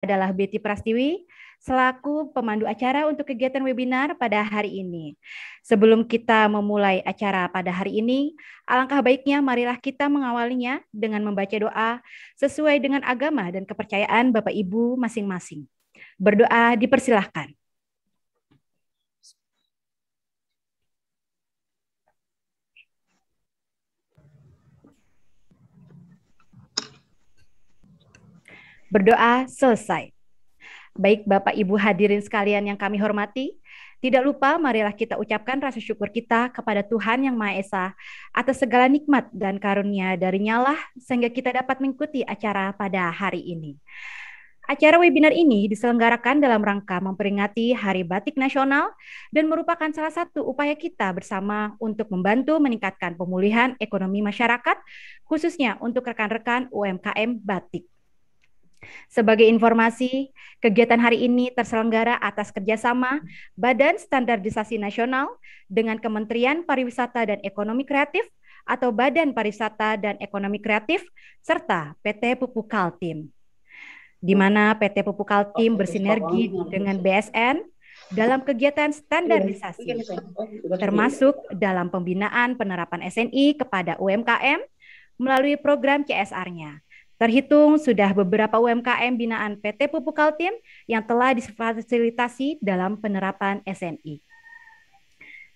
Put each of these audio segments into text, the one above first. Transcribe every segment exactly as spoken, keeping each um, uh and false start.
adalah Betty Prastiwi, selaku pemandu acara untuk kegiatan webinar pada hari ini. Sebelum kita memulai acara pada hari ini, alangkah baiknya marilah kita mengawalinya dengan membaca doa sesuai dengan agama dan kepercayaan Bapak Ibu masing-masing. Berdoa dipersilahkan. Berdoa selesai. Baik Bapak Ibu hadirin sekalian yang kami hormati, tidak lupa marilah kita ucapkan rasa syukur kita kepada Tuhan Yang Maha Esa atas segala nikmat dan karunia dari-Nya lah sehingga kita dapat mengikuti acara pada hari ini. Acara webinar ini diselenggarakan dalam rangka memperingati Hari Batik Nasional dan merupakan salah satu upaya kita bersama untuk membantu meningkatkan pemulihan ekonomi masyarakat, khususnya untuk rekan-rekan U M K M Batik. Sebagai informasi, kegiatan hari ini terselenggara atas kerjasama Badan Standardisasi Nasional dengan Kementerian Pariwisata dan Ekonomi Kreatif atau Badan Pariwisata dan Ekonomi Kreatif serta P T Pupuk Kaltim, di mana P T Pupuk Kaltim bersinergi dengan B S N dalam kegiatan standardisasi, termasuk dalam pembinaan penerapan S N I kepada U M K M melalui program C S R-nya. Terhitung sudah beberapa U M K M binaan P T Pupuk Kaltim yang telah difasilitasi dalam penerapan S N I.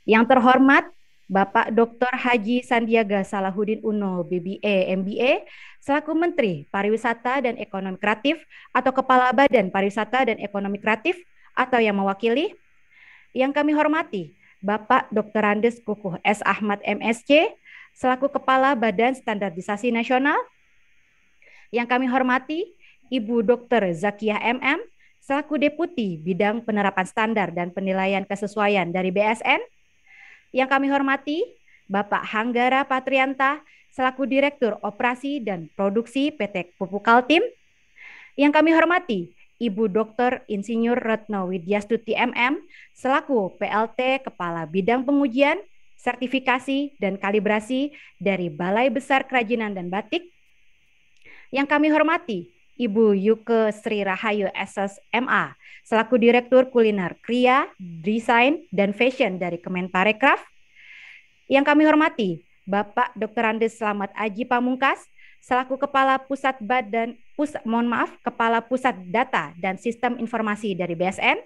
Yang terhormat, Bapak Doktor Haji Sandiaga Salahuddin Uno, B B A, M B A, selaku Menteri Pariwisata dan Ekonomi Kreatif atau Kepala Badan Pariwisata dan Ekonomi Kreatif atau yang mewakili. Yang kami hormati, Bapak Doktor Andes Kukuh S. Ahmad, M S C, selaku Kepala Badan Standardisasi Nasional. Yang kami hormati, Ibu Doktor Zakiyah M M, selaku Deputi Bidang Penerapan Standar dan Penilaian Kesesuaian dari B S N. Yang kami hormati, Bapak Hanggara Patrianta, selaku Direktur Operasi dan Produksi P T Pupuk Kaltim. Yang kami hormati, Ibu Doktor Insinyur Retno Widyastuti M M, selaku P L T Kepala Bidang Pengujian, Sertifikasi, dan Kalibrasi dari Balai Besar Kerajinan dan Batik. Yang kami hormati, Ibu Yuke Sri Rahayu S S M A, selaku Direktur Kuliner Kria, Desain, dan Fashion dari Kemenparekraf. Yang kami hormati, Bapak Doktor Andes Slamet Aji Pamungkas, selaku Kepala Pusat Badan Pusat, mohon maaf, Kepala Pusat Data dan Sistem Informasi dari B S N.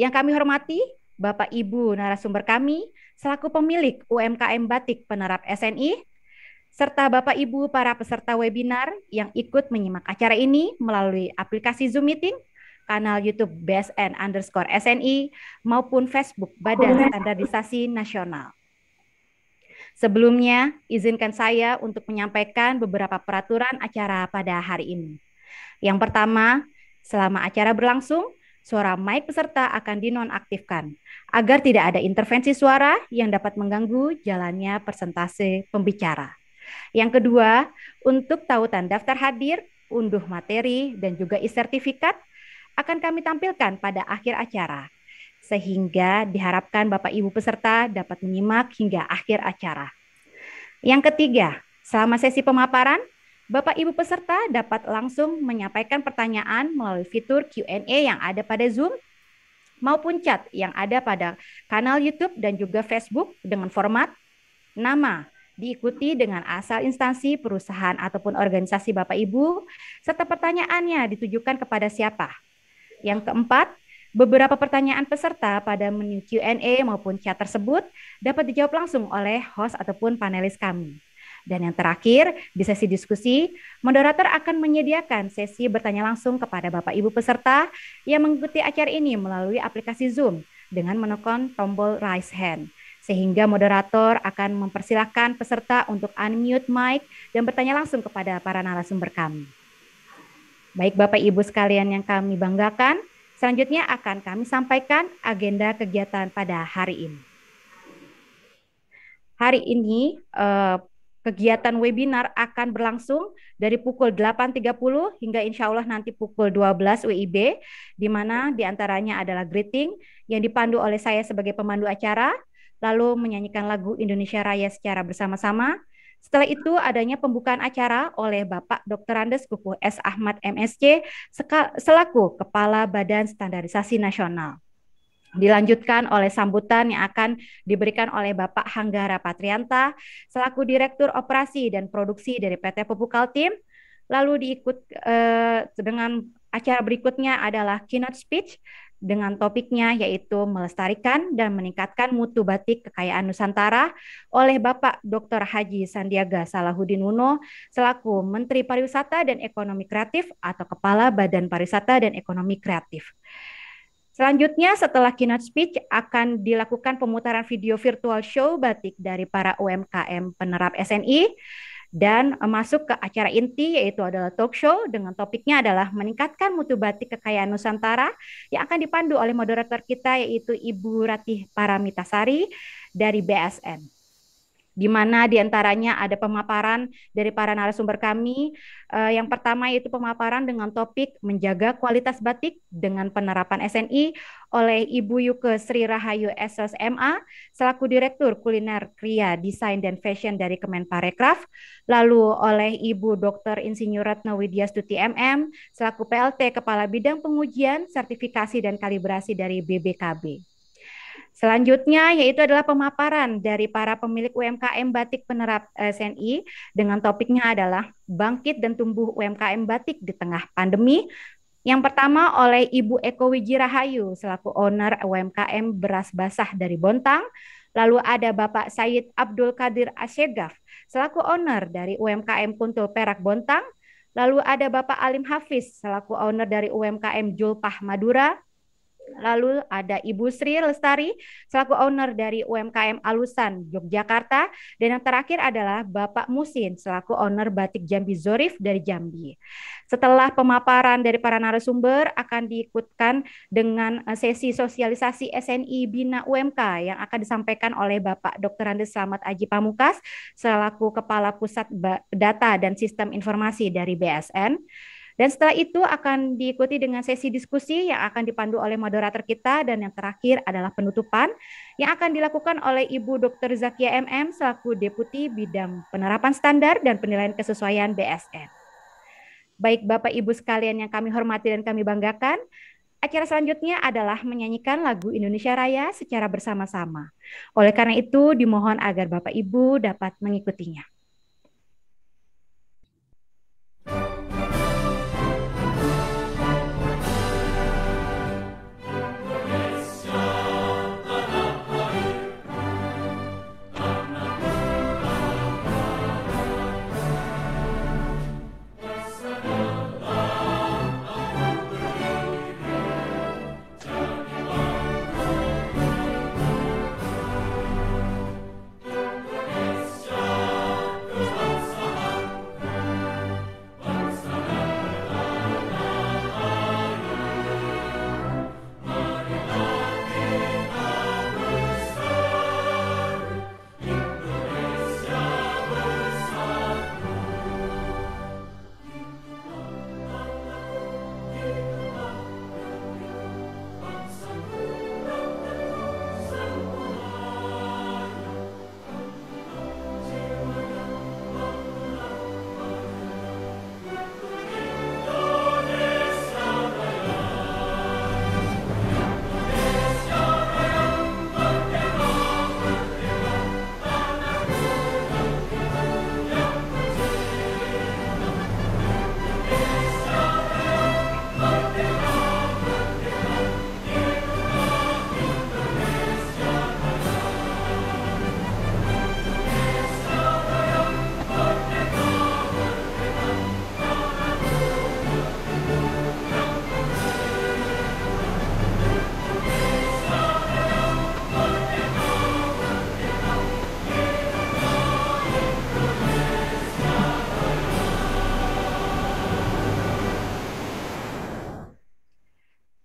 Yang kami hormati, Bapak Ibu narasumber kami, selaku pemilik U M K M Batik Penerap S N I. Serta Bapak Ibu para peserta webinar yang ikut menyimak acara ini melalui aplikasi Zoom Meeting, kanal YouTube B S N underscore S N I, maupun Facebook Badan Standardisasi Nasional. Sebelumnya, izinkan saya untuk menyampaikan beberapa peraturan acara pada hari ini. Yang pertama, selama acara berlangsung, suara mic peserta akan dinonaktifkan agar tidak ada intervensi suara yang dapat mengganggu jalannya presentasi pembicara. Yang kedua, untuk tautan daftar hadir, unduh materi, dan juga e-sertifikat akan kami tampilkan pada akhir acara, sehingga diharapkan Bapak Ibu peserta dapat menyimak hingga akhir acara. Yang ketiga, selama sesi pemaparan, Bapak Ibu peserta dapat langsung menyampaikan pertanyaan melalui fitur Q and A yang ada pada Zoom maupun chat yang ada pada kanal YouTube dan juga Facebook dengan format nama, diikuti dengan asal instansi, perusahaan, ataupun organisasi Bapak Ibu, serta pertanyaannya ditujukan kepada siapa. Yang keempat, beberapa pertanyaan peserta pada menu Q and A maupun chat tersebut dapat dijawab langsung oleh host ataupun panelis kami. Dan yang terakhir, di sesi diskusi, moderator akan menyediakan sesi bertanya langsung kepada Bapak Ibu peserta yang mengikuti acara ini melalui aplikasi Zoom dengan menekan tombol Raise Hand, sehingga moderator akan mempersilahkan peserta untuk unmute mic dan bertanya langsung kepada para narasumber kami. Baik Bapak Ibu sekalian yang kami banggakan, selanjutnya akan kami sampaikan agenda kegiatan pada hari ini. Hari ini kegiatan webinar akan berlangsung dari pukul delapan tiga puluh hingga insya Allah nanti pukul dua belas W I B, di mana diantaranya adalah greeting yang dipandu oleh saya sebagai pemandu acara, lalu menyanyikan lagu Indonesia Raya secara bersama-sama, Setelah itu adanya pembukaan acara oleh Bapak doktor Andes Kukuh S. Ahmad M S C selaku Kepala Badan Standardisasi Nasional. Dilanjutkan oleh sambutan yang akan diberikan oleh Bapak Hanggara Patrianta selaku Direktur Operasi dan Produksi dari P T Pupuk Kaltim. Lalu diikut eh, dengan acara berikutnya adalah keynote speech dengan topiknya yaitu melestarikan dan meningkatkan mutu batik kekayaan Nusantara oleh Bapak doktor Haji Sandiaga Salahuddin Uno selaku Menteri Pariwisata dan Ekonomi Kreatif atau Kepala Badan Pariwisata dan Ekonomi Kreatif. Selanjutnya setelah keynote speech akan dilakukan pemutaran video virtual show batik dari para U M K M penerap S N I dan masuk ke acara inti yaitu adalah talk show dengan topiknya adalah meningkatkan mutu batik kekayaan Nusantara yang akan dipandu oleh moderator kita yaitu Ibu Ratih Paramitasari dari B S N. Di mana diantaranya ada pemaparan dari para narasumber kami. Eh, yang pertama yaitu pemaparan dengan topik menjaga kualitas batik dengan penerapan S N I oleh Ibu Yuke Sri Rahayu S M A selaku Direktur Kuliner Kriya Desain dan Fashion dari Kemenparekraf. Lalu oleh Ibu doktor Insinyur Retno Widyastuti M M selaku P L T Kepala Bidang Pengujian, Sertifikasi dan Kalibrasi dari B B K B. Selanjutnya yaitu adalah pemaparan dari para pemilik U M K M batik penerap S N I dengan topiknya adalah bangkit dan tumbuh U M K M batik di tengah pandemi. Yang pertama oleh Ibu Eko Wiji Rahayu selaku owner U M K M Beras Basah dari Bontang. Lalu ada Bapak Said Abdul Kadir Assegaf selaku owner dari U M K M Kuntul Perak Bontang. Lalu ada Bapak Alim Hafidz selaku owner dari U M K M Zulpa Madura. Lalu ada Ibu Sri Lestari selaku owner dari U M K M Alusan Yogyakarta dan yang terakhir adalah Bapak Muhsin selaku owner Batik Jambi Zorif dari Jambi. Setelah pemaparan dari para narasumber akan diikutkan dengan sesi sosialisasi S N I Bina U M K yang akan disampaikan oleh Bapak doktor Andes Slamet Aji Pamungkas selaku Kepala Pusat Data dan Sistem Informasi dari B S N. Dan setelah itu akan diikuti dengan sesi diskusi yang akan dipandu oleh moderator kita dan yang terakhir adalah penutupan yang akan dilakukan oleh Ibu doktor Zakiyah M M selaku Deputi Bidang Penerapan Standar dan Penilaian Kesesuaian B S N. Baik Bapak Ibu sekalian yang kami hormati dan kami banggakan, acara selanjutnya adalah menyanyikan lagu Indonesia Raya secara bersama-sama. Oleh karena itu dimohon agar Bapak Ibu dapat mengikutinya.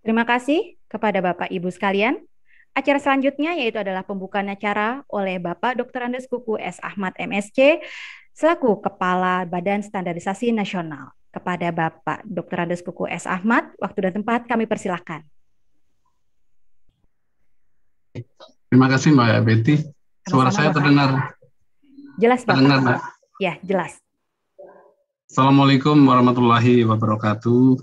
Terima kasih kepada Bapak Ibu sekalian. Acara selanjutnya yaitu adalah pembukaan acara oleh Bapak doktor Andes Kukuh S. Ahmad M S C selaku Kepala Badan Standardisasi Nasional. Kepada Bapak doktor Andes Kukuh S. Ahmad, waktu dan tempat kami persilahkan. Terima kasih Mbak Betty. Suara saya terdengar jelas, Pak. Terdengar, Mbak. Ya, jelas. Assalamualaikum warahmatullahi wabarakatuh.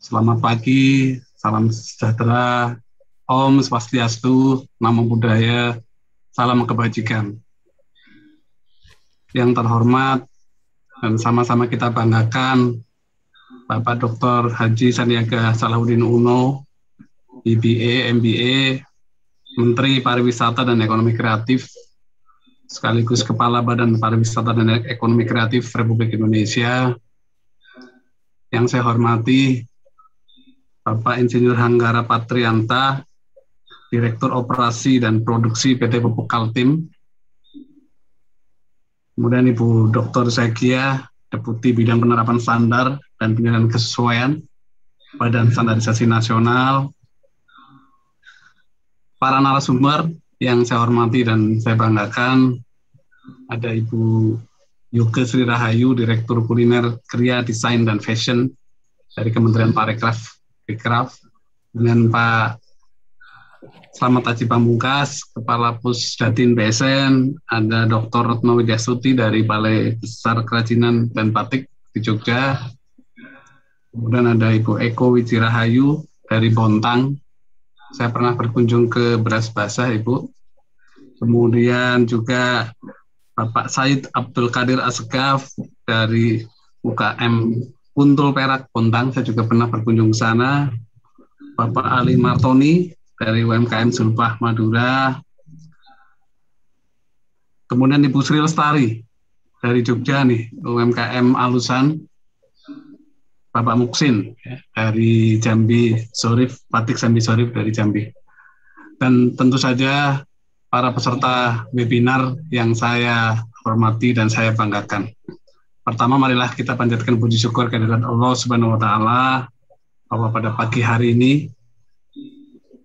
Selamat pagi, salam sejahtera, Om Swastiastu, Namo Buddhaya, salam kebajikan. Yang terhormat dan sama-sama kita banggakan Bapak Doktor Haji Sandiaga Salahuddin Uno, B B A, M B A, Menteri Pariwisata dan Ekonomi Kreatif, sekaligus Kepala Badan Pariwisata dan Ekonomi Kreatif Republik Indonesia. Yang saya hormati Bapak Insinyur Hanggara Patrianta, Direktur Operasi dan Produksi P T Pupuk Kaltim. Kemudian Ibu Doktor Zakiyah, Deputi Bidang Penerapan Standar dan Penilaian Kesesuaian Badan Standardisasi Nasional. Para narasumber yang saya hormati dan saya banggakan, ada Ibu Yuke Sri Rahayu, Direktur Kuliner, Kriya, Desain, dan Fashion dari Kementerian Pariwisata, dengan Pak Slamet Aji Pamungkas, Kepala Pusdatin B S N, ada Doktor Retno Widyastuti dari Balai Besar Kerajinan dan Batik di Jogja, kemudian ada Ibu Eko Wiji Rahayu dari Bontang. Saya pernah berkunjung ke Beras Basah, Ibu. Kemudian juga Bapak Said Abdul Kadir Assegaf dari U K M Kuntul Perak, Bontang. Saya juga pernah berkunjung ke sana. Bapak Alim Hafidz dari U M K M Zulpa, Madura. Kemudian Ibu Sri Lestari dari Jogja nih, U M K M Alusan. Bapak Muhsin dari Jambi Zorif, Batik Jambi Zorif dari Jambi. Dan tentu saja para peserta webinar yang saya hormati dan saya banggakan. Pertama, marilah kita panjatkan puji syukur kehadirat Allah Subhanahu wa Ta'ala bahwa pada pagi hari ini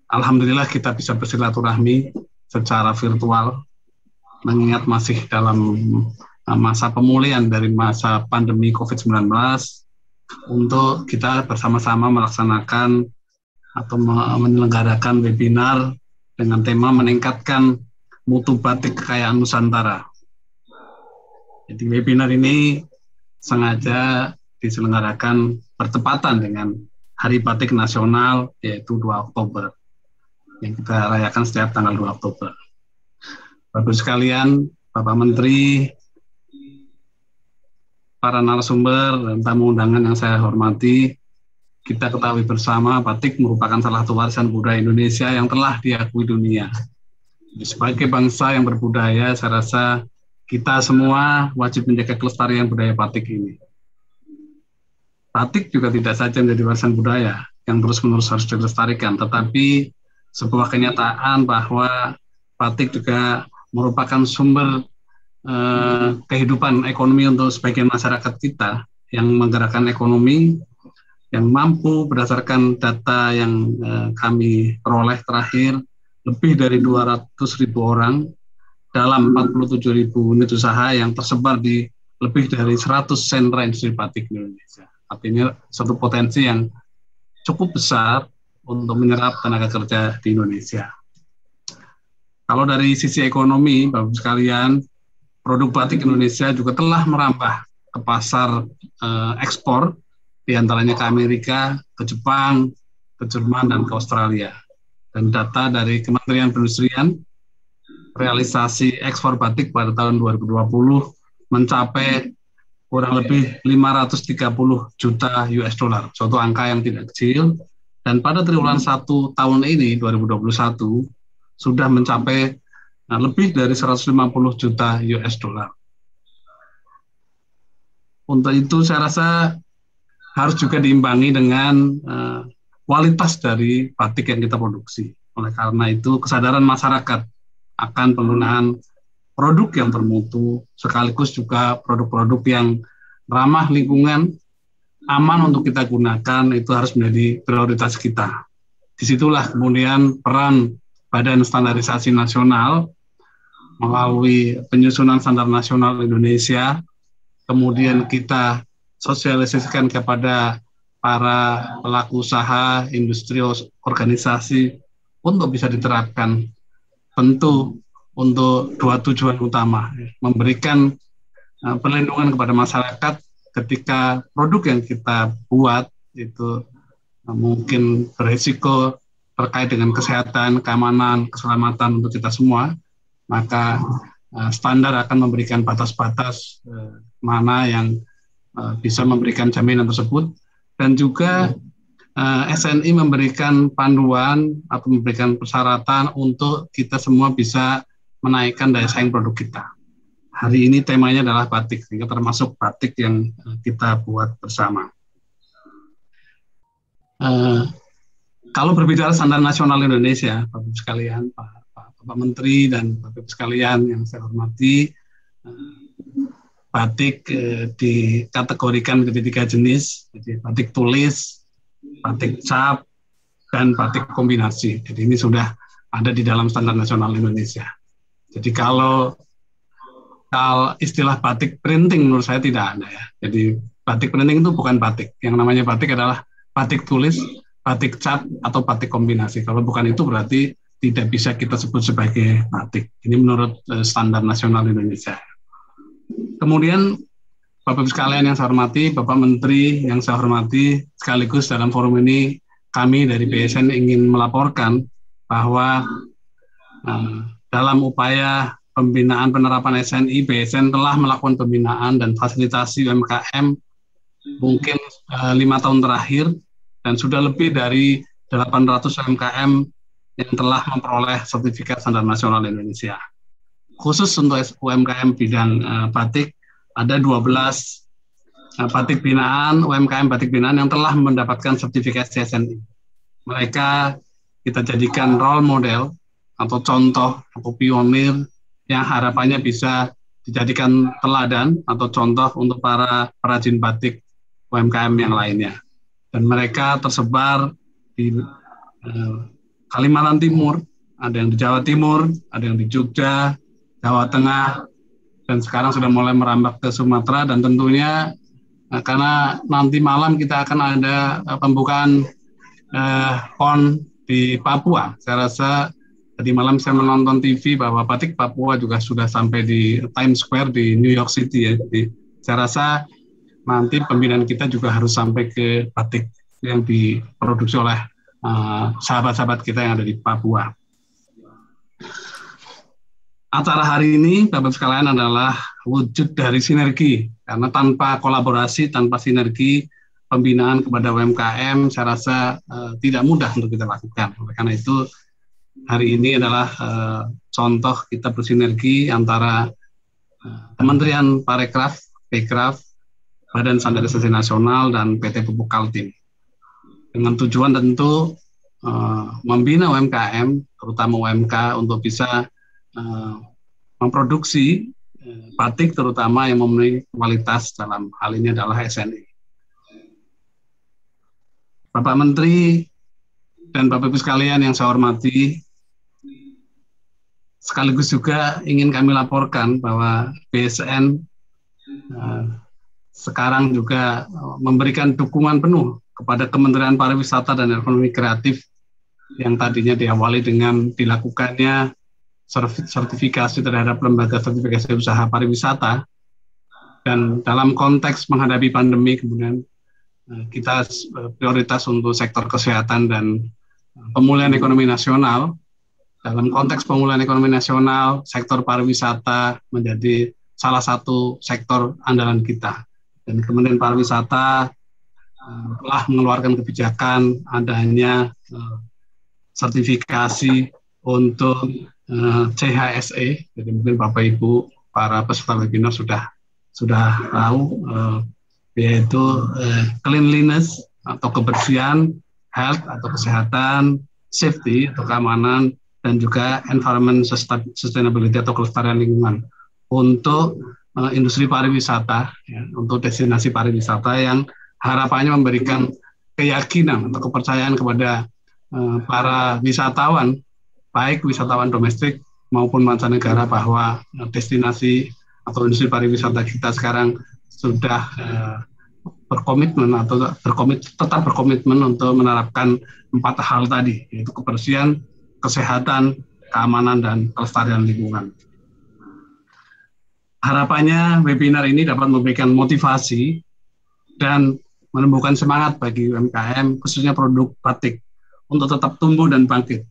alhamdulillah kita bisa bersilaturahmi secara virtual, mengingat masih dalam masa pemulihan dari masa pandemi COVID sembilan belas. Untuk kita bersama-sama melaksanakan atau menyelenggarakan webinar dengan tema meningkatkan mutu batik kekayaan Nusantara. Jadi webinar ini sengaja diselenggarakan bertepatan dengan Hari Batik Nasional, yaitu dua Oktober, yang kita rayakan setiap tanggal dua Oktober. Bapak sekalian, Bapak Menteri, para narasumber dan tamu undangan yang saya hormati, kita ketahui bersama batik merupakan salah satu warisan budaya Indonesia yang telah diakui dunia. Sebagai bangsa yang berbudaya, saya rasa kita semua wajib menjaga kelestarian budaya batik ini. Batik juga tidak saja menjadi warisan budaya yang terus-menerus harus dilestarikan, tetapi sebuah kenyataan bahwa batik juga merupakan sumber Eh, kehidupan ekonomi untuk sebagian masyarakat kita yang menggerakkan ekonomi yang mampu berdasarkan data yang eh, kami peroleh terakhir lebih dari dua ratus ribu orang dalam empat puluh tujuh ribu unit usaha yang tersebar di lebih dari seratus sentra industri batik di Indonesia. Artinya satu potensi yang cukup besar untuk menyerap tenaga kerja di Indonesia. Kalau dari sisi ekonomi, Bapak sekalian, produk batik Indonesia juga telah merambah ke pasar eh, ekspor, diantaranya ke Amerika, ke Jepang, ke Jerman, dan ke Australia. Dan data dari Kementerian Perindustrian, realisasi ekspor batik pada tahun dua ribu dua puluh mencapai kurang lebih lima ratus tiga puluh juta U S dollar, suatu angka yang tidak kecil. Dan pada triwulan satu tahun ini, dua ribu dua puluh satu, sudah mencapai Nah, lebih dari seratus lima puluh juta U S dollar. Untuk itu saya rasa harus juga diimbangi dengan uh, kualitas dari batik yang kita produksi. Oleh karena itu kesadaran masyarakat akan penggunaan produk yang bermutu sekaligus juga produk-produk yang ramah lingkungan, aman untuk kita gunakan, itu harus menjadi prioritas kita. Disitulah kemudian peran Badan Standardisasi Nasional melalui penyusunan standar nasional Indonesia, kemudian kita sosialisasikan kepada para pelaku usaha, industri, organisasi, untuk bisa diterapkan tentu untuk dua tujuan utama, memberikan uh, perlindungan kepada masyarakat ketika produk yang kita buat itu uh, mungkin beresiko terkait dengan kesehatan, keamanan, keselamatan untuk kita semua, maka uh, standar akan memberikan batas-batas uh, mana yang uh, bisa memberikan jaminan tersebut, dan juga S N I memberikan panduan atau memberikan persyaratan untuk kita semua bisa menaikkan daya saing produk kita. Hari ini temanya adalah batik, sehingga termasuk batik yang kita buat bersama. Uh, kalau berbicara standar nasional Indonesia, Bapak-Ibu sekalian, Pak, Bapak Menteri dan Bapak-Ibu sekalian yang saya hormati, uh, batik uh, dikategorikan menjadi tiga jenis, jadi batik tulis, batik cap, dan batik kombinasi. Jadi ini sudah ada di dalam standar nasional Indonesia. Jadi kalau, kalau istilah batik printing menurut saya tidak ada ya. Jadi batik printing itu bukan batik. Yang namanya batik adalah batik tulis, batik cap, atau batik kombinasi. Kalau bukan itu berarti tidak bisa kita sebut sebagai batik. Ini menurut standar nasional Indonesia. Kemudian Bapak-Ibu sekalian yang saya hormati, Bapak Menteri yang saya hormati, sekaligus dalam forum ini kami dari B S N ingin melaporkan bahwa eh, dalam upaya pembinaan penerapan S N I, B S N telah melakukan pembinaan dan fasilitasi U M K M mungkin lima eh, tahun terakhir, dan sudah lebih dari delapan ratus U M K M yang telah memperoleh sertifikat standar nasional Indonesia. Khusus untuk U M K M bidang eh, batik, ada dua belas batik binaan, U M K M batik binaan yang telah mendapatkan sertifikasi S N I. Mereka kita jadikan role model atau contoh atau pionir yang harapannya bisa dijadikan teladan atau contoh untuk para perajin batik U M K M yang lainnya. Dan mereka tersebar di eh, Kalimantan Timur, ada yang di Jawa Timur, ada yang di Jogja, Jawa Tengah, dan sekarang sudah mulai merambah ke Sumatera, dan tentunya nah, karena nanti malam kita akan ada uh, pembukaan uh, PON di Papua. Saya rasa tadi malam saya menonton T V bahwa batik Papua juga sudah sampai di Times Square di New York City ya. Jadi saya rasa nanti pembinaan kita juga harus sampai ke batik yang diproduksi oleh uh, sahabat-sahabat kita yang ada di Papua. Acara hari ini, Bapak sekalian, adalah wujud dari sinergi. Karena tanpa kolaborasi, tanpa sinergi, pembinaan kepada U M K M saya rasa uh, tidak mudah untuk kita lakukan. Karena itu, hari ini adalah uh, contoh kita bersinergi antara uh, Kementerian Pariwisata, P K R, Badan Standardisasi Nasional, dan P T Pupuk Kaltim. Dengan tujuan tentu uh, membina U M K M, terutama U M K, untuk bisa Uh, memproduksi uh, batik terutama yang memenuhi kualitas, dalam hal ini adalah S N I. Bapak Menteri dan Bapak-Ibu sekalian yang saya hormati, sekaligus juga ingin kami laporkan bahwa B S N uh, sekarang juga memberikan dukungan penuh kepada Kementerian Pariwisata dan Ekonomi Kreatif yang tadinya diawali dengan dilakukannya sertifikasi terhadap lembaga sertifikasi usaha pariwisata, dan dalam konteks menghadapi pandemi kemudian kita prioritas untuk sektor kesehatan dan pemulihan ekonomi nasional. Dalam konteks pemulihan ekonomi nasional, sektor pariwisata menjadi salah satu sektor andalan kita, dan Kementerian Pariwisata telah mengeluarkan kebijakan adanya sertifikasi untuk C H S E, jadi mungkin Bapak Ibu para peserta webinar sudah sudah tahu, eh, yaitu eh, cleanliness atau kebersihan, health atau kesehatan, safety atau keamanan, dan juga environment sustainability atau kelestarian lingkungan untuk eh, industri pariwisata, ya, untuk destinasi pariwisata yang harapannya memberikan keyakinan atau kepercayaan kepada eh, para wisatawan, baik wisatawan domestik maupun mancanegara, bahwa destinasi atau industri pariwisata kita sekarang sudah eh, berkomitmen atau berkomit, tetap berkomitmen untuk menerapkan empat hal tadi, yaitu kebersihan, kesehatan, keamanan, dan kelestarian lingkungan. Harapannya webinar ini dapat memberikan motivasi dan menumbuhkan semangat bagi U M K M, khususnya produk batik, untuk tetap tumbuh dan bangkit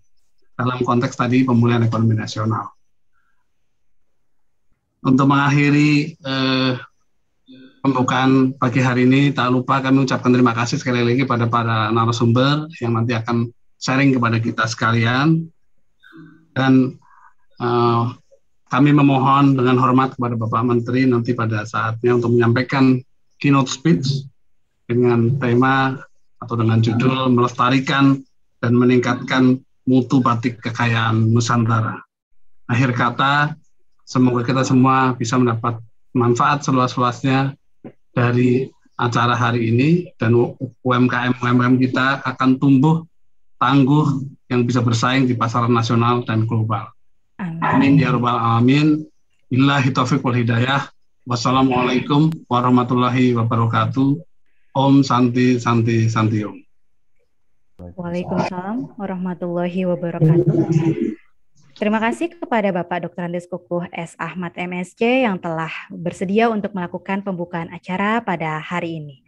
dalam konteks tadi pemulihan ekonomi nasional. Untuk mengakhiri eh, pembukaan pagi hari ini, tak lupa kami ucapkan terima kasih sekali lagi pada para narasumber yang nanti akan sharing kepada kita sekalian. Dan uh, kami memohon dengan hormat kepada Bapak Menteri nanti pada saatnya untuk menyampaikan keynote speech dengan tema atau dengan judul melestarikan dan meningkatkan mutu batik kekayaan Nusantara. Akhir kata, semoga kita semua bisa mendapat manfaat seluas-luasnya dari acara hari ini, dan U M K M U M K M kita akan tumbuh tangguh yang bisa bersaing di pasaran nasional dan global. Amin ya rabbal alamin. Billahi taufiq wal hidayah. Wassalamualaikum warahmatullahi wabarakatuh. Om Santi Santi Santi Om. Waalaikumsalam warahmatullahi wabarakatuh. Terima kasih kepada Bapak Doktor Andes Kukuh S. Ahmad M S C yang telah bersedia untuk melakukan pembukaan acara pada hari ini.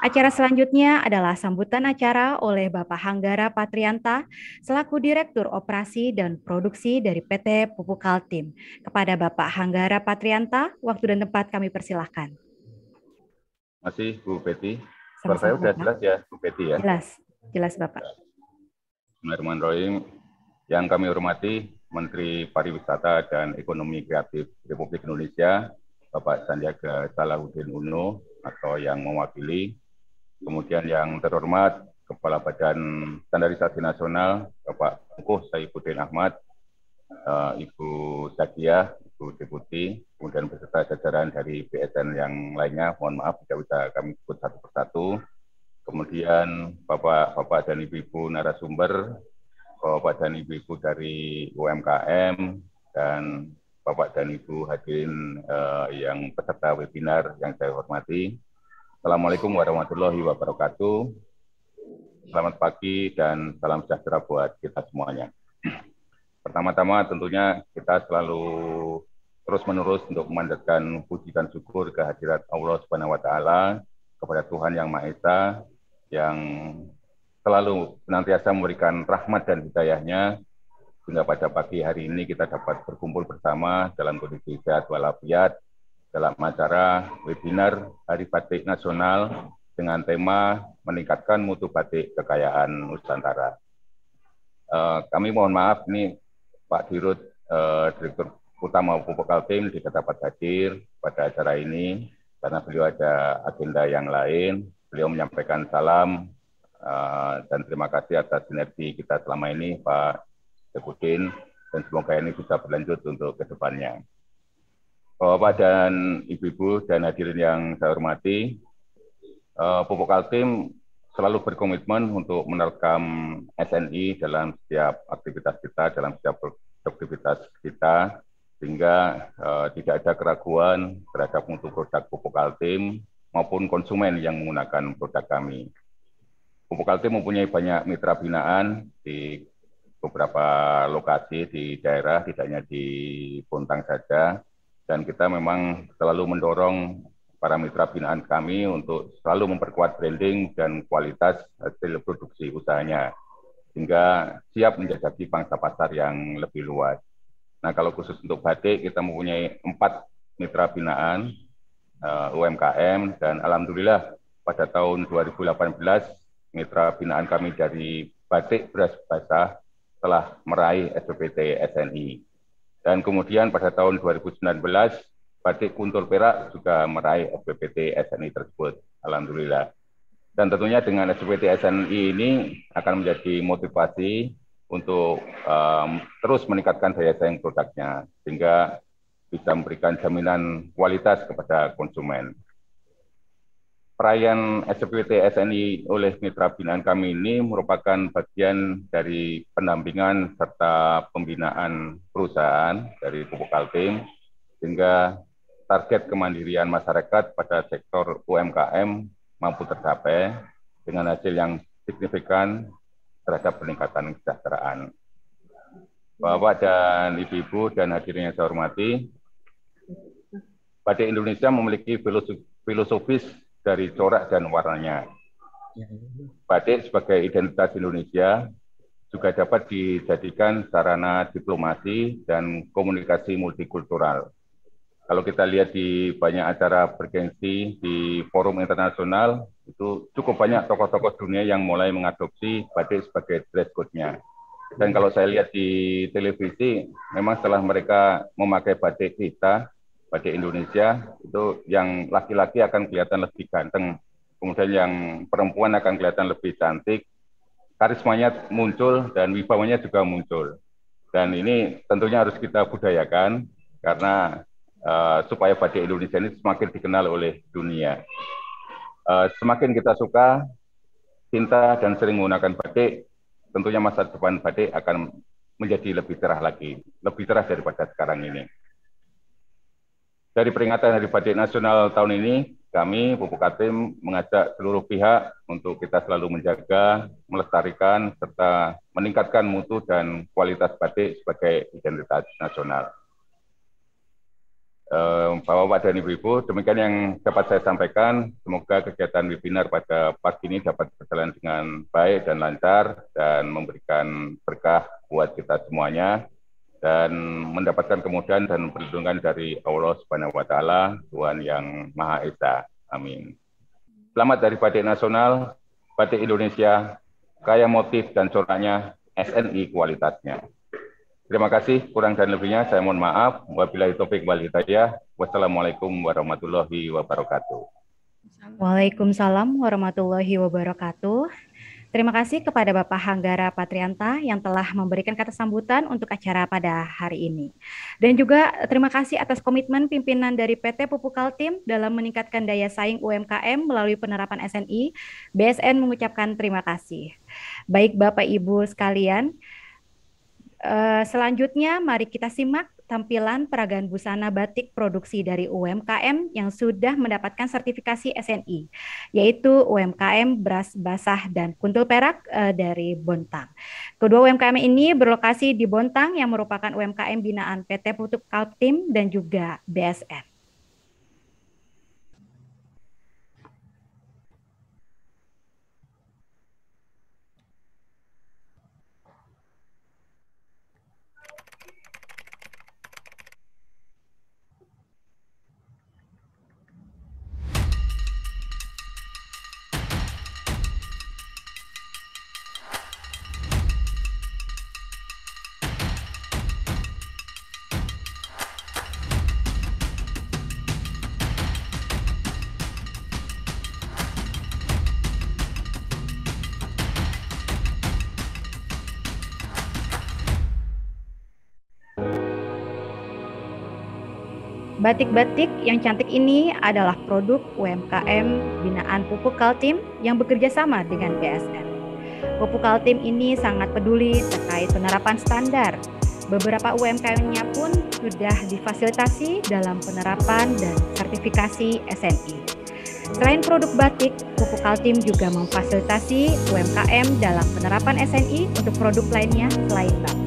Acara selanjutnya adalah sambutan acara oleh Bapak Hanggara Patrianta selaku Direktur Operasi dan Produksi dari P T Pupuk Kaltim. Kepada Bapak Hanggara Patrianta, waktu dan tempat kami persilahkan. Masih Bu Betty. Suara saya sudah jelas ya Bu Betty ya? Jelas, jelas Bapak. Bismillahirrahmanirrahim. Yang kami hormati Menteri Pariwisata dan Ekonomi Kreatif Republik Indonesia, Bapak Sandiaga Salahuddin Uno atau yang mewakili. Kemudian yang terhormat Kepala Badan Standardisasi Nasional, Bapak Kukuh Saipudin Ahmad, Ibu Zakiyah, Ibu Deputi, kemudian beserta jajaran dari B S N yang lainnya, mohon maaf tidak bisa kami sebut satu persatu. Kemudian Bapak-Bapak dan Ibu-Ibu narasumber, Bapak dan Ibu-Ibu dari U M K M, dan Bapak dan Ibu hadirin eh, yang peserta webinar yang saya hormati. Assalamualaikum warahmatullahi wabarakatuh. Selamat pagi dan salam sejahtera buat kita semuanya. Pertama-tama tentunya kita selalu terus-menerus untuk memanjatkan puji dan syukur kehadirat Allah Subhanahu wa taala kepada Tuhan Yang Maha Esa yang selalu senantiasa memberikan rahmat dan hidayahnya sehingga pada pagi hari ini kita dapat berkumpul bersama dalam kondisi sehat walafiat dalam acara webinar Hari Batik Nasional dengan tema meningkatkan mutu batik kekayaan Nusantara. Eh, kami mohon maaf nih Pak Dirut, eh, Direktur Utama Pupuk Kaltim tidak dapat hadir pada acara ini karena beliau ada agenda yang lain. Beliau menyampaikan salam eh, dan terima kasih atas sinergi kita selama ini Pak Deputin, dan semoga ini bisa berlanjut untuk kedepannya. Bapak dan Ibu-Ibu dan hadirin yang saya hormati, Pupuk Kaltim selalu berkomitmen untuk menerkam S N I dalam setiap aktivitas kita, dalam setiap aktivitas kita, sehingga uh, tidak ada keraguan terhadap mutu produk Pupuk Kaltim maupun konsumen yang menggunakan produk kami. Pupuk Kaltim mempunyai banyak mitra binaan di beberapa lokasi di daerah, tidak hanya di Puntang saja, dan kita memang selalu mendorong para mitra binaan kami untuk selalu memperkuat branding dan kualitas hasil produksi usahanya, sehingga siap menjajaki pangsa pasar yang lebih luas. Nah, kalau khusus untuk batik, kita mempunyai empat mitra binaan uh, U M K M, dan alhamdulillah pada tahun dua ribu delapan belas, mitra binaan kami dari Batik Beras Basah telah meraih S B P T S N I. Dan kemudian pada tahun dua ribu sembilan belas, Batik Kuntul Perak juga meraih S B P T S N I tersebut, alhamdulillah. Dan tentunya dengan S B P T S N I ini akan menjadi motivasi untuk um, terus meningkatkan daya saing produknya, sehingga bisa memberikan jaminan kualitas kepada konsumen. Perayaan S B P T S N I oleh mitra binaan kami ini merupakan bagian dari pendampingan serta pembinaan perusahaan dari Pupuk Kaltim, sehingga target kemandirian masyarakat pada sektor U M K M mampu tercapai dengan hasil yang signifikan terhadap peningkatan kesejahteraan. Bapak dan Ibu-Ibu dan hadirin yang saya hormati, batik Indonesia memiliki filosofis dari corak dan warnanya. Batik sebagai identitas Indonesia juga dapat dijadikan sarana diplomasi dan komunikasi multikultural. Kalau kita lihat di banyak acara bergengsi di forum internasional, itu cukup banyak tokoh-tokoh dunia yang mulai mengadopsi batik sebagai dress code-nya. Dan kalau saya lihat di televisi, memang setelah mereka memakai batik kita, batik Indonesia, itu yang laki-laki akan kelihatan lebih ganteng, kemudian yang perempuan akan kelihatan lebih cantik, karismanya muncul dan wibawanya juga muncul. Dan ini tentunya harus kita budayakan, karena Uh, supaya batik Indonesia ini semakin dikenal oleh dunia. Uh, semakin kita suka, cinta, dan sering menggunakan batik, tentunya masa depan batik akan menjadi lebih cerah lagi, lebih cerah daripada sekarang ini. Dari peringatan Hari Batik Nasional tahun ini, kami, Pupuk Kaltim, mengajak seluruh pihak untuk kita selalu menjaga, melestarikan, serta meningkatkan mutu dan kualitas batik sebagai identitas nasional. Bapak-bapak dan ibu-ibu, demikian yang dapat saya sampaikan. Semoga kegiatan webinar pada pagi ini dapat berjalan dengan baik dan lancar dan memberikan berkah buat kita semuanya dan mendapatkan kemudahan dan perlindungan dari Allah Subhanahu wa taala, Tuhan yang Maha Esa. Amin. Selamat dari Batik Nasional, Batik Indonesia, kaya motif dan coraknya, S N I kualitasnya. Terima kasih, kurang dan lebihnya saya mohon maaf. Wabillahi taufik wal hidayah. Wassalamualaikum warahmatullahi wabarakatuh. Waalaikumsalam warahmatullahi wabarakatuh. Terima kasih kepada Bapak Hanggara Patrianta yang telah memberikan kata sambutan untuk acara pada hari ini. Dan juga terima kasih atas komitmen pimpinan dari P T Pupuk Kaltim dalam meningkatkan daya saing U M K M melalui penerapan S N I. B S N mengucapkan terima kasih. Baik Bapak Ibu sekalian, Uh, selanjutnya mari kita simak tampilan peragaan busana batik produksi dari U M K M yang sudah mendapatkan sertifikasi S N I, yaitu U M K M Beras Basah dan Kuntul Perak uh, dari Bontang. Kedua U M K M ini berlokasi di Bontang yang merupakan U M K M binaan P T Pupuk Kaltim dan juga B S N. Batik-batik yang cantik ini adalah produk U M K M binaan Pupuk Kaltim yang bekerja sama dengan B S N. Pupuk Kaltim ini sangat peduli terkait penerapan standar. Beberapa U M K M-nya pun sudah difasilitasi dalam penerapan dan sertifikasi S N I. Selain produk batik, Pupuk Kaltim juga memfasilitasi U M K M dalam penerapan S N I untuk produk lainnya selain batik.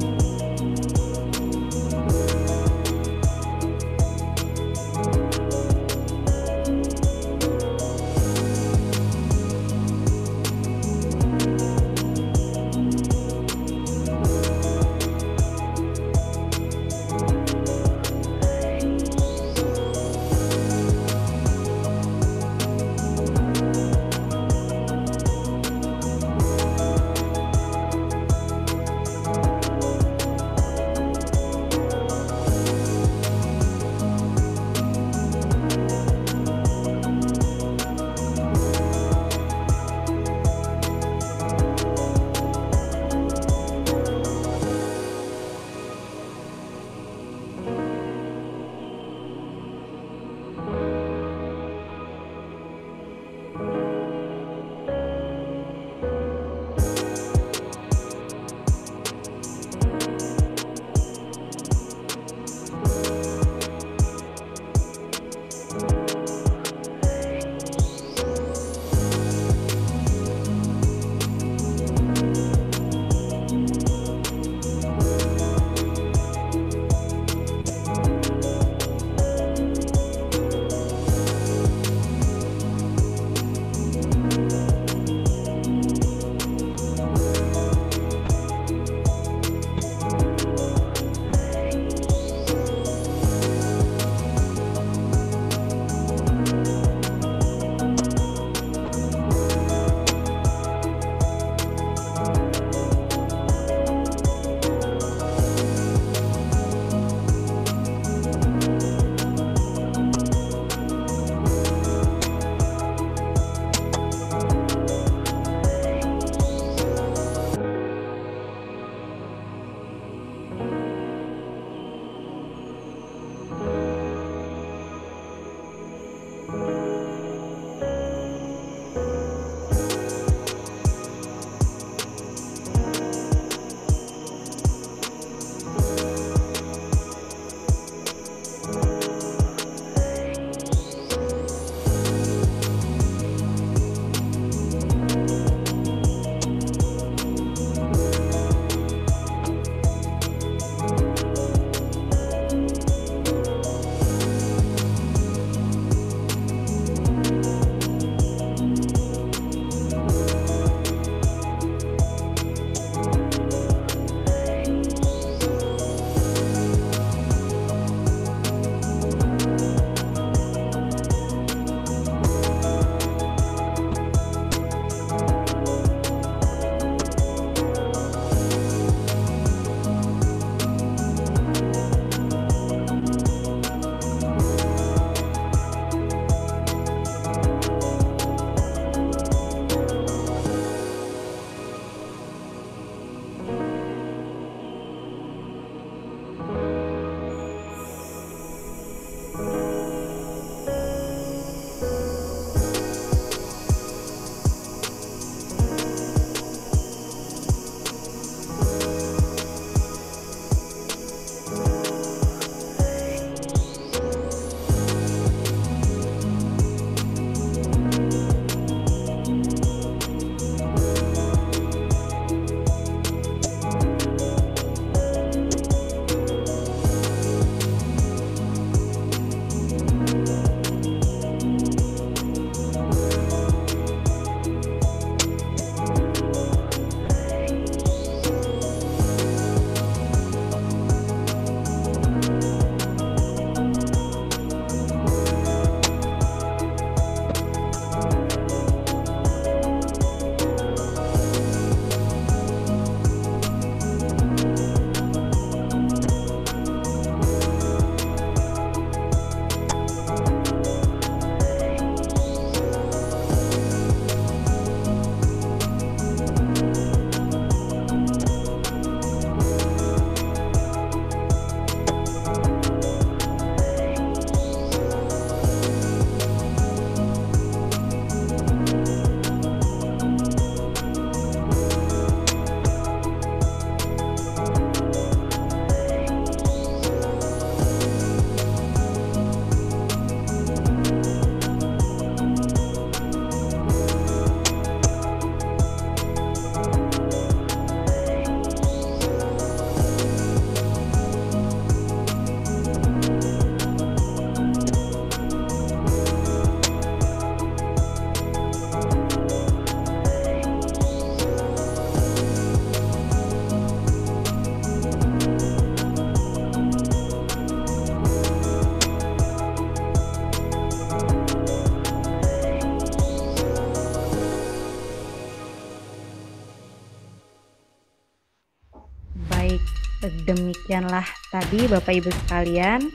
Demikianlah tadi Bapak Ibu sekalian,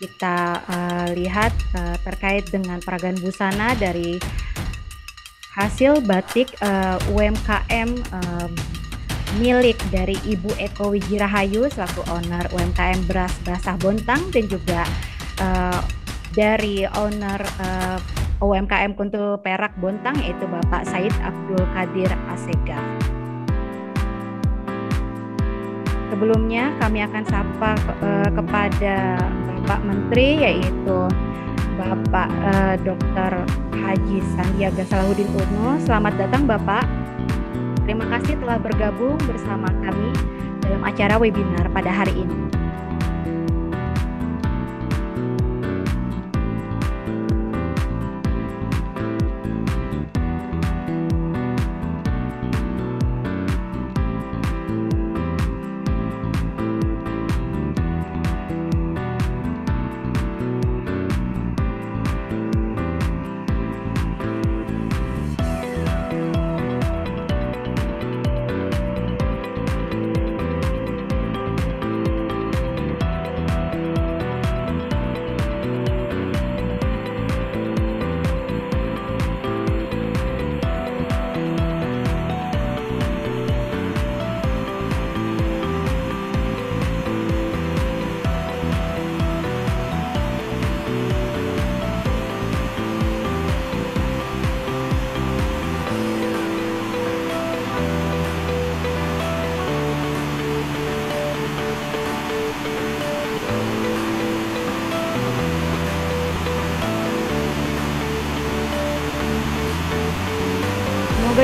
kita uh, lihat uh, terkait dengan peragaan busana dari hasil batik uh, U M K M uh, milik dari Ibu Eko Wiji Rahayu selaku owner U M K M Beras Basah Bontang dan juga uh, dari owner uh, U M K M Kuntul Perak Bontang yaitu Bapak Said Abdul Kadir Assegaf. Sebelumnya kami akan sapa uh, kepada Bapak Menteri yaitu Bapak uh, Doktor Haji Sandiaga Salahuddin Uno. Selamat datang Bapak. Terima kasih telah bergabung bersama kami dalam acara webinar pada hari ini.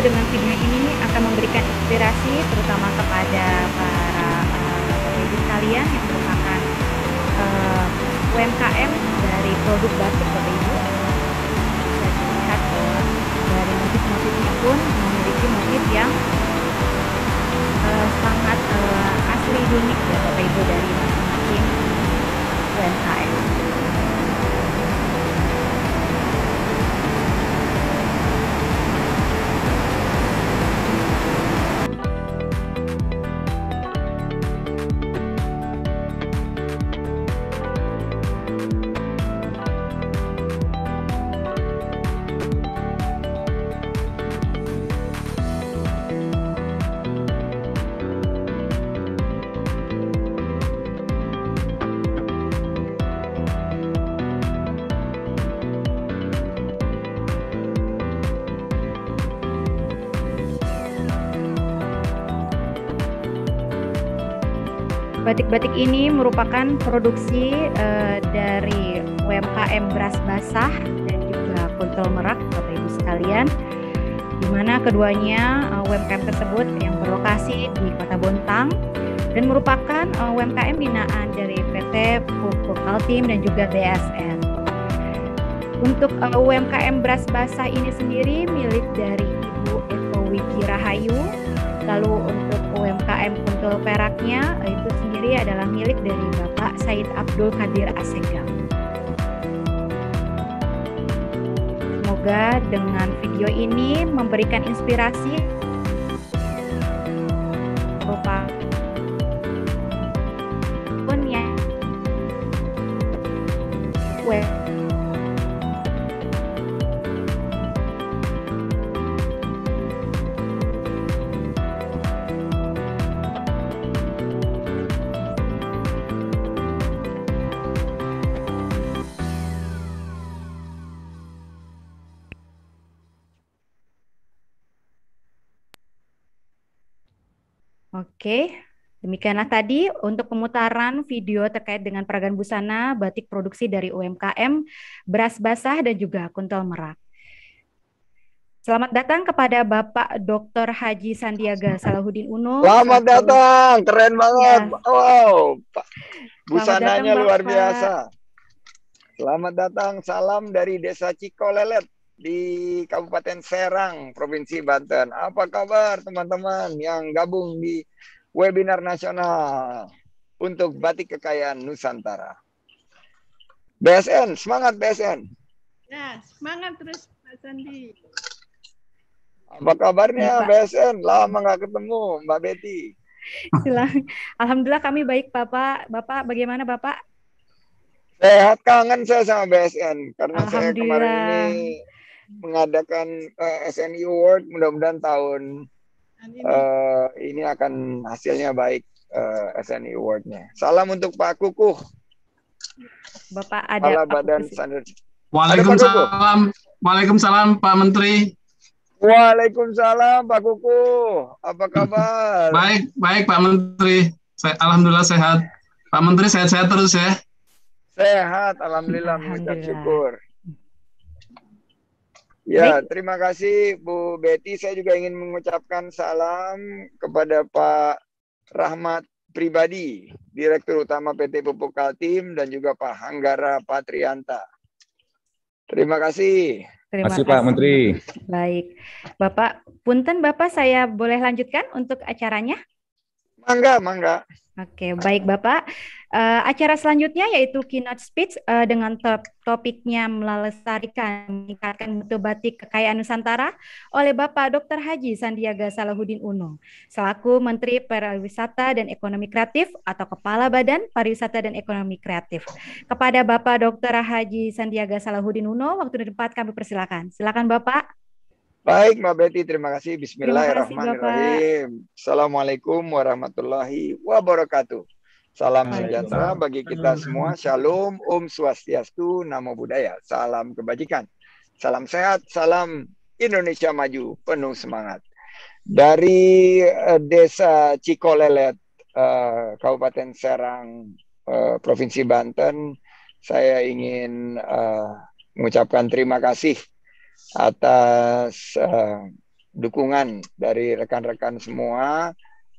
Dengan video ini akan memberikan inspirasi terutama kepada para pemimpin uh, kalian yang merupakan uh, U M K M dari produk batik Bapak Ibu. Bisa dilihat bahwa dari motif-motifnya pun memiliki motif yang uh, sangat uh, asli unik ya Bapak Ibu dari masing-masing U M K M. Batik-batik ini merupakan produksi uh, dari U M K M Beras Basah dan juga Kuntul Merak, Bapak Ibu sekalian, di mana keduanya uh, U M K M tersebut yang berlokasi di Kota Bontang dan merupakan uh, U M K M binaan dari P T Pupuk Kaltim dan juga B S N. Untuk uh, U M K M Beras Basah ini sendiri milik dari Ibu Eko Wiji Rahayu, lalu untuk U M K M Kuntul Peraknya itu sendiri adalah milik dari Bapak Said Abdul Kadir Assegaf. Semoga dengan video ini memberikan inspirasi Bapak pun ya. Well. Oke, demikianlah tadi untuk pemutaran video terkait dengan peragaan busana batik produksi dari U M K M Beras Basah dan juga Kuntul Merak. Selamat datang kepada Bapak Doktor Haji Sandiaga Salahuddin Uno. Selamat datang, keren banget. Ya. Wow, busananya datang, luar Bapak. Biasa. Selamat datang, salam dari Desa Cikolelet di Kabupaten Serang, Provinsi Banten. Apa kabar teman-teman yang gabung di webinar nasional untuk batik kekayaan Nusantara? B S N, semangat B S N. Ya, semangat terus Pak Sandi. Apa kabarnya ya, Pak B S N? Lama nggak ketemu Mbak Betty. Alhamdulillah kami baik, Bapak. Bapak bagaimana, Bapak? Sehat, kangen saya sama B S N karena saya kemarin ini mengadakan uh, S N I Award. Mudah-mudahan tahun uh, ini akan hasilnya baik, uh, S N I Award-nya. Salam untuk Pak Kukuh. Bapak ada Kepala Badan Standar. Waalaikumsalam. Waalaikumsalam Pak Menteri. Waalaikumsalam Pak Kukuh. Apa kabar? Baik, baik Pak Menteri. Saya alhamdulillah sehat. Pak Menteri sehat-sehat terus ya. Sehat, alhamdulillah, mengucap syukur. Ya, terima kasih Bu Betty. Saya juga ingin mengucapkan salam kepada Pak Rahmat Pribadi, Direktur Utama P T Pupuk Kaltim, dan juga Pak Hanggara Patrianta. Terima kasih. Terima kasih Pak Menteri. Baik. Bapak, punten Bapak, saya boleh lanjutkan untuk acaranya? Mangga, mangga. Oke, baik Bapak. Uh, acara selanjutnya yaitu keynote speech uh, dengan top topiknya melestarikan meningkatkan mutu batik kekayaan Nusantara oleh Bapak Doktor Haji Sandiaga Salahuddin Uno selaku Menteri Pariwisata dan Ekonomi Kreatif atau Kepala Badan Pariwisata dan Ekonomi Kreatif. Kepada Bapak Doktor Haji Sandiaga Salahuddin Uno, waktu dan tempat kami persilakan. Silakan Bapak. Baik Mbak Betty, terima kasih. Bismillahirrahmanirrahim. Assalamualaikum warahmatullahi wabarakatuh. Salam sejahtera bagi kita semua. Shalom, Om Swastiastu, Namo Buddhaya. Salam kebajikan. Salam sehat, salam Indonesia maju, penuh semangat. Dari Desa Cikolelet, Kabupaten Serang, Provinsi Banten, saya ingin mengucapkan terima kasih atas dukungan dari rekan-rekan semua.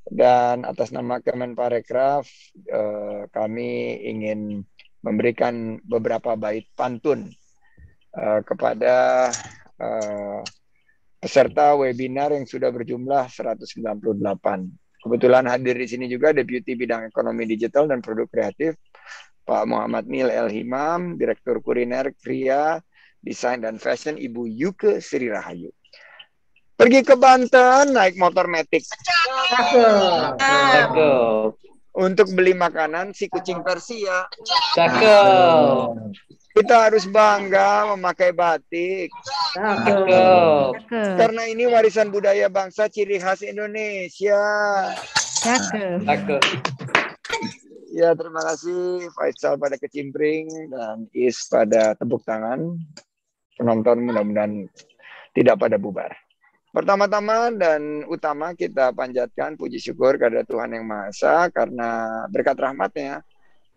Dan atas nama Kemenparekraf, eh, kami ingin memberikan beberapa bait pantun eh, kepada eh, peserta webinar yang sudah berjumlah seratus sembilan puluh delapan. Kebetulan hadir di sini juga Deputi Bidang Ekonomi Digital dan Produk Kreatif, Pak Muhammad Neil El-Himam, Direktur Kuliner, Kria, Desain dan Fashion, Ibu Yuke Sri Rahayu. Pergi ke Banten naik motor metik. Cakep. Cakep. Untuk beli makanan si kucing Persia. Cakep. Kita harus bangga memakai batik. Cakep. Karena ini warisan budaya bangsa ciri khas Indonesia. Cakep. Cakep. Ya, terima kasih Faisal pada kecimpring dan Is pada tepuk tangan. Penonton mudah-mudahan tidak pada bubar. Pertama-tama dan utama kita panjatkan puji syukur kepada Tuhan Yang Maha Esa karena berkat rahmatnya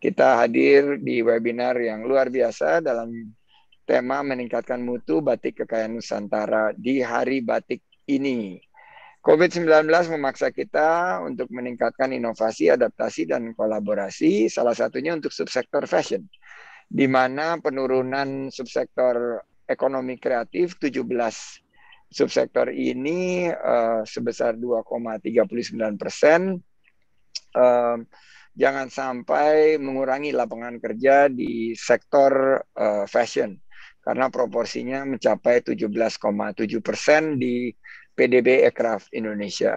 kita hadir di webinar yang luar biasa dalam tema meningkatkan mutu batik kekayaan Nusantara di Hari Batik ini. covid sembilan belas memaksa kita untuk meningkatkan inovasi, adaptasi, dan kolaborasi, salah satunya untuk subsektor fashion, di mana penurunan subsektor ekonomi kreatif tujuh belas subsektor ini uh, sebesar dua koma tiga sembilan persen. Uh, jangan sampai mengurangi lapangan kerja di sektor uh, fashion, karena proporsinya mencapai tujuh belas koma tujuh persen di P D B Aircraft Indonesia.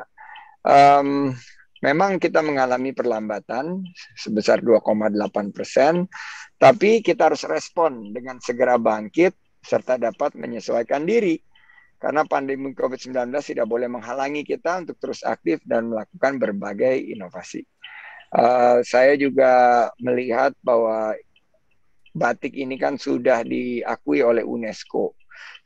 Um, memang kita mengalami perlambatan sebesar dua koma delapan persen, tapi kita harus respon dengan segera bangkit serta dapat menyesuaikan diri. Karena pandemi covid sembilan belas tidak boleh menghalangi kita untuk terus aktif dan melakukan berbagai inovasi. Uh, saya juga melihat bahwa batik ini kan sudah diakui oleh UNESCO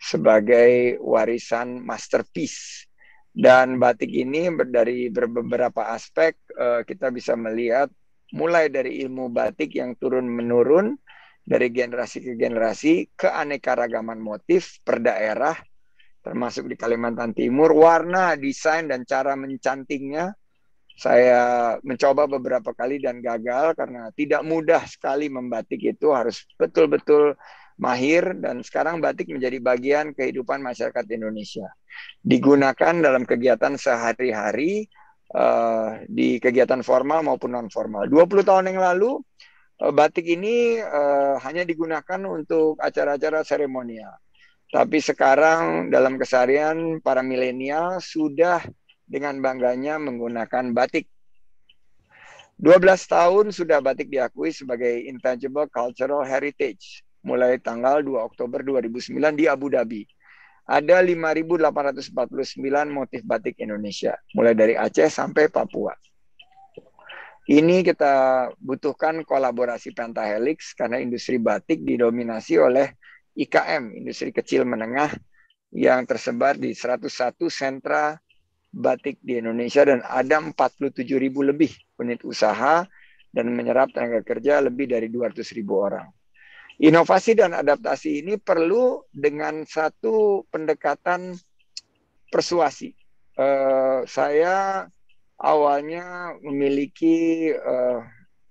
sebagai warisan masterpiece. Dan batik ini dari beberapa aspek uh, kita bisa melihat mulai dari ilmu batik yang turun-menurun dari generasi ke generasi, keanekaragaman motif per daerah, termasuk di Kalimantan Timur, warna, desain, dan cara mencantingnya. Saya mencoba beberapa kali dan gagal karena tidak mudah sekali membatik itu, harus betul-betul mahir, dan sekarang batik menjadi bagian kehidupan masyarakat Indonesia. Digunakan dalam kegiatan sehari-hari, uh, di kegiatan formal maupun non-formal. dua puluh tahun yang lalu, uh, batik ini uh, hanya digunakan untuk acara-acara seremonial. Tapi sekarang dalam keseharian para milenial sudah dengan bangganya menggunakan batik dua belas tahun sudah batik diakui sebagai Intangible Cultural Heritage mulai tanggal dua Oktober dua ribu sembilan di Abu Dhabi. Ada lima ribu delapan ratus empat puluh sembilan motif batik Indonesia, mulai dari Aceh sampai Papua. Ini kita butuhkan kolaborasi Pentahelix karena industri batik didominasi oleh I K M, industri kecil menengah yang tersebar di seratus satu sentra batik di Indonesia dan ada empat puluh tujuh ribu lebih unit usaha dan menyerap tenaga kerja lebih dari dua ratus ribu orang. Inovasi dan adaptasi ini perlu dengan satu pendekatan persuasi. Uh, saya awalnya memiliki uh,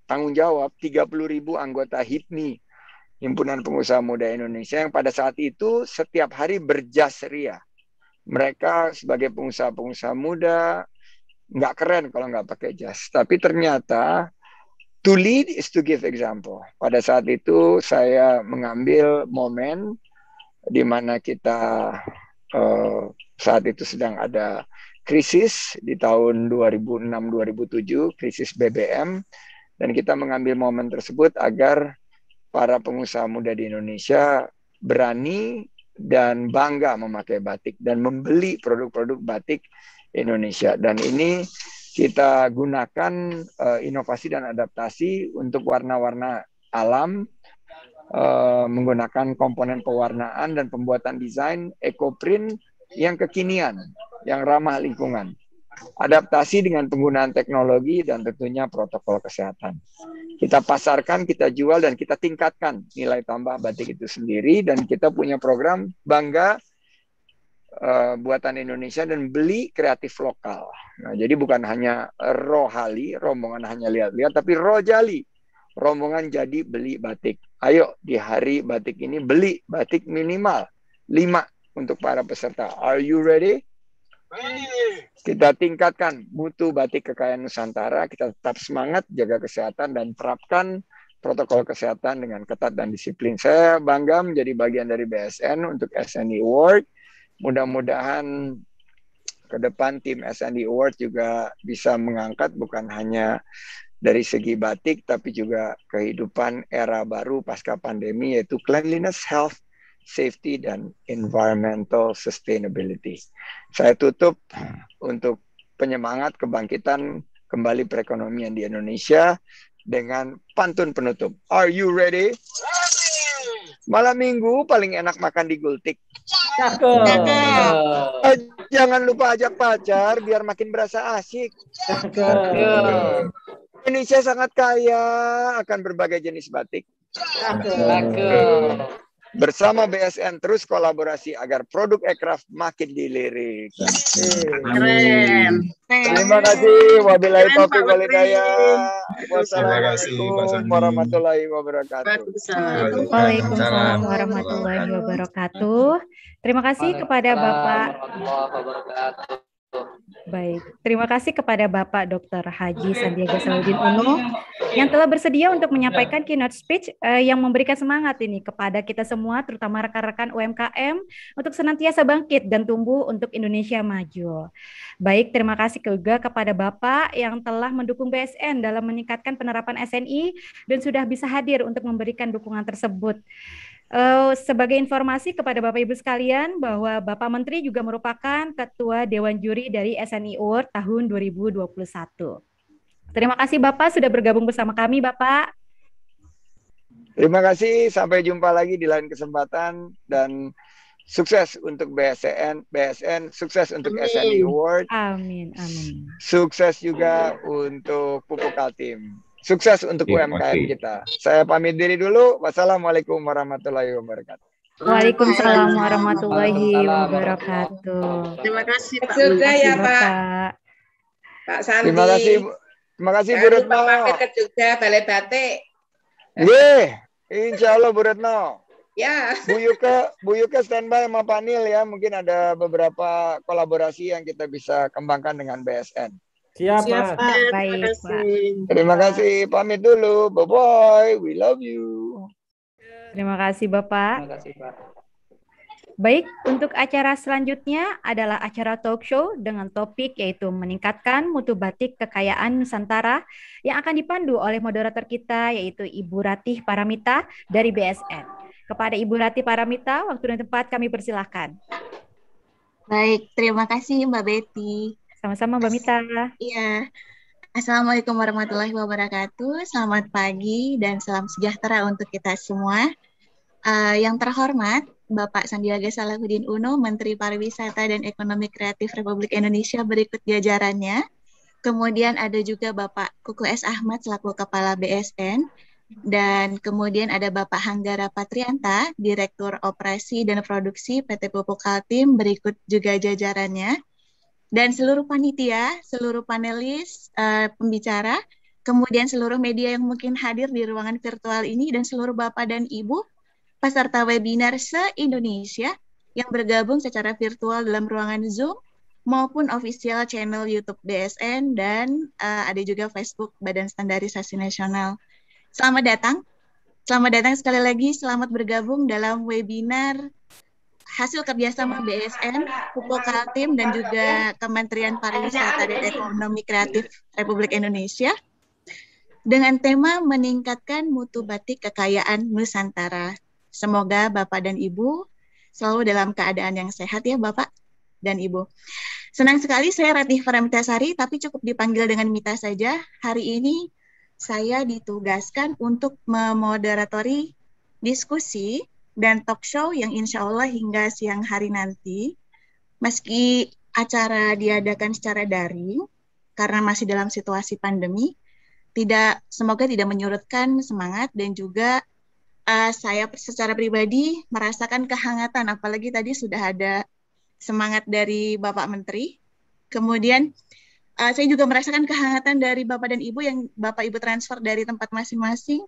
tanggung jawab tiga puluh ribu anggota HIPMI, Himpunan Pengusaha Muda Indonesia, yang pada saat itu setiap hari berjas ria. Mereka sebagai pengusaha-pengusaha muda nggak keren kalau nggak pakai jas. Tapi ternyata to lead is to give example. Pada saat itu saya mengambil momen di mana kita eh, saat itu sedang ada krisis di tahun dua ribu enam dua ribu tujuh, krisis B B M. Dan kita mengambil momen tersebut agar para pengusaha muda di Indonesia berani dan bangga memakai batik dan membeli produk-produk batik Indonesia. Dan ini kita gunakan uh, inovasi dan adaptasi untuk warna-warna alam, uh, menggunakan komponen pewarnaan dan pembuatan desain eco-print yang kekinian, yang ramah lingkungan. Adaptasi dengan penggunaan teknologi dan tentunya protokol kesehatan. Kita pasarkan, kita jual, dan kita tingkatkan nilai tambah batik itu sendiri. Dan kita punya program Bangga uh, Buatan Indonesia dan Beli Kreatif Lokal. Nah, jadi bukan hanya rohali, rombongan hanya lihat-lihat, tapi rojali, rombongan jadi beli batik. Ayo di hari batik ini beli batik minimal lima untuk para peserta. Are you ready? Kita tingkatkan mutu batik kekayaan Nusantara, kita tetap semangat, jaga kesehatan, dan terapkan protokol kesehatan dengan ketat dan disiplin. Saya bangga menjadi bagian dari B S N untuk S N I Award. Mudah-mudahan ke depan tim S N I Award juga bisa mengangkat bukan hanya dari segi batik, tapi juga kehidupan era baru pasca pandemi, yaitu cleanliness, health, safety, dan environmental sustainability. Saya tutup untuk penyemangat kebangkitan kembali perekonomian di Indonesia dengan pantun penutup. Are you ready? Malam minggu paling enak makan di Gultik. Cakep. Cakep. Jangan lupa ajak pacar biar makin berasa asik. Cakep. Indonesia sangat kaya akan berbagai jenis batik. Cakep. Bersama B S N terus kolaborasi agar produk Ekraf makin dilirik. Keren. Terima kasih. Wabillahi taufiq wal hidayah. Wassalamualaikum warahmatullahi wabarakatuh. Waalaikumsalam warahmatullahi wabarakatuh. Terima kasih kepada Bapak. Baik, terima kasih kepada Bapak Doktor Haji Sandiaga Salahuddin Uno yang telah bersedia untuk menyampaikan keynote speech uh, yang memberikan semangat ini kepada kita semua, terutama rekan-rekan U M K M untuk senantiasa bangkit dan tumbuh untuk Indonesia maju. Baik, terima kasih juga kepada Bapak yang telah mendukung B S N dalam meningkatkan penerapan S N I dan sudah bisa hadir untuk memberikan dukungan tersebut. Uh, sebagai informasi kepada Bapak Ibu sekalian bahwa Bapak Menteri juga merupakan Ketua Dewan Juri dari S N I Award tahun dua ribu dua puluh satu. Terima kasih Bapak sudah bergabung bersama kami, Bapak. Terima kasih, sampai jumpa lagi di lain kesempatan dan sukses untuk B S N, B S N sukses untuk amin. S N I Award. Amin, amin. Sukses juga amin. Untuk Pupuk Kaltim. Sukses untuk ya, U M K M okay. Kita. Saya pamit diri dulu. Wassalamualaikum warahmatullahi wabarakatuh. Waalaikumsalam warahmatullahi wabarakatuh. Terima kasih Pak. Surga ya Pak. Pak Sandi. Terima kasih. Terima kasih Bu Retno. Pamit ke Jogja Balai Batik. Nggih, insyaallah Bu Retno. Ya. Bu Yuke, Bu Yuke standby sama Pak Nil ya. Mungkin ada beberapa kolaborasi yang kita bisa kembangkan dengan B S N. Siap, Pak. Baik, terima kasih. Terima kasih. Pamit dulu. Bye-bye. We love you. Terima kasih, Bapak. Terima kasih, Pak. Baik, untuk acara selanjutnya adalah acara talk show dengan topik yaitu meningkatkan mutu batik kekayaan Nusantara yang akan dipandu oleh moderator kita yaitu Ibu Ratih Paramita dari B S N. Kepada Ibu Ratih Paramita, waktu dan tempat kami persilahkan. Baik, terima kasih Mbak Betty. Sama-sama Mbak Mita. Iya. Assalamualaikum warahmatullahi wabarakatuh. Selamat pagi dan salam sejahtera untuk kita semua. Uh, yang terhormat, Bapak Sandiaga Salahuddin Uno, Menteri Pariwisata dan Ekonomi Kreatif Republik Indonesia berikut jajarannya. Kemudian ada juga Bapak Kukuh S. Ahmad selaku Kepala B S N. Dan kemudian ada Bapak Hanggara Patrianta, Direktur Operasi dan Produksi P T Pupuk Kaltim berikut juga jajarannya. Dan seluruh panitia, seluruh panelis, uh, pembicara, kemudian seluruh media yang mungkin hadir di ruangan virtual ini dan seluruh Bapak dan Ibu peserta webinar se-Indonesia yang bergabung secara virtual dalam ruangan Zoom maupun official channel YouTube B S N dan uh, ada juga Facebook Badan Standardisasi Nasional. Selamat datang. Selamat datang sekali lagi. Selamat bergabung dalam webinar hasil kerjasama B S N, Pupuk Kaltim, dan juga Kementerian Pariwisata dan Ekonomi Kreatif Republik Indonesia dengan tema meningkatkan mutu batik kekayaan Nusantara. Semoga Bapak dan Ibu selalu dalam keadaan yang sehat ya Bapak dan Ibu. Senang sekali saya Ratih Paramitasari, tapi cukup dipanggil dengan Mita saja. Hari ini saya ditugaskan untuk memoderatori diskusi dan talk show yang insya Allah hingga siang hari nanti. Meski acara diadakan secara daring, karena masih dalam situasi pandemi, tidak, semoga tidak menyurutkan semangat dan juga Uh, saya secara pribadi merasakan kehangatan, apalagi tadi sudah ada semangat dari Bapak Menteri. Kemudian uh, saya juga merasakan kehangatan dari Bapak dan Ibu yang Bapak Ibu transfer dari tempat masing-masing.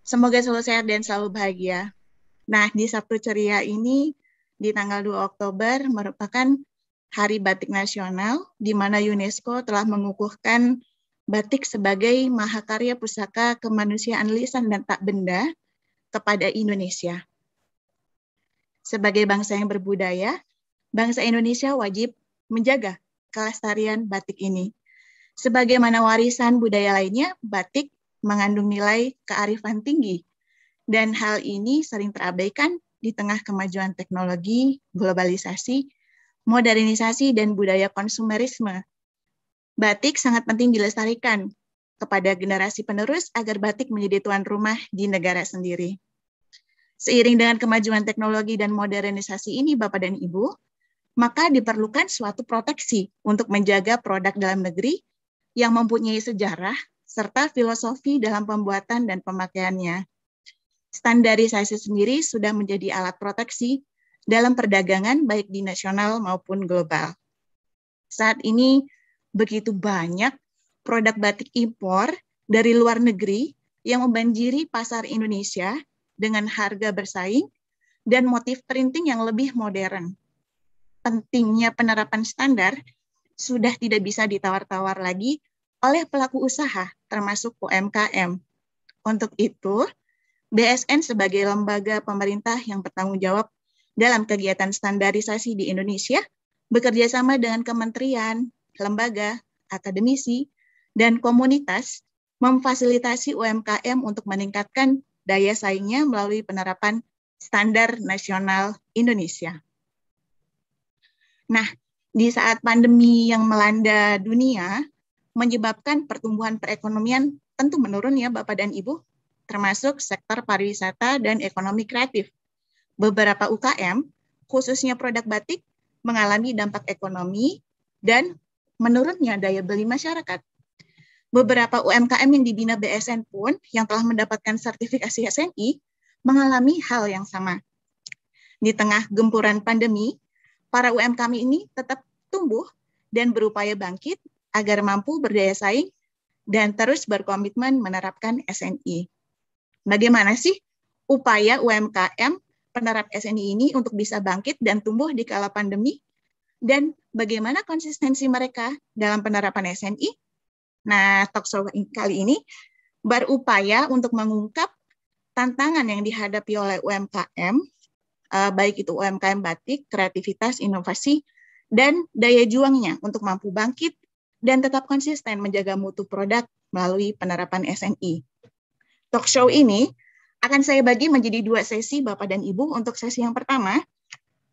Semoga selalu sehat dan selalu bahagia. Nah, di Sabtu Ceria ini, di tanggal dua Oktober, merupakan Hari Batik Nasional, di mana UNESCO telah mengukuhkan batik sebagai mahakarya pusaka kemanusiaan lisan dan tak benda kepada Indonesia. Sebagai bangsa yang berbudaya, bangsa Indonesia wajib menjaga kelestarian batik ini. Sebagaimana warisan budaya lainnya, batik mengandung nilai kearifan tinggi, dan hal ini sering terabaikan di tengah kemajuan teknologi, globalisasi, modernisasi, dan budaya konsumerisme. Batik sangat penting dilestarikan kepada generasi penerus agar batik menjadi tuan rumah di negara sendiri. Seiring dengan kemajuan teknologi dan modernisasi ini, Bapak dan Ibu, maka diperlukan suatu proteksi untuk menjaga produk dalam negeri yang mempunyai sejarah serta filosofi dalam pembuatan dan pemakaiannya. Standarisasi sendiri sudah menjadi alat proteksi dalam perdagangan baik di nasional maupun global. Saat ini begitu banyak produk batik impor dari luar negeri yang membanjiri pasar Indonesia dengan harga bersaing dan motif printing yang lebih modern. Pentingnya penerapan standar sudah tidak bisa ditawar-tawar lagi oleh pelaku usaha, termasuk U M K M. Untuk itu, B S N sebagai lembaga pemerintah yang bertanggung jawab dalam kegiatan standarisasi di Indonesia bekerjasama dengan kementerian, lembaga, akademisi, dan komunitas memfasilitasi U M K M untuk meningkatkan daya saingnya melalui penerapan standar nasional Indonesia. Nah, di saat pandemi yang melanda dunia, menyebabkan pertumbuhan perekonomian tentu menurun ya Bapak dan Ibu, termasuk sektor pariwisata dan ekonomi kreatif. Beberapa U K M, khususnya produk batik, mengalami dampak ekonomi dan menurunnya daya beli masyarakat. Beberapa U M K M yang dibina B S N pun yang telah mendapatkan sertifikasi S N I mengalami hal yang sama. Di tengah gempuran pandemi, para U M K M ini tetap tumbuh dan berupaya bangkit agar mampu berdaya saing dan terus berkomitmen menerapkan S N I. Bagaimana sih upaya U M K M penerap S N I ini untuk bisa bangkit dan tumbuh di kala pandemi? Dan bagaimana konsistensi mereka dalam penerapan S N I? Nah, talk show kali ini berupaya untuk mengungkap tantangan yang dihadapi oleh U M K M uh, baik itu U M K M batik, kreativitas, inovasi, dan daya juangnya untuk mampu bangkit dan tetap konsisten menjaga mutu produk melalui penerapan S N I. Talk show ini akan saya bagi menjadi dua sesi, Bapak dan Ibu. Untuk sesi yang pertama,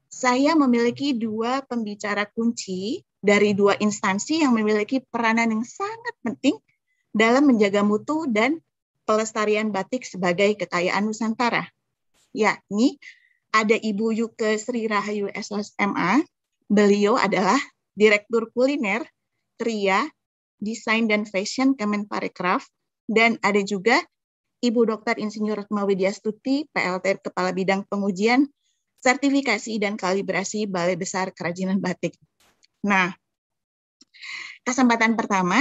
saya memiliki dua pembicara kunci dari dua instansi yang memiliki peranan yang sangat penting dalam menjaga mutu dan pelestarian batik sebagai kekayaan Nusantara. Yakni ada Ibu Yuke Sri Rahayu S M A, beliau adalah Direktur Kuliner, Kriya, Desain dan Fashion Kemenparekraf, dan ada juga Ibu Doktor Insinyur Retno Widyastuti, P L T Kepala Bidang Pengujian, Sertifikasi dan Kalibrasi Balai Besar Kerajinan Batik. Nah, kesempatan pertama,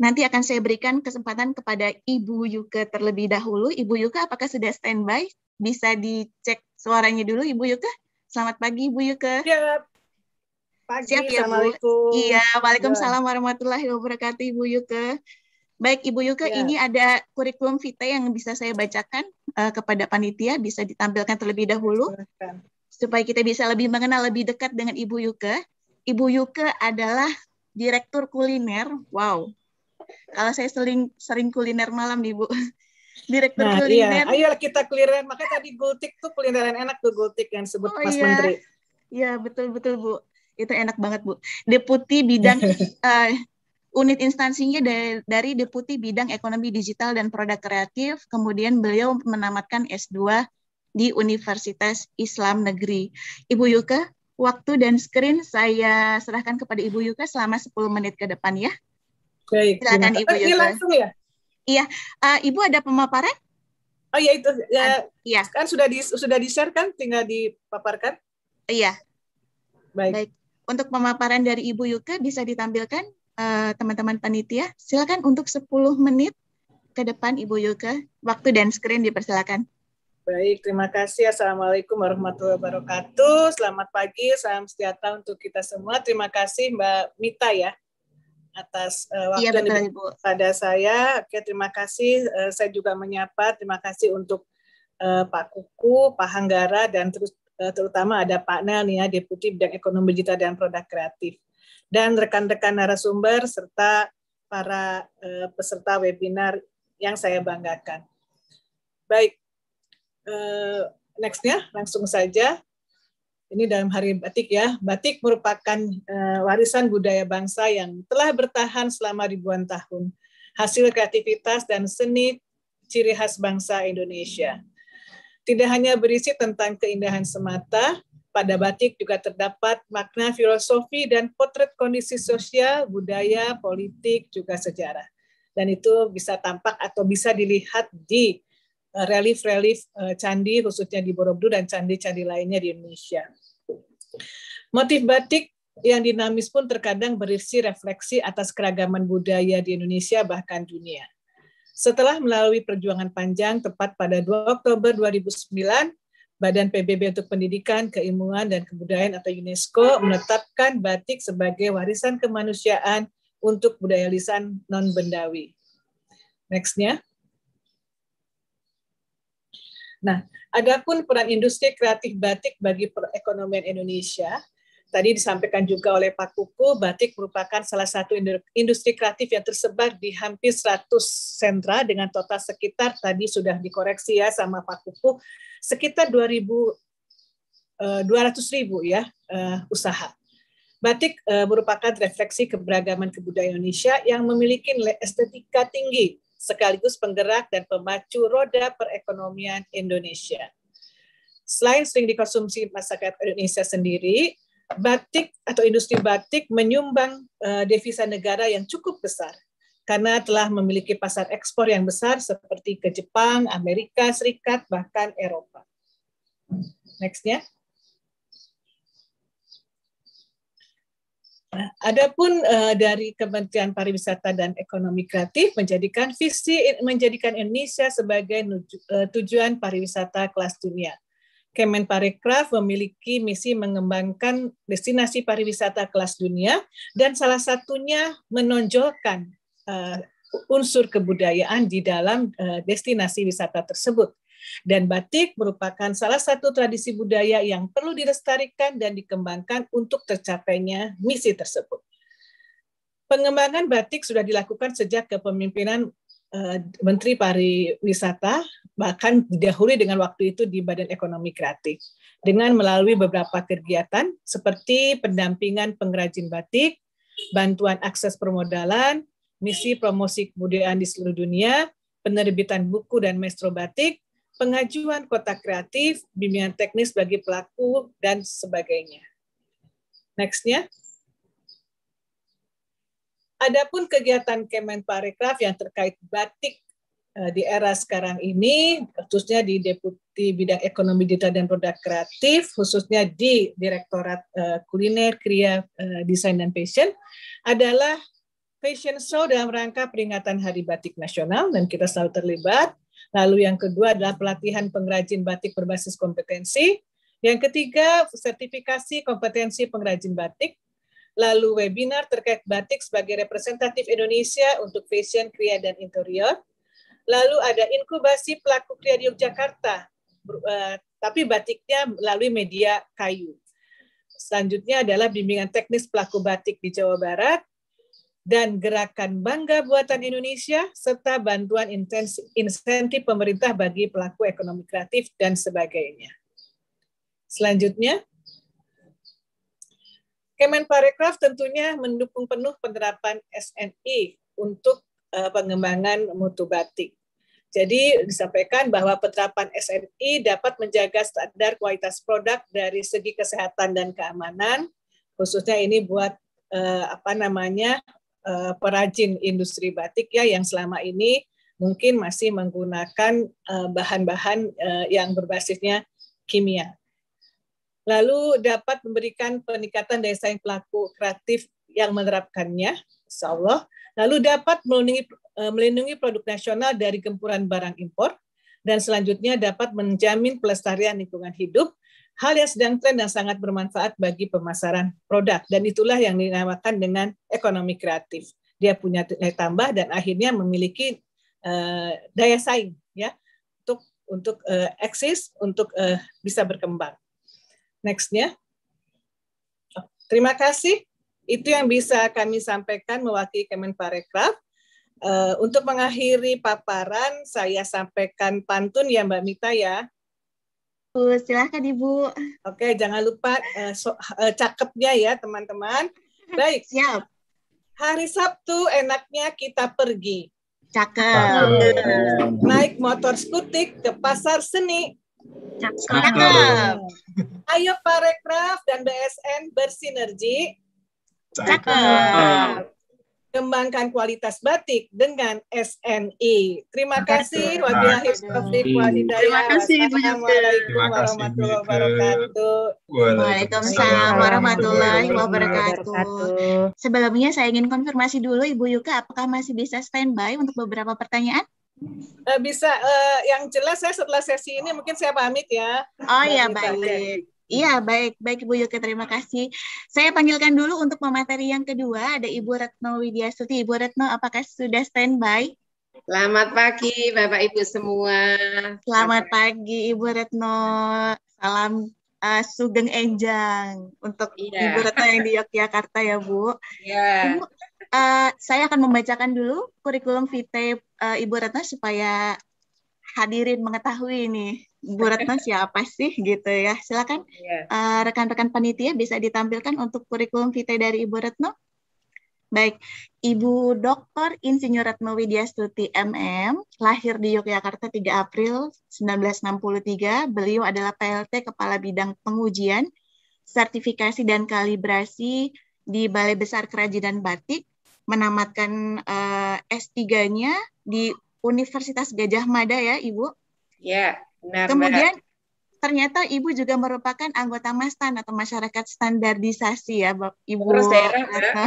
nanti akan saya berikan kesempatan kepada Ibu Yuke terlebih dahulu. Ibu Yuke, apakah sudah standby? Bisa dicek suaranya dulu, Ibu Yuke. Selamat pagi, Ibu Yuke. Siap. Pagi, siap ya, Assalamualaikum. Bu? Iya, waalaikumsalam ya. Warahmatullahi wabarakatuh, Ibu Yuke. Baik, Ibu Yuke, ya. Ini ada kurikulum vitae yang bisa saya bacakan uh, kepada panitia, bisa ditampilkan terlebih dahulu. Silahkan. Supaya kita bisa lebih mengenal lebih dekat dengan Ibu Yuke. Ibu Yuke adalah Direktur Kuliner. Wow. Kalau saya sering sering kuliner malam nih, Bu. Direktur nah, kuliner. Iya. Ayo kita kulineran. Makanya tadi Gultik tuh kulineran enak tuh, Gultik yang sebut oh, Mas iya. Menteri. Iya, betul-betul, Bu. Itu enak banget, Bu. Deputi Bidang uh, unit instansinya dari, dari Deputi Bidang Ekonomi Digital dan Produk Kreatif. Kemudian beliau menamatkan S dua di Universitas Islam Negeri. Ibu Yuke, waktu dan screen saya serahkan kepada Ibu Yuke selama sepuluh menit ke depan ya. Baik, silakan Ibu Yuke. Ini langsung ya? Iya, uh, Ibu ada pemaparan? Oh ya itu, ya, ya. Kan sudah di sudah di-share kan, tinggal dipaparkan. Iya. Baik. Baik. Untuk pemaparan dari Ibu Yuke bisa ditampilkan teman-teman uh, panitia. Silakan untuk sepuluh menit ke depan Ibu Yuke. Waktu dan screen dipersilakan. Baik, terima kasih. Assalamualaikum warahmatullahi wabarakatuh. Selamat pagi, salam sejahtera untuk kita semua. Terima kasih Mbak Mita ya. Atas uh, waktu ya, betul, yang diberikan pada saya. Oke, terima kasih. Uh, saya juga menyapa. Terima kasih untuk uh, Pak Kuku, Pak Hanggara, dan terus uh, terutama ada Pak Nel nih ya, Deputi Bidang Ekonomi Digital dan Produk Kreatif. Dan rekan-rekan narasumber serta para uh, peserta webinar yang saya banggakan. Baik, uh, next-nya langsung saja. Ini dalam hari batik ya. Batik merupakan uh, warisan budaya bangsa yang telah bertahan selama ribuan tahun. Hasil kreativitas dan seni ciri khas bangsa Indonesia. Tidak hanya berisi tentang keindahan semata, pada batik juga terdapat makna filosofi dan potret kondisi sosial, budaya, politik, juga sejarah. Dan itu bisa tampak atau bisa dilihat di uh, relief-relief uh, candi, khususnya di Borobudur dan candi-candi lainnya di Indonesia. Motif batik yang dinamis pun terkadang berisi refleksi atas keragaman budaya di Indonesia bahkan dunia. Setelah melalui perjuangan panjang tepat pada dua Oktober dua ribu sembilan, Badan P B B untuk Pendidikan, Keilmuan, dan Kebudayaan atau UNESCO menetapkan batik sebagai warisan kemanusiaan untuk budaya lisan non-bendawi. Next-nya. Nah, adapun peran industri kreatif batik bagi perekonomian Indonesia, tadi disampaikan juga oleh Pak Kuku, batik merupakan salah satu industri kreatif yang tersebar di hampir seratus sentra dengan total sekitar, tadi sudah dikoreksi ya sama Pak Kuku, sekitar dua ratus ribu ya usaha. Batik merupakan refleksi keberagaman kebudayaan Indonesia yang memiliki nilai estetika tinggi, sekaligus penggerak dan pemacu roda perekonomian Indonesia. Selain sering dikonsumsi masyarakat Indonesia sendiri, batik atau industri batik menyumbang uh, devisa negara yang cukup besar karena telah memiliki pasar ekspor yang besar seperti ke Jepang, Amerika Serikat, bahkan Eropa. Next-nya. Adapun uh, dari Kementerian Pariwisata dan Ekonomi Kreatif menjadikan visi menjadikan Indonesia sebagai nuju, uh, tujuan pariwisata kelas dunia. Kemenparekraf memiliki misi mengembangkan destinasi pariwisata kelas dunia dan salah satunya menonjolkan uh, unsur kebudayaan di dalam uh, destinasi wisata tersebut. Dan batik merupakan salah satu tradisi budaya yang perlu dilestarikan dan dikembangkan untuk tercapainya misi tersebut. Pengembangan batik sudah dilakukan sejak kepemimpinan Menteri Pariwisata, bahkan didahului dengan waktu itu di Badan Ekonomi Kreatif, dengan melalui beberapa kegiatan seperti pendampingan pengrajin batik, bantuan akses permodalan, misi promosi kebudayaan di seluruh dunia, penerbitan buku dan maestro batik, pengajuan kotak kreatif, bimbingan teknis bagi pelaku, dan sebagainya. Next-nya. Adapun kegiatan Kemenparekraf yang terkait batik di era sekarang ini, khususnya di Deputi Bidang Ekonomi Digital dan Produk Kreatif, khususnya di Direktorat Kuliner, Kria, Desain dan Fashion, adalah fashion show dalam rangka peringatan Hari Batik Nasional, dan kita selalu terlibat. Lalu yang kedua adalah pelatihan pengrajin batik berbasis kompetensi. Yang ketiga, sertifikasi kompetensi pengrajin batik. Lalu webinar terkait batik sebagai representatif Indonesia untuk fashion, kria, dan interior. Lalu ada inkubasi pelaku kria di Yogyakarta, tapi batiknya melalui media kayu. Selanjutnya adalah bimbingan teknis pelaku batik di Jawa Barat, dan gerakan bangga buatan Indonesia, serta bantuan insentif pemerintah bagi pelaku ekonomi kreatif, dan sebagainya. Selanjutnya, Kemenparekraf tentunya mendukung penuh penerapan S N I untuk pengembangan mutu batik. Jadi disampaikan bahwa penerapan S N I dapat menjaga standar kualitas produk dari segi kesehatan dan keamanan, khususnya ini buat eh, apa namanya eh, perajin industri batik ya yang selama ini mungkin masih menggunakan bahan-bahan eh, eh, yang berbasisnya kimia. Lalu dapat memberikan peningkatan daya saing pelaku kreatif yang menerapkannya, insya Allah. Lalu dapat melindungi, melindungi produk nasional dari gempuran barang impor, dan selanjutnya dapat menjamin pelestarian lingkungan hidup, hal yang sedang tren dan sangat bermanfaat bagi pemasaran produk, dan itulah yang dinamakan dengan ekonomi kreatif. Dia punya nilai tambah dan akhirnya memiliki uh, daya saing ya untuk untuk uh, eksis, untuk uh, bisa berkembang. Next-nya. Terima kasih. Itu yang bisa kami sampaikan mewakili Kemenparekraf. Uh, untuk mengakhiri paparan, saya sampaikan pantun ya Mbak Mita ya. Bu, silahkan Ibu. Oke, jangan lupa uh, so, uh, cakepnya ya teman-teman. Baik. Siap. Hari Sabtu enaknya kita pergi. Cakep. Naik motor skutik ke pasar seni. Cakep. Ayo Parekraf dan B S N bersinergi. Cakep. Kembangkan kualitas batik dengan S N I. Terima kasih. Wabillahi taufiq wal hidayah. Terima kasih Ibu Yuke. Assalamualaikum warahmatullahi wabarakatuh. Waalaikumsalam warahmatullahi wabarakatuh. Sebelumnya saya ingin konfirmasi dulu Ibu Yuke, apakah masih bisa standby untuk beberapa pertanyaan? Uh, bisa, uh, yang jelas saya setelah sesi ini mungkin saya pamit ya. Oh iya, baik. Iya, baik. Baik Ibu Yuke, terima kasih. Saya panggilkan dulu untuk pemateri yang kedua, ada Ibu Retno Widyastuti. Ibu Retno, apakah sudah standby? Selamat pagi Bapak-Ibu semua. Selamat pagi Ibu Retno. Salam uh, Sugeng Enjang untuk iya. Ibu Retno yang di Yogyakarta ya Bu. Iya. Ibu, uh, saya akan membacakan dulu kurikulum vitae uh, Ibu Retno supaya hadirin mengetahui nih Bu Retno siapa sih gitu ya. Silakan rekan-rekan yeah. uh, panitia bisa ditampilkan untuk kurikulum vitae dari Ibu Retno. Baik, Ibu Doktor Insinyur Retno Widyastuti M M, lahir di Yogyakarta tiga April seribu sembilan ratus enam puluh tiga. Beliau adalah P L T Kepala Bidang Pengujian, Sertifikasi dan Kalibrasi di Balai Besar Kerajinan Batik, menamatkan uh, S tiga-nya di Universitas Gajah Mada ya Ibu. Ya. Yeah. Benar, kemudian benar. Ternyata Ibu juga merupakan anggota MASTAN atau Masyarakat Standardisasi ya Ibu Retno.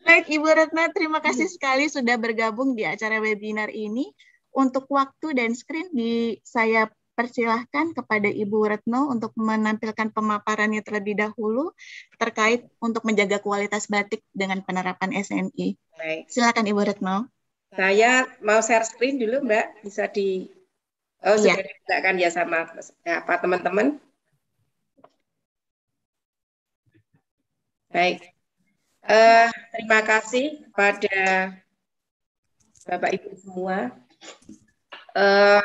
Baik Ibu Retno, terima kasih sekali sudah bergabung di acara webinar ini. Untuk waktu dan screen di saya persilahkan kepada Ibu Retno untuk menampilkan pemaparannya terlebih dahulu terkait untuk menjaga kualitas batik dengan penerapan S N I. Baik. Silakan Ibu Retno. Saya mau share screen dulu Mbak, bisa di Oh, sudah ya. Diadakan ya sama ya, Pak teman-teman. Baik, uh, terima kasih pada Bapak Ibu semua. Uh,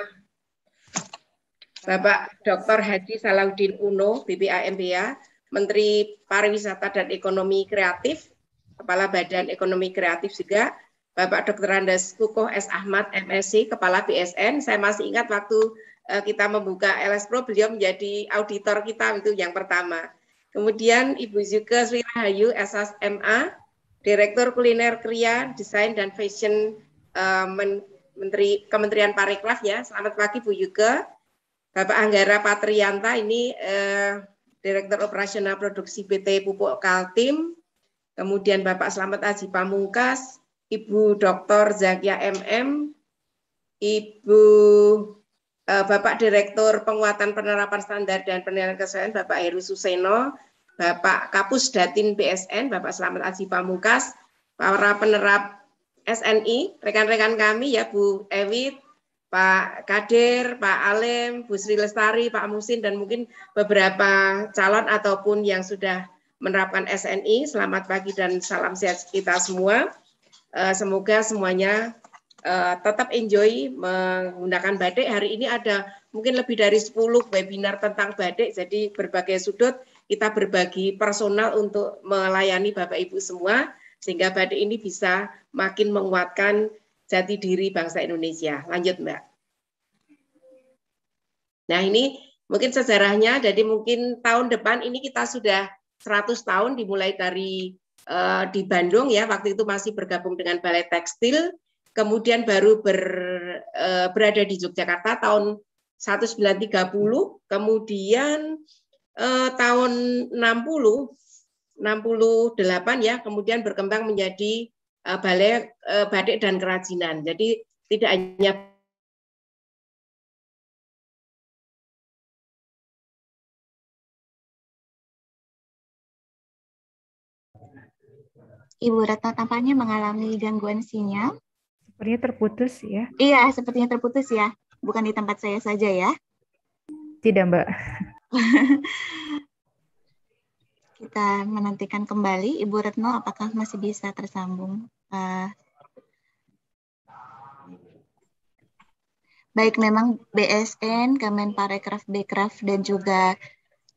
Bapak Doktor Haji Salahuddin Uno, B P A M P A, Menteri Pariwisata dan Ekonomi Kreatif, Kepala Badan Ekonomi Kreatif juga, Bapak Doktor Andes Kukuh S. Ahmad, M Sc, Kepala B S N. Saya masih ingat waktu kita membuka L S Pro, beliau menjadi auditor kita, itu yang pertama. Kemudian Ibu Yuke Sri Rahayu, S Sas M A, Direktur Kuliner Kria, Desain dan Fashion Menteri Kementerian Pariwisata ya. Selamat pagi Bu Yuke. Bapak Hanggara Patrianta, ini eh, Direktur Operasional Produksi P T Pupuk Kaltim. Kemudian Bapak Slamet Aji Pamungkas, Ibu Doktor Zakiyah M M, Ibu eh, Bapak Direktur Penguatan Penerapan Standar dan Penilaian Kesehatan Bapak Heru Suseno, Bapak Kapus Datin B S N Bapak Slamet Aji Pamungkas, para penerap S N I, rekan-rekan kami ya Bu Ewit, Pak Kadir, Pak Alim, Bu Sri Lestari, Pak Muhsin, dan mungkin beberapa calon ataupun yang sudah menerapkan S N I. Selamat pagi dan salam sehat kita semua. Semoga semuanya tetap enjoy menggunakan batik. Hari ini ada mungkin lebih dari sepuluh webinar tentang batik, jadi berbagai sudut kita berbagi personal untuk melayani Bapak Ibu semua, sehingga batik ini bisa makin menguatkan jati diri bangsa Indonesia. Lanjut Mbak. Nah ini mungkin sejarahnya, jadi mungkin tahun depan ini kita sudah seratus tahun dimulai dari uh, di Bandung ya, waktu itu masih bergabung dengan Balai Tekstil, kemudian baru ber, uh, berada di Yogyakarta tahun seribu sembilan ratus tiga puluh, kemudian uh, tahun enam puluh, enam puluh delapan ya, kemudian berkembang menjadi Balai Batik dan Kerajinan. Jadi tidak hanya Ibu Retno tampaknya mengalami gangguan sinyal. Sepertinya terputus ya. Iya, sepertinya terputus ya. Bukan di tempat saya saja ya. Tidak, Mbak. Kita menantikan kembali Ibu Retno apakah masih bisa tersambung. Uh, baik, memang B S N, Kemenparekraf, Bekraf, dan juga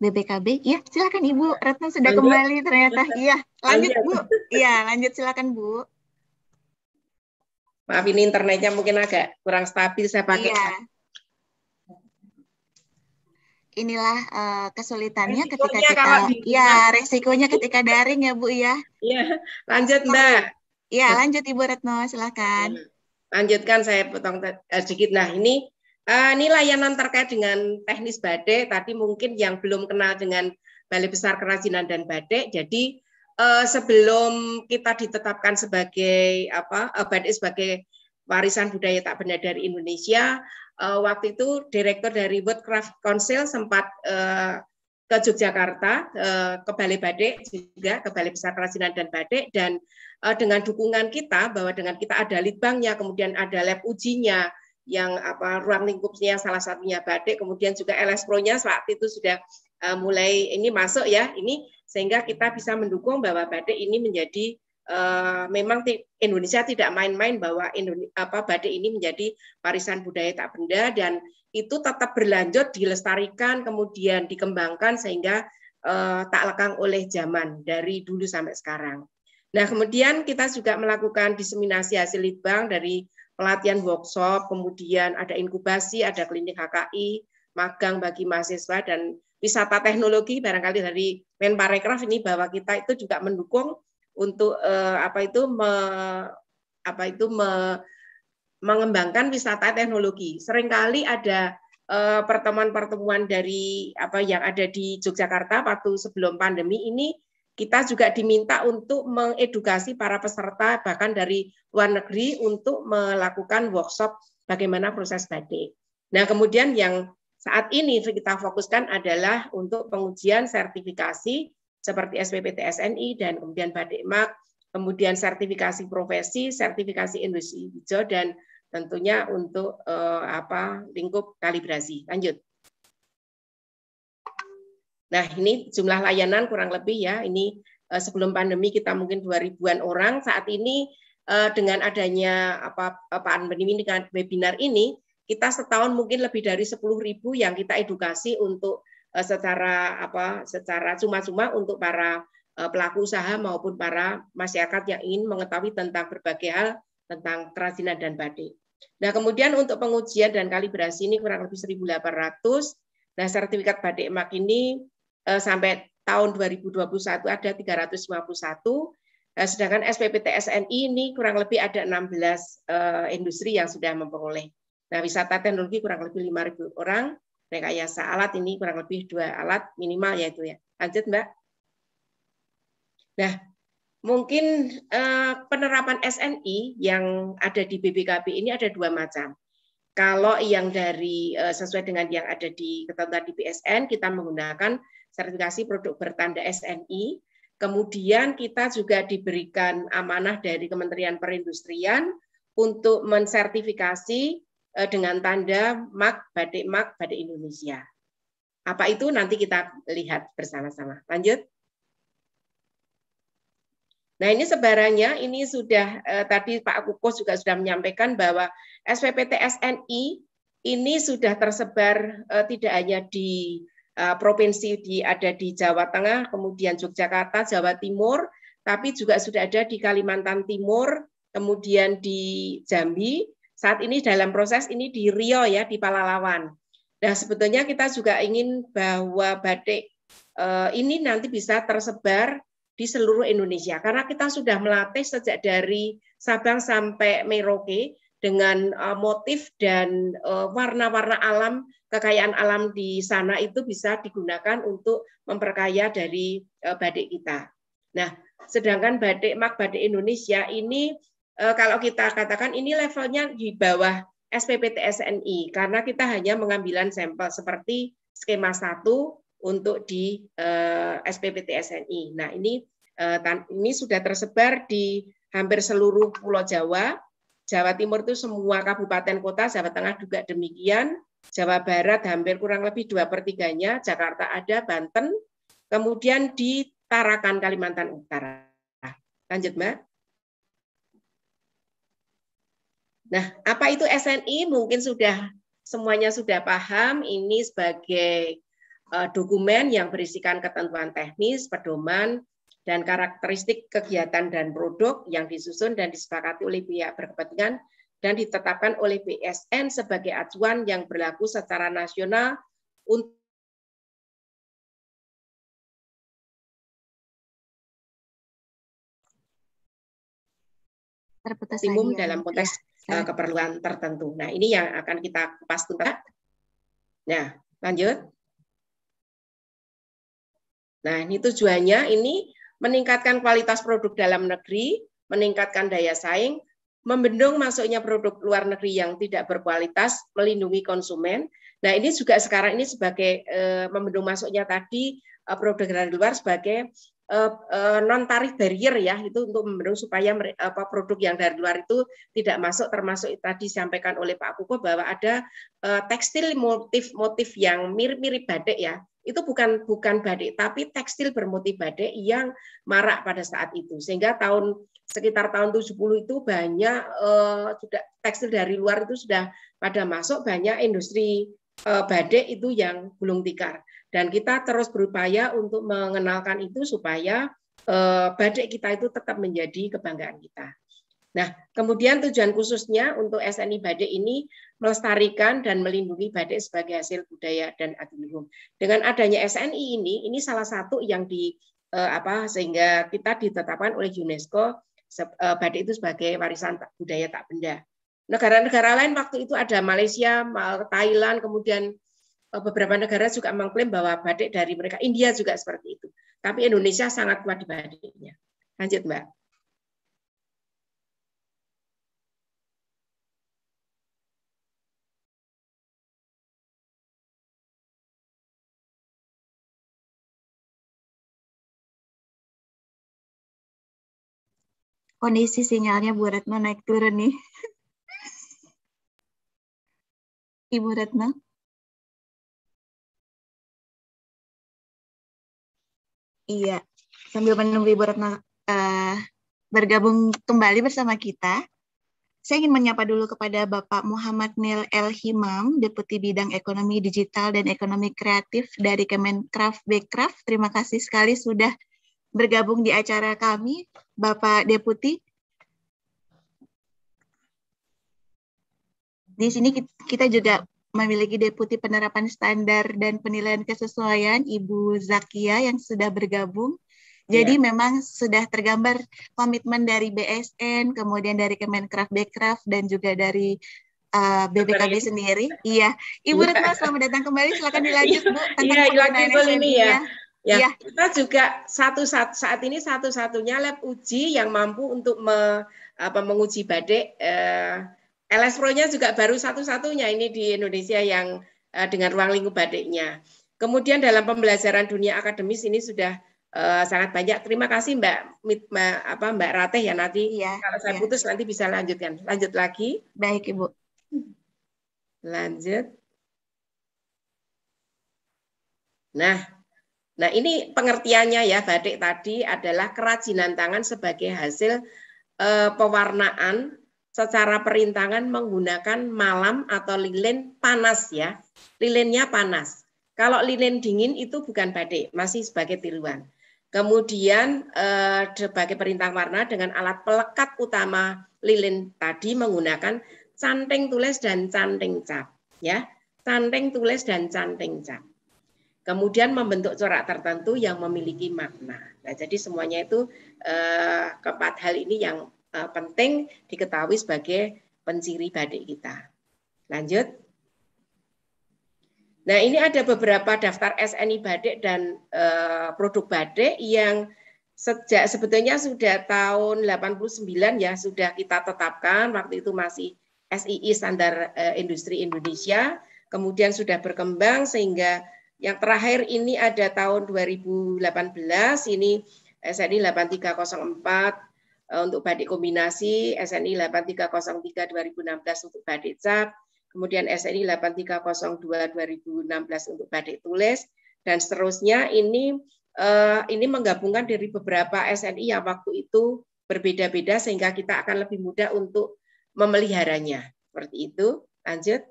B B K B. Ya, silakan Ibu Retno sudah lanjut. Kembali ternyata. Iya, lanjut, lanjut Bu. Iya, lanjut silakan Bu. Maaf ini internetnya mungkin agak kurang stabil saya pakai. Iya. Inilah uh, kesulitannya ketika kita, ya resikonya ketika daring ya Bu ya. Iya, lanjut Mbak. Iya, lanjut Ibu Retno, silahkan. Lanjutkan, saya potong sedikit. Nah ini, uh, ini layanan terkait dengan teknis batik, tadi mungkin yang belum kenal dengan Balai Besar Kerajinan dan Batik. Jadi uh, sebelum kita ditetapkan sebagai apa uh, batik sebagai warisan budaya tak benda dari Indonesia, Uh, waktu itu direktur dari World Craft Council sempat uh, ke Yogyakarta, uh, ke Balai Batik juga, ke Balai Besar Kerajinan dan Batik, dan uh, dengan dukungan kita, bahwa dengan kita ada litbangnya, kemudian ada lab ujinya, yang apa ruang lingkupnya salah satunya batik, kemudian juga L S Pro-nya saat itu sudah uh, mulai ini masuk ya, ini sehingga kita bisa mendukung bahwa batik ini menjadi Uh, memang Indonesia tidak main-main bahwa Indonesia, apa, batik ini menjadi warisan budaya tak benda, dan itu tetap berlanjut, dilestarikan, kemudian dikembangkan sehingga uh, tak lekang oleh zaman dari dulu sampai sekarang. Nah kemudian kita juga melakukan diseminasi hasil litbang dari pelatihan workshop, kemudian ada inkubasi, ada klinik H K I, magang bagi mahasiswa, dan wisata teknologi barangkali dari Menparekraf ini, bahwa kita itu juga mendukung untuk eh, apa itu me, apa itu me, mengembangkan wisata teknologi. Seringkali ada pertemuan-pertemuan eh, dari apa yang ada di Yogyakarta waktu sebelum pandemi ini, kita juga diminta untuk mengedukasi para peserta bahkan dari luar negeri untuk melakukan workshop bagaimana proses batik. Nah, kemudian yang saat ini kita fokuskan adalah untuk pengujian sertifikasi seperti S P P T S N I, dan kemudian Batikmak, kemudian sertifikasi profesi, sertifikasi industri hijau, dan tentunya untuk eh, apa lingkup kalibrasi. Lanjut. Nah, ini jumlah layanan kurang lebih ya. Ini eh, sebelum pandemi kita mungkin dua ribuan orang. Saat ini eh, dengan adanya apa pandemi dengan webinar ini, kita setahun mungkin lebih dari sepuluh ribu yang kita edukasi untuk eh, secara apa secara cuma-cuma untuk para eh, pelaku usaha maupun para masyarakat yang ingin mengetahui tentang berbagai hal tentang kerajinan dan batik. Nah, kemudian untuk pengujian dan kalibrasi ini kurang lebih seribu delapan ratus. Nah, sertifikat batik emak ini sampai tahun dua ribu dua puluh satu ada tiga ratus lima puluh satu, sedangkan S P P T S N I ini kurang lebih ada enam belas industri yang sudah memperoleh. Nah, wisata teknologi kurang lebih lima ribu orang, rekayasa alat ini kurang lebih dua alat minimal yaitu ya. Lanjut, Mbak. Nah, mungkin penerapan S N I yang ada di B B K B ini ada dua macam. Kalau yang dari sesuai dengan yang ada di ketentuan di B S N, kita menggunakan sertifikasi produk bertanda S N I. Kemudian kita juga diberikan amanah dari Kementerian Perindustrian untuk mensertifikasi dengan tanda M A K, batik M A K, batik Indonesia. Apa itu nanti kita lihat bersama-sama. Lanjut. Nah, ini sebarannya, ini sudah eh, tadi Pak Kukus juga sudah menyampaikan bahwa S P P T S N I ini sudah tersebar eh, tidak hanya di eh, provinsi, di, ada di Jawa Tengah, kemudian Yogyakarta, Jawa Timur, tapi juga sudah ada di Kalimantan Timur, kemudian di Jambi, saat ini dalam proses ini di Riau ya, di Palalawan. Nah, sebetulnya kita juga ingin bahwa batik eh, ini nanti bisa tersebar di seluruh Indonesia, karena kita sudah melatih sejak dari Sabang sampai Merauke dengan motif dan warna-warna alam, kekayaan alam di sana itu bisa digunakan untuk memperkaya dari batik kita. Nah, sedangkan batik M A K, batik Indonesia ini kalau kita katakan ini levelnya di bawah S P P T S N I, karena kita hanya mengambilan sampel seperti skema satu, untuk di eh, S P P T S N I. Nah, ini eh, ini sudah tersebar di hampir seluruh Pulau Jawa. Jawa Timur itu semua kabupaten kota, Jawa Tengah juga demikian, Jawa Barat hampir kurang lebih dua per tiganya, Jakarta ada, Banten, kemudian di Tarakan, Kalimantan Utara. Lanjut, Mbak. Nah, apa itu S N I? Mungkin sudah semuanya sudah paham, ini sebagai dokumen yang berisikan ketentuan teknis, pedoman, dan karakteristik kegiatan dan produk yang disusun dan disepakati oleh pihak berkepentingan dan ditetapkan oleh B S N sebagai acuan yang berlaku secara nasional untuk maksimum dalam konteks ya, keperluan tertentu. Nah, ini yang akan kita kupas tuntas. Nah, lanjut. Nah, ini tujuannya ini meningkatkan kualitas produk dalam negeri, meningkatkan daya saing, membendung masuknya produk luar negeri yang tidak berkualitas, melindungi konsumen. Nah, ini juga sekarang ini sebagai eh, membendung masuknya tadi eh, produk dari luar sebagai eh, eh, non tarif barrier ya, itu untuk membendung supaya eh, produk yang dari luar itu tidak masuk, termasuk tadi disampaikan oleh Pak Kukuh bahwa ada eh, tekstil motif-motif yang mirip-mirip batik ya. Itu bukan bukan batik, tapi tekstil bermotif batik yang marak pada saat itu. Sehingga tahun sekitar tahun tujuh puluh itu banyak eh, sudah tekstil dari luar itu sudah pada masuk, banyak industri eh, batik itu yang gulung tikar. Dan kita terus berupaya untuk mengenalkan itu supaya eh, batik kita itu tetap menjadi kebanggaan kita. Nah, kemudian tujuan khususnya untuk S N I batik ini melestarikan dan melindungi batik sebagai hasil budaya dan adiluhung. Dengan adanya S N I ini, ini salah satu yang di eh, apa sehingga kita ditetapkan oleh UNESCO se, eh, batik itu sebagai warisan budaya tak benda. Negara-negara lain waktu itu ada Malaysia, Thailand, kemudian eh, beberapa negara juga mengklaim bahwa batik dari mereka, India juga seperti itu. Tapi Indonesia sangat kuat di batiknya. Lanjut, Mbak. Kondisi sinyalnya Bu Retno naik turun nih. Ibu Retno. Iya, sambil menunggu Ibu Retno uh, bergabung kembali bersama kita, saya ingin menyapa dulu kepada Bapak Muhammad Neil El-Himam, Deputi Bidang Ekonomi Digital dan Ekonomi Kreatif dari Kemenkraf Bekraf. Terima kasih sekali sudah bergabung di acara kami, Bapak Deputi. Di sini kita juga memiliki Deputi Penerapan Standar dan Penilaian Kesesuaian, Ibu Zakiyah, yang sudah bergabung. Jadi yeah. memang sudah tergambar komitmen dari B S N, kemudian dari Kemenkraf Bekraf, dan juga dari uh, B B K B Ketua sendiri. Iya, Ibu yeah. Retno selamat datang kembali. Silakan dilanjut Bu. Iya, yeah, ini ya. Ya, yeah. Kita juga satu saat, saat ini satu-satunya lab uji yang mampu untuk me, apa, menguji badik. Uh, L S Pro-nya juga baru satu-satunya ini di Indonesia yang uh, dengan ruang lingkup badiknya. Kemudian dalam pembelajaran dunia akademis ini sudah Uh, sangat banyak. Terima kasih Mbak Mitma, apa Mbak Ratih ya, nanti ya, kalau saya ya. putus nanti bisa lanjutkan. Lanjut lagi. Baik Ibu. Lanjut. Nah, nah ini pengertiannya ya, batik tadi adalah kerajinan tangan sebagai hasil uh, pewarnaan secara perintangan menggunakan malam atau lilin panas ya. Lilinnya panas. Kalau lilin dingin itu bukan batik, masih sebagai tiruan. Kemudian eh, sebagai perintang warna dengan alat pelekat utama lilin tadi menggunakan canting tulis dan canting cap, ya, canting tulis dan canting cap. Kemudian membentuk corak tertentu yang memiliki makna. Nah, jadi semuanya itu eh, keempat hal ini yang eh, penting diketahui sebagai penciri badik kita. Lanjut. Nah, ini ada beberapa daftar S N I badik dan e, produk badik yang sejak sebetulnya sudah tahun delapan puluh sembilan ya sudah kita tetapkan, waktu itu masih S I I Standar e, Industri Indonesia, kemudian sudah berkembang sehingga yang terakhir ini ada tahun dua ribu delapan belas ini S N I delapan tiga nol empat e, untuk badik kombinasi, S N I delapan tiga nol tiga dua ribu enam belas untuk badik cap. Kemudian S N I delapan tiga nol dua dua ribu enam belas untuk badik tulis dan seterusnya ini eh, ini menggabungkan dari beberapa S N I yang waktu itu berbeda-beda sehingga kita akan lebih mudah untuk memeliharanya. Seperti itu. Lanjut.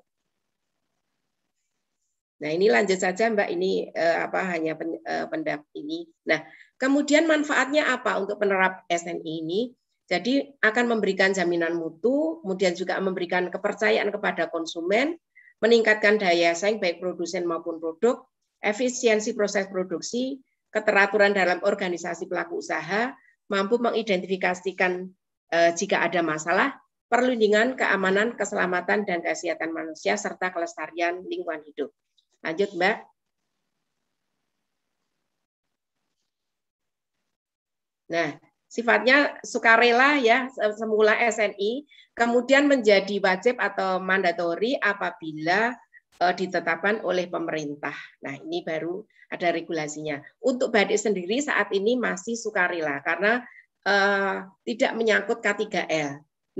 Nah, ini lanjut saja Mbak, ini eh, apa hanya pen, eh, pendap ini. Nah, kemudian manfaatnya apa untuk penerap S N I ini? Jadi akan memberikan jaminan mutu, kemudian juga memberikan kepercayaan kepada konsumen, meningkatkan daya saing baik produsen maupun produk, efisiensi proses produksi, keteraturan dalam organisasi pelaku usaha, mampu mengidentifikasikan eh, jika ada masalah, perlindungan, keamanan, keselamatan, dan kesehatan manusia, serta kelestarian lingkungan hidup. Lanjut Mbak. Nah, sifatnya sukarela ya, semula S N I, kemudian menjadi wajib atau mandatori apabila e, ditetapkan oleh pemerintah. Nah, ini baru ada regulasinya. Untuk badik sendiri saat ini masih sukarela karena e, tidak menyangkut K tiga L.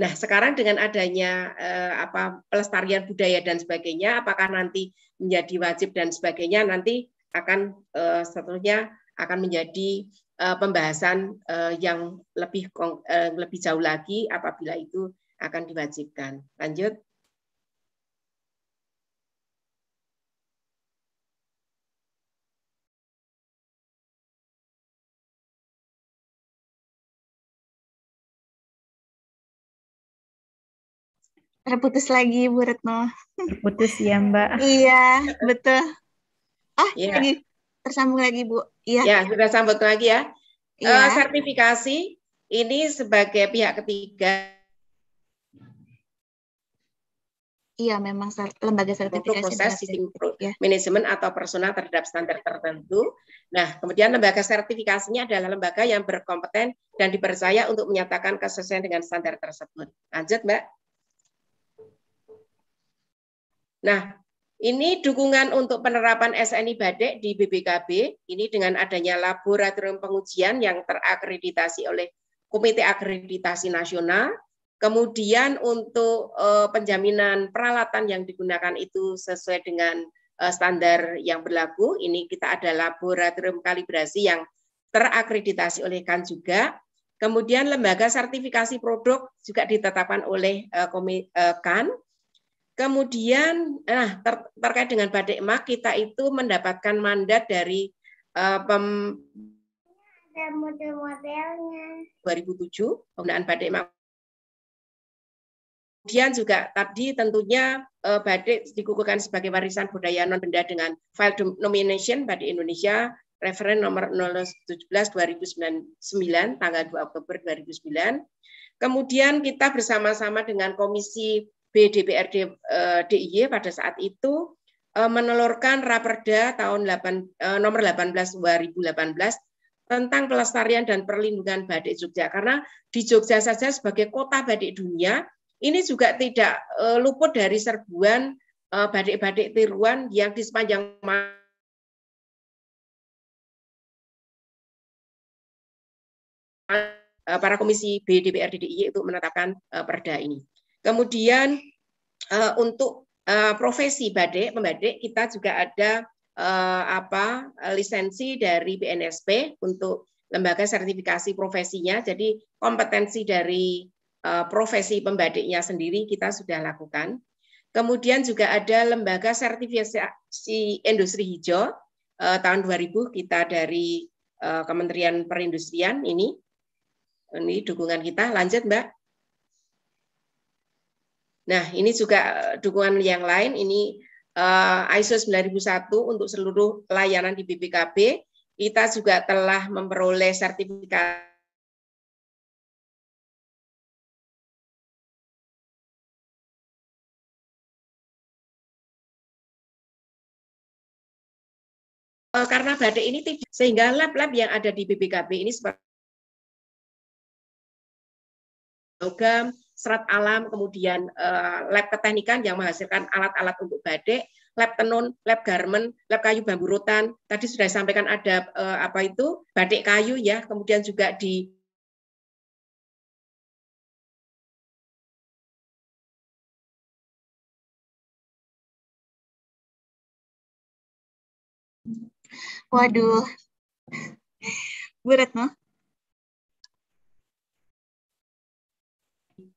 Nah, sekarang dengan adanya e, apa pelestarian budaya dan sebagainya, apakah nanti menjadi wajib dan sebagainya, nanti akan e, seterusnya akan menjadi Uh, pembahasan uh, yang lebih uh, lebih jauh lagi apabila itu akan diwajibkan. Lanjut. Terputus lagi Bu Retno. Terputus ya Mbak. Iya, betul. Ah, yeah. lagi. Tersambung lagi Bu. Iya. Ya, sudah sambut lagi ya. ya. E, sertifikasi ini sebagai pihak ketiga. Iya, memang lembaga sertifikasi untuk proses sistem ya. manajemen atau personal terhadap standar tertentu. Nah, kemudian lembaga sertifikasinya adalah lembaga yang berkompeten dan dipercaya untuk menyatakan kesesuaian dengan standar tersebut. Lanjut, Mbak. Nah, ini dukungan untuk penerapan S N I badik di B B K B, ini dengan adanya laboratorium pengujian yang terakreditasi oleh Komite Akreditasi Nasional, Kemudian untuk eh, penjaminan peralatan yang digunakan itu sesuai dengan eh, standar yang berlaku. Ini kita ada laboratorium kalibrasi yang terakreditasi oleh K A N juga. Kemudian lembaga sertifikasi produk juga ditetapkan oleh eh, komi, eh, K A N. Kemudian nah, ter, terkait dengan Badikma, kita itu mendapatkan mandat dari eh, pem, ada model-modelnya. dua ribu tujuh penggunaan Badikma. Kemudian juga tadi tentunya eh, Batik dikukuhkan sebagai warisan budaya non benda dengan file nomination Batik Indonesia referen nomor nol tujuh belas dua ribu sembilan tanggal dua Oktober dua ribu sembilan. Kemudian kita bersama-sama dengan Komisi B D P R D eh, D I Y pada saat itu eh, menelurkan Raperda tahun delapan, eh, nomor delapan belas dua ribu delapan belas tentang pelestarian dan perlindungan Batik Jogja, karena di Jogja saja sebagai kota Batik dunia ini juga tidak uh, luput dari serbuan uh, badik-badik tiruan yang di sepanjang uh, para komisi B D P R D D I Y itu menetapkan uh, perda ini. Kemudian uh, untuk uh, profesi badik membadik kita juga ada uh, apa lisensi dari B N S P untuk lembaga sertifikasi profesinya. Jadi kompetensi dari profesi pembadiknya sendiri kita sudah lakukan. Kemudian juga ada lembaga sertifikasi industri hijau eh, tahun dua ribu kita dari eh, Kementerian Perindustrian ini. Ini dukungan kita. Lanjut, Mbak. Nah, ini juga dukungan yang lain. Ini eh, I S O sembilan ribu satu untuk seluruh layanan di B B K B. Kita juga telah memperoleh sertifikat karena badik ini tidak, sehingga lab-lab yang ada di B B K B ini seperti logam, serat alam, kemudian uh, lab keteknikan yang menghasilkan alat-alat untuk badik, lab tenun, lab garment, lab kayu bambu rotan. Tadi sudah disampaikan ada uh, apa itu badik kayu ya, kemudian juga di Waduh, Bu Retno.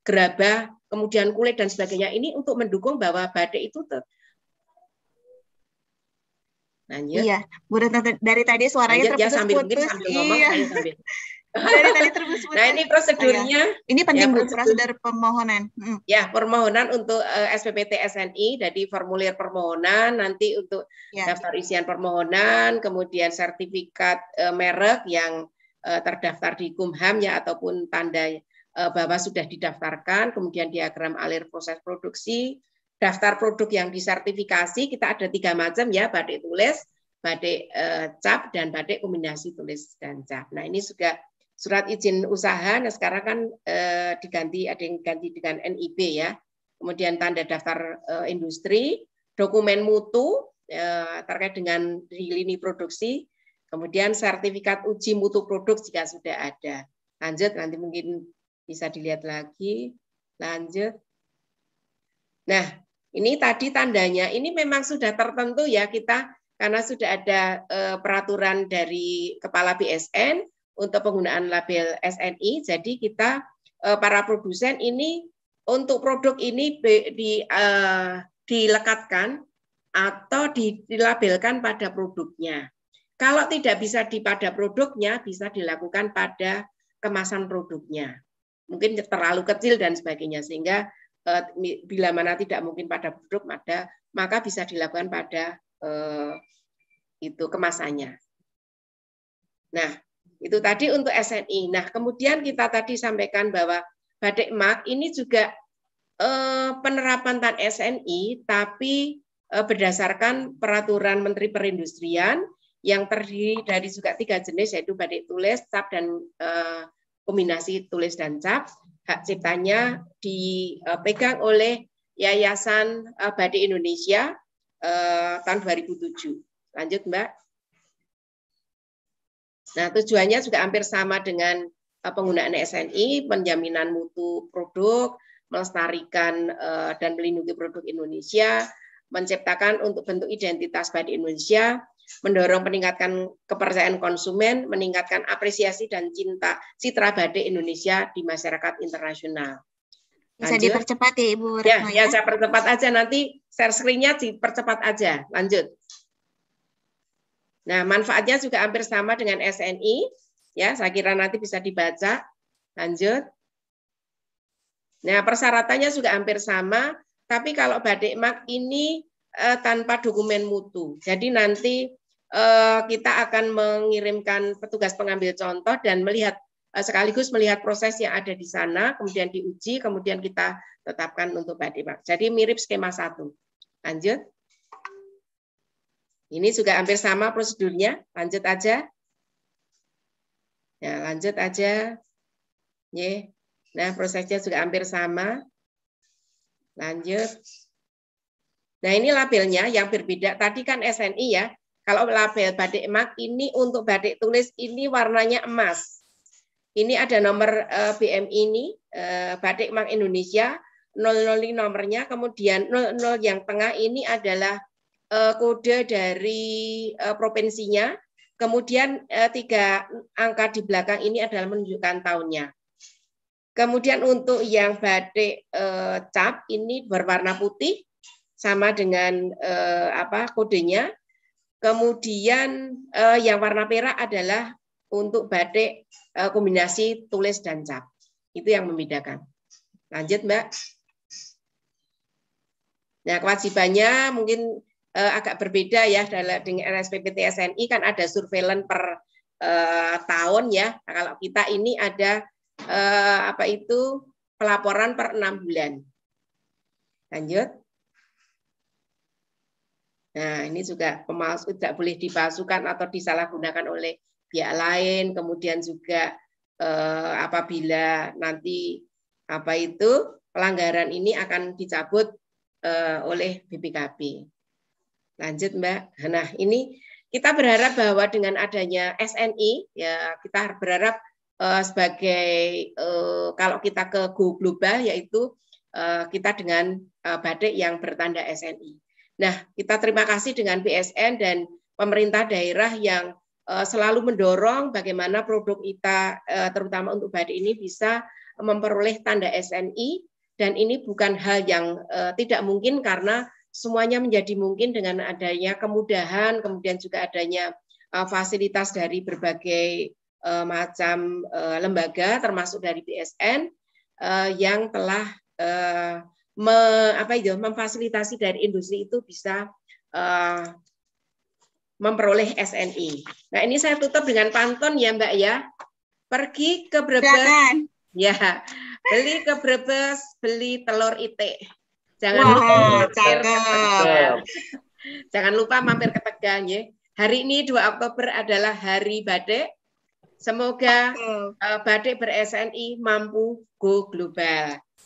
Gerabah, kemudian kulit dan sebagainya ini untuk mendukung bahwa badik itu ter... Lanjut. Iya, Bu Retno dari tadi suaranya terputus-putus. Ya, sambil, mungkin, sambil ngomong, iya. sambil. Dari tadi terputus-putus. Nah, ini prosedurnya. Ayah. Ini penting, ya, Bu, prosedur pemohonan. Hmm. Ya, permohonan untuk uh, S P P T S N I, jadi formulir permohonan, nanti untuk ya. daftar isian permohonan, kemudian sertifikat uh, merek yang uh, terdaftar di Kumham ya, ataupun tanda uh, bahwa sudah didaftarkan, kemudian diagram alir proses produksi, daftar produk yang disertifikasi. Kita ada tiga macam ya, badik tulis, badik eh, cap, dan badik kombinasi tulis dan cap. Nah, ini juga surat izin usaha. Nah, sekarang kan eh, diganti, ada yang ganti dengan N I B ya. Kemudian tanda daftar eh, industri, dokumen mutu eh, terkait dengan di lini produksi, kemudian sertifikat uji mutu produk jika sudah ada. Lanjut, nanti mungkin bisa dilihat lagi. Lanjut. Nah, ini tadi tandanya, ini memang sudah tertentu ya kita, karena sudah ada eh, peraturan dari Kepala B S N untuk penggunaan label S N I, jadi kita eh, para produsen ini untuk produk ini be, di, eh, dilekatkan atau dilabelkan pada produknya. Kalau tidak bisa di pada produknya, bisa dilakukan pada kemasan produknya. Mungkin terlalu kecil dan sebagainya, sehingga bila mana tidak mungkin pada produk, maka, maka bisa dilakukan pada eh, itu kemasannya. Nah, itu tadi untuk S N I. Nah, kemudian kita tadi sampaikan bahwa Badikmak ini juga eh, penerapan tan S N I, tapi eh, berdasarkan peraturan Menteri Perindustrian yang terdiri dari juga tiga jenis, yaitu badik tulis, cap, dan eh, kombinasi tulis dan cap. Hak ciptanya dipegang oleh Yayasan Badik Indonesia eh, tahun dua ribu tujuh. Lanjut, Mbak. Nah, tujuannya juga hampir sama dengan penggunaan S N I, penjaminan mutu produk, melestarikan dan melindungi produk Indonesia, menciptakan untuk bentuk identitas batik Indonesia, mendorong peningkatkan kepercayaan konsumen, meningkatkan apresiasi dan cinta citra batik Indonesia di masyarakat internasional. Lanjut. Bisa dipercepat ya Ibu Retno, ya, ya? Ya, saya percepat aja, nanti share screen-nya dipercepat aja. Lanjut. Nah, manfaatnya juga hampir sama dengan S N I, ya, saya kira nanti bisa dibaca. Lanjut. Nah, persyaratannya juga hampir sama, tapi kalau batik mat ini eh, tanpa dokumen mutu. Jadi nanti eh, kita akan mengirimkan petugas pengambil contoh dan melihat sekaligus melihat proses yang ada di sana, kemudian diuji, kemudian kita tetapkan untuk batik. Jadi mirip skema satu. Lanjut. Ini juga hampir sama prosedurnya. Lanjut aja. Ya, lanjut aja. Ye. Nah, prosesnya juga hampir sama. Lanjut. Nah, ini labelnya yang berbeda. Tadi kan S N I ya. Kalau label batik mat ini untuk batik tulis ini warnanya emas. Ini ada nomor B M I ini, Batik Mat Indonesia, nol nol ini nomornya, kemudian nol nol yang tengah ini adalah kode dari provinsinya, kemudian tiga angka di belakang ini adalah menunjukkan tahunnya. Kemudian untuk yang batik cap ini berwarna putih, sama dengan apa kodenya, kemudian yang warna merah adalah untuk batik kombinasi tulis dan cap. Itu yang membedakan. Lanjut, Mbak. Nah, kewajibannya mungkin eh, agak berbeda ya dengan R S P P T S N I, kan ada surveillance per eh, tahun ya. Nah, kalau kita ini ada eh, apa itu pelaporan per enam bulan. Lanjut. Nah, ini juga pemalsu tidak boleh dipalsukan atau disalahgunakan oleh pihak lain, kemudian juga eh, apabila nanti apa itu pelanggaran ini akan dicabut eh, oleh B P K B. Lanjut, Mbak. Nah, ini kita berharap bahwa dengan adanya S N I ya, kita berharap eh, sebagai eh, kalau kita ke go global yaitu eh, kita dengan eh, batik yang bertanda S N I. Nah, kita terima kasih dengan B S N dan pemerintah daerah yang selalu mendorong bagaimana produk kita, terutama untuk batik ini, bisa memperoleh tanda S N I, dan ini bukan hal yang tidak mungkin karena semuanya menjadi mungkin dengan adanya kemudahan, kemudian juga adanya fasilitas dari berbagai macam lembaga, termasuk dari B S N, yang telah me, apa itu, memfasilitasi dari industri itu bisa memperoleh S N I. Nah, ini saya tutup dengan pantun ya, Mbak ya. Pergi ke Brebes, ya. Beli ke Brebes, beli telur itik. Jangan wow, lupa mampir ke Tegal. Jangan lupa mampir ke Tegal ya. Hari ini dua Oktober adalah Hari Batik. Semoga uh, batik ber-S N I mampu go global.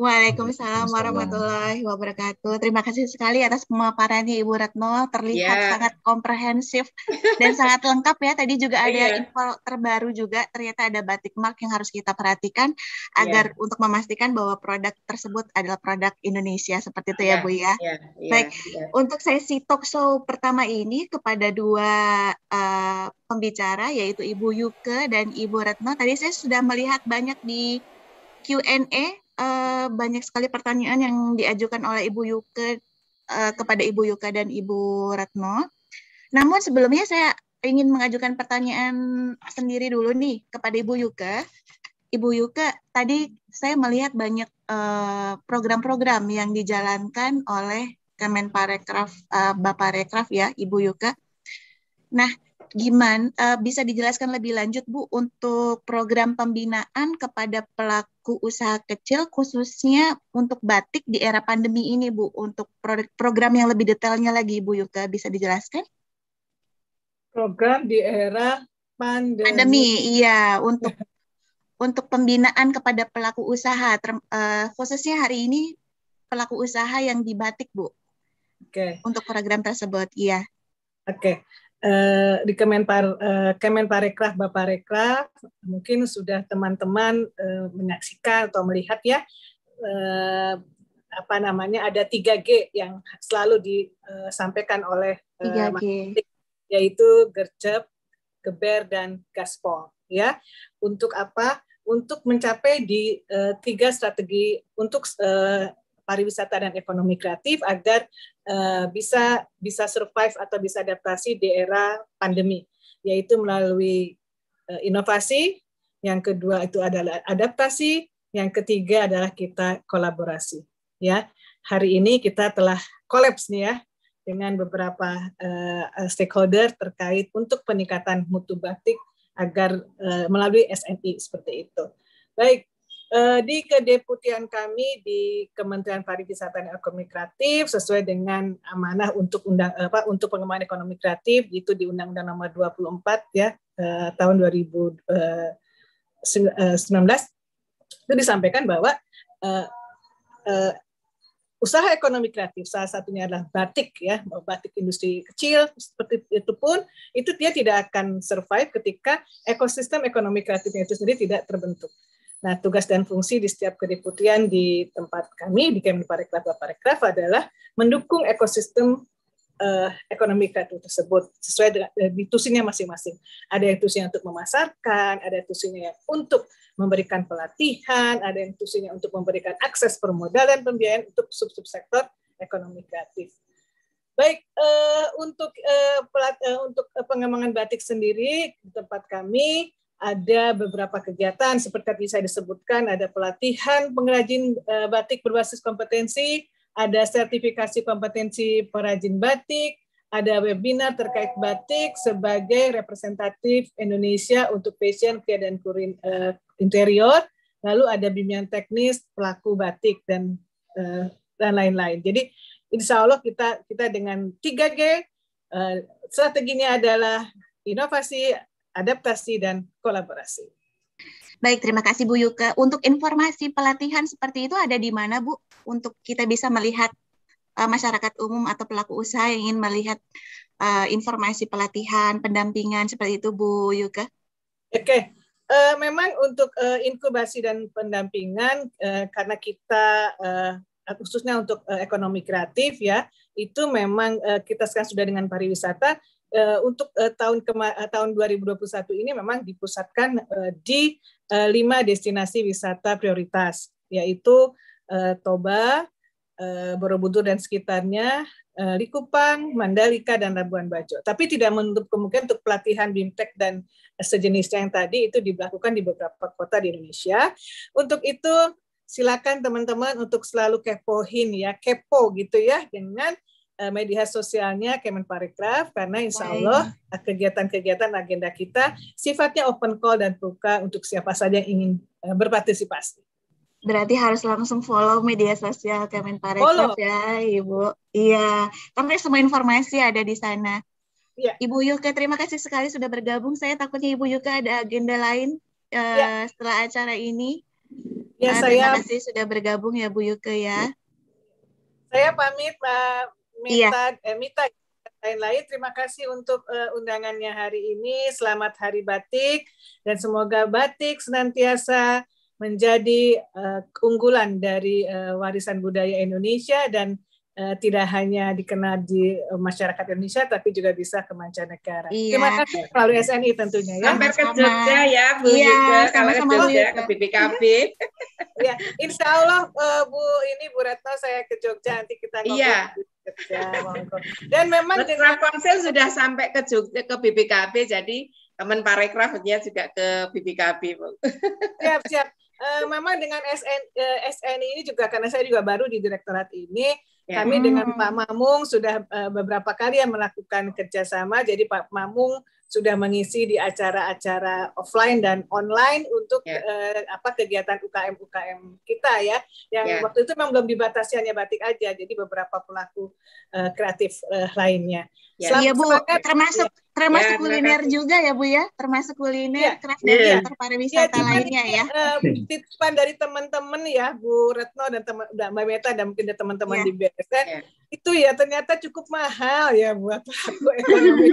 Waalaikumsalam warahmatullahi wabarakatuh. Terima kasih sekali atas pemaparannya Ibu Retno. Terlihat yeah. sangat komprehensif dan sangat lengkap ya. Tadi juga ada yeah. info terbaru juga. Ternyata ada batik mark yang harus kita perhatikan agar yeah. untuk memastikan bahwa produk tersebut adalah produk Indonesia. Seperti itu yeah. ya Bu ya. Yeah. Yeah. Baik, yeah. untuk sesi talk show pertama ini kepada dua uh, pembicara yaitu Ibu Yuke dan Ibu Retno. Tadi saya sudah melihat banyak di Q and A. Uh, banyak sekali pertanyaan yang diajukan oleh Ibu Yuke uh, kepada Ibu Yuke dan Ibu Retno. Namun sebelumnya saya ingin mengajukan pertanyaan sendiri dulu nih kepada Ibu Yuke. Ibu Yuke, tadi saya melihat banyak program-program uh, yang dijalankan oleh Kemenparekraf, uh, Baparekraf ya, Ibu Yuke. Nah, gimana uh, bisa dijelaskan lebih lanjut Bu untuk program pembinaan kepada pelaku usaha kecil khususnya untuk batik di era pandemi ini Bu, untuk produk, program yang lebih detailnya lagi Bu Yuke bisa dijelaskan? Program di era pandemi. Pandemi iya untuk untuk pembinaan kepada pelaku usaha ter, uh, khususnya hari ini pelaku usaha yang di batik Bu. Oke. Okay. Untuk program tersebut iya. Oke. Okay. eh, di Kemenpar, eh, Kemenparekraf, Baparekraf, mungkin sudah teman-teman eh, menyaksikan atau melihat ya, eh, apa namanya, ada tiga G yang selalu disampaikan oleh eh, tiga G, yaitu gercep, geber, dan gaspol. Ya, untuk apa? Untuk mencapai di eh, tiga strategi untuk eh, pariwisata dan ekonomi kreatif agar uh, bisa bisa survive atau bisa adaptasi di era pandemi, yaitu melalui uh, inovasi, yang kedua itu adalah adaptasi, yang ketiga adalah kita kolaborasi. Ya, hari ini kita telah kolaps nih ya dengan beberapa uh, stakeholder terkait untuk peningkatan mutu batik agar uh, melalui S N I seperti itu. Baik. Di kedeputian kami di Kementerian Pariwisata dan Ekonomi Kreatif sesuai dengan amanah untuk undang apa untuk pengembangan ekonomi kreatif itu di Undang-Undang Nomor dua puluh empat ya tahun dua ribu sembilan belas itu disampaikan bahwa uh, uh, usaha ekonomi kreatif salah satunya adalah batik ya, batik industri kecil seperti itu pun itu dia tidak akan survive ketika ekosistem ekonomi kreatifnya itu sendiri tidak terbentuk. Nah, tugas dan fungsi di setiap kedeputian di tempat kami di Kemenparekraf Baparekraf adalah mendukung ekosistem eh, ekonomi kreatif tersebut sesuai dengan eh, tusinya masing-masing. Ada yang tusinya untuk memasarkan, ada yang tusinya untuk memberikan pelatihan, ada yang tusinya untuk memberikan akses permodalan pembiayaan untuk sub-sub sektor ekonomi kreatif. Baik, eh, untuk eh, pelat, eh, untuk pengembangan batik sendiri di tempat kami ada beberapa kegiatan seperti tadi saya disebutkan, ada pelatihan pengrajin batik berbasis kompetensi, ada sertifikasi kompetensi perajin batik, ada webinar terkait batik sebagai representatif Indonesia untuk fashion, care, dan interior, lalu ada bimbingan teknis pelaku batik dan dan lain-lain. Jadi insya Allah kita kita dengan tiga G, strateginya adalah inovasi, adaptasi, dan kolaborasi. Baik, terima kasih Bu Yuke. Untuk informasi pelatihan seperti itu ada di mana Bu? Untuk kita bisa melihat uh, masyarakat umum atau pelaku usaha yang ingin melihat uh, informasi pelatihan, pendampingan seperti itu Bu Yuke? Oke, okay. uh, memang untuk uh, inkubasi dan pendampingan uh, karena kita uh, khususnya untuk uh, ekonomi kreatif ya, itu memang uh, kita sekarang sudah dengan pariwisata. Uh, untuk uh, tahun kema uh, tahun dua ribu dua puluh satu ini memang dipusatkan uh, di uh, lima destinasi wisata prioritas, yaitu uh, Toba, uh, Borobudur dan sekitarnya, uh, Likupang, Mandalika, dan Labuan Bajo. Tapi tidak menutup kemungkinan untuk pelatihan BIMTEK dan sejenisnya yang tadi itu dilakukan di beberapa kota di Indonesia. Untuk itu silakan teman-teman untuk selalu kepoin ya, kepo gitu ya dengan media sosialnya Kemenparekraf karena insya Allah kegiatan-kegiatan agenda kita sifatnya open call dan buka untuk siapa saja yang ingin berpartisipasi. Berarti harus langsung follow media sosial Kemenparekraf ya Ibu. Iya, karena semua informasi ada di sana. Ya. Ibu Yuke, terima kasih sekali sudah bergabung. Saya takutnya Ibu Yuke ada agenda lain ya. uh, setelah acara ini. Ya, nah, saya... Terima kasih sudah bergabung ya Bu Yuke ya. Saya pamit Mbak Mita, iya. eh, Mita lain-lain. Terima kasih untuk uh, undangannya hari ini. Selamat Hari Batik dan semoga batik senantiasa menjadi uh, keunggulan dari uh, warisan budaya Indonesia dan uh, tidak hanya dikenal di uh, masyarakat Indonesia tapi juga bisa ke mancanegara. Iya. Terima kasih melalui S N I tentunya ya. Sampai ke Jogja ya Bu Yuke, kalau ke Jogja ke B B K B. Ya, insya Allah uh, Bu ini Bu Retno saya ke Jogja nanti kita ngobrol. Iya. Dan memang dengan konsel sudah sampai ke Jogja ke B B K B, jadi Kemenparekrafnya juga ke B B K B. Siap siap. E, memang dengan S N, e, S N I ini juga karena saya juga baru di direktorat ini, ya. Kami dengan Pak Mamung sudah e, beberapa kali yang melakukan kerjasama. Jadi Pak Mamung sudah mengisi di acara-acara offline dan online untuk ya. e, apa kegiatan U K M U K M kita ya. Yang ya. waktu itu memang belum dibatasi hanya batik aja, jadi beberapa pelaku e, kreatif e, lainnya. Iya Bu, termasuk Termasuk ya, kuliner terima juga ya Bu ya, termasuk kuliner ya, kreatif ya, dan pariwisata ya, lainnya ya. Titipan dari teman-teman ya Bu Retno dan teman Mbak Meta dan mungkin teman-teman ya, di B S N ya, itu ya ternyata cukup mahal ya buat aku ekonomi.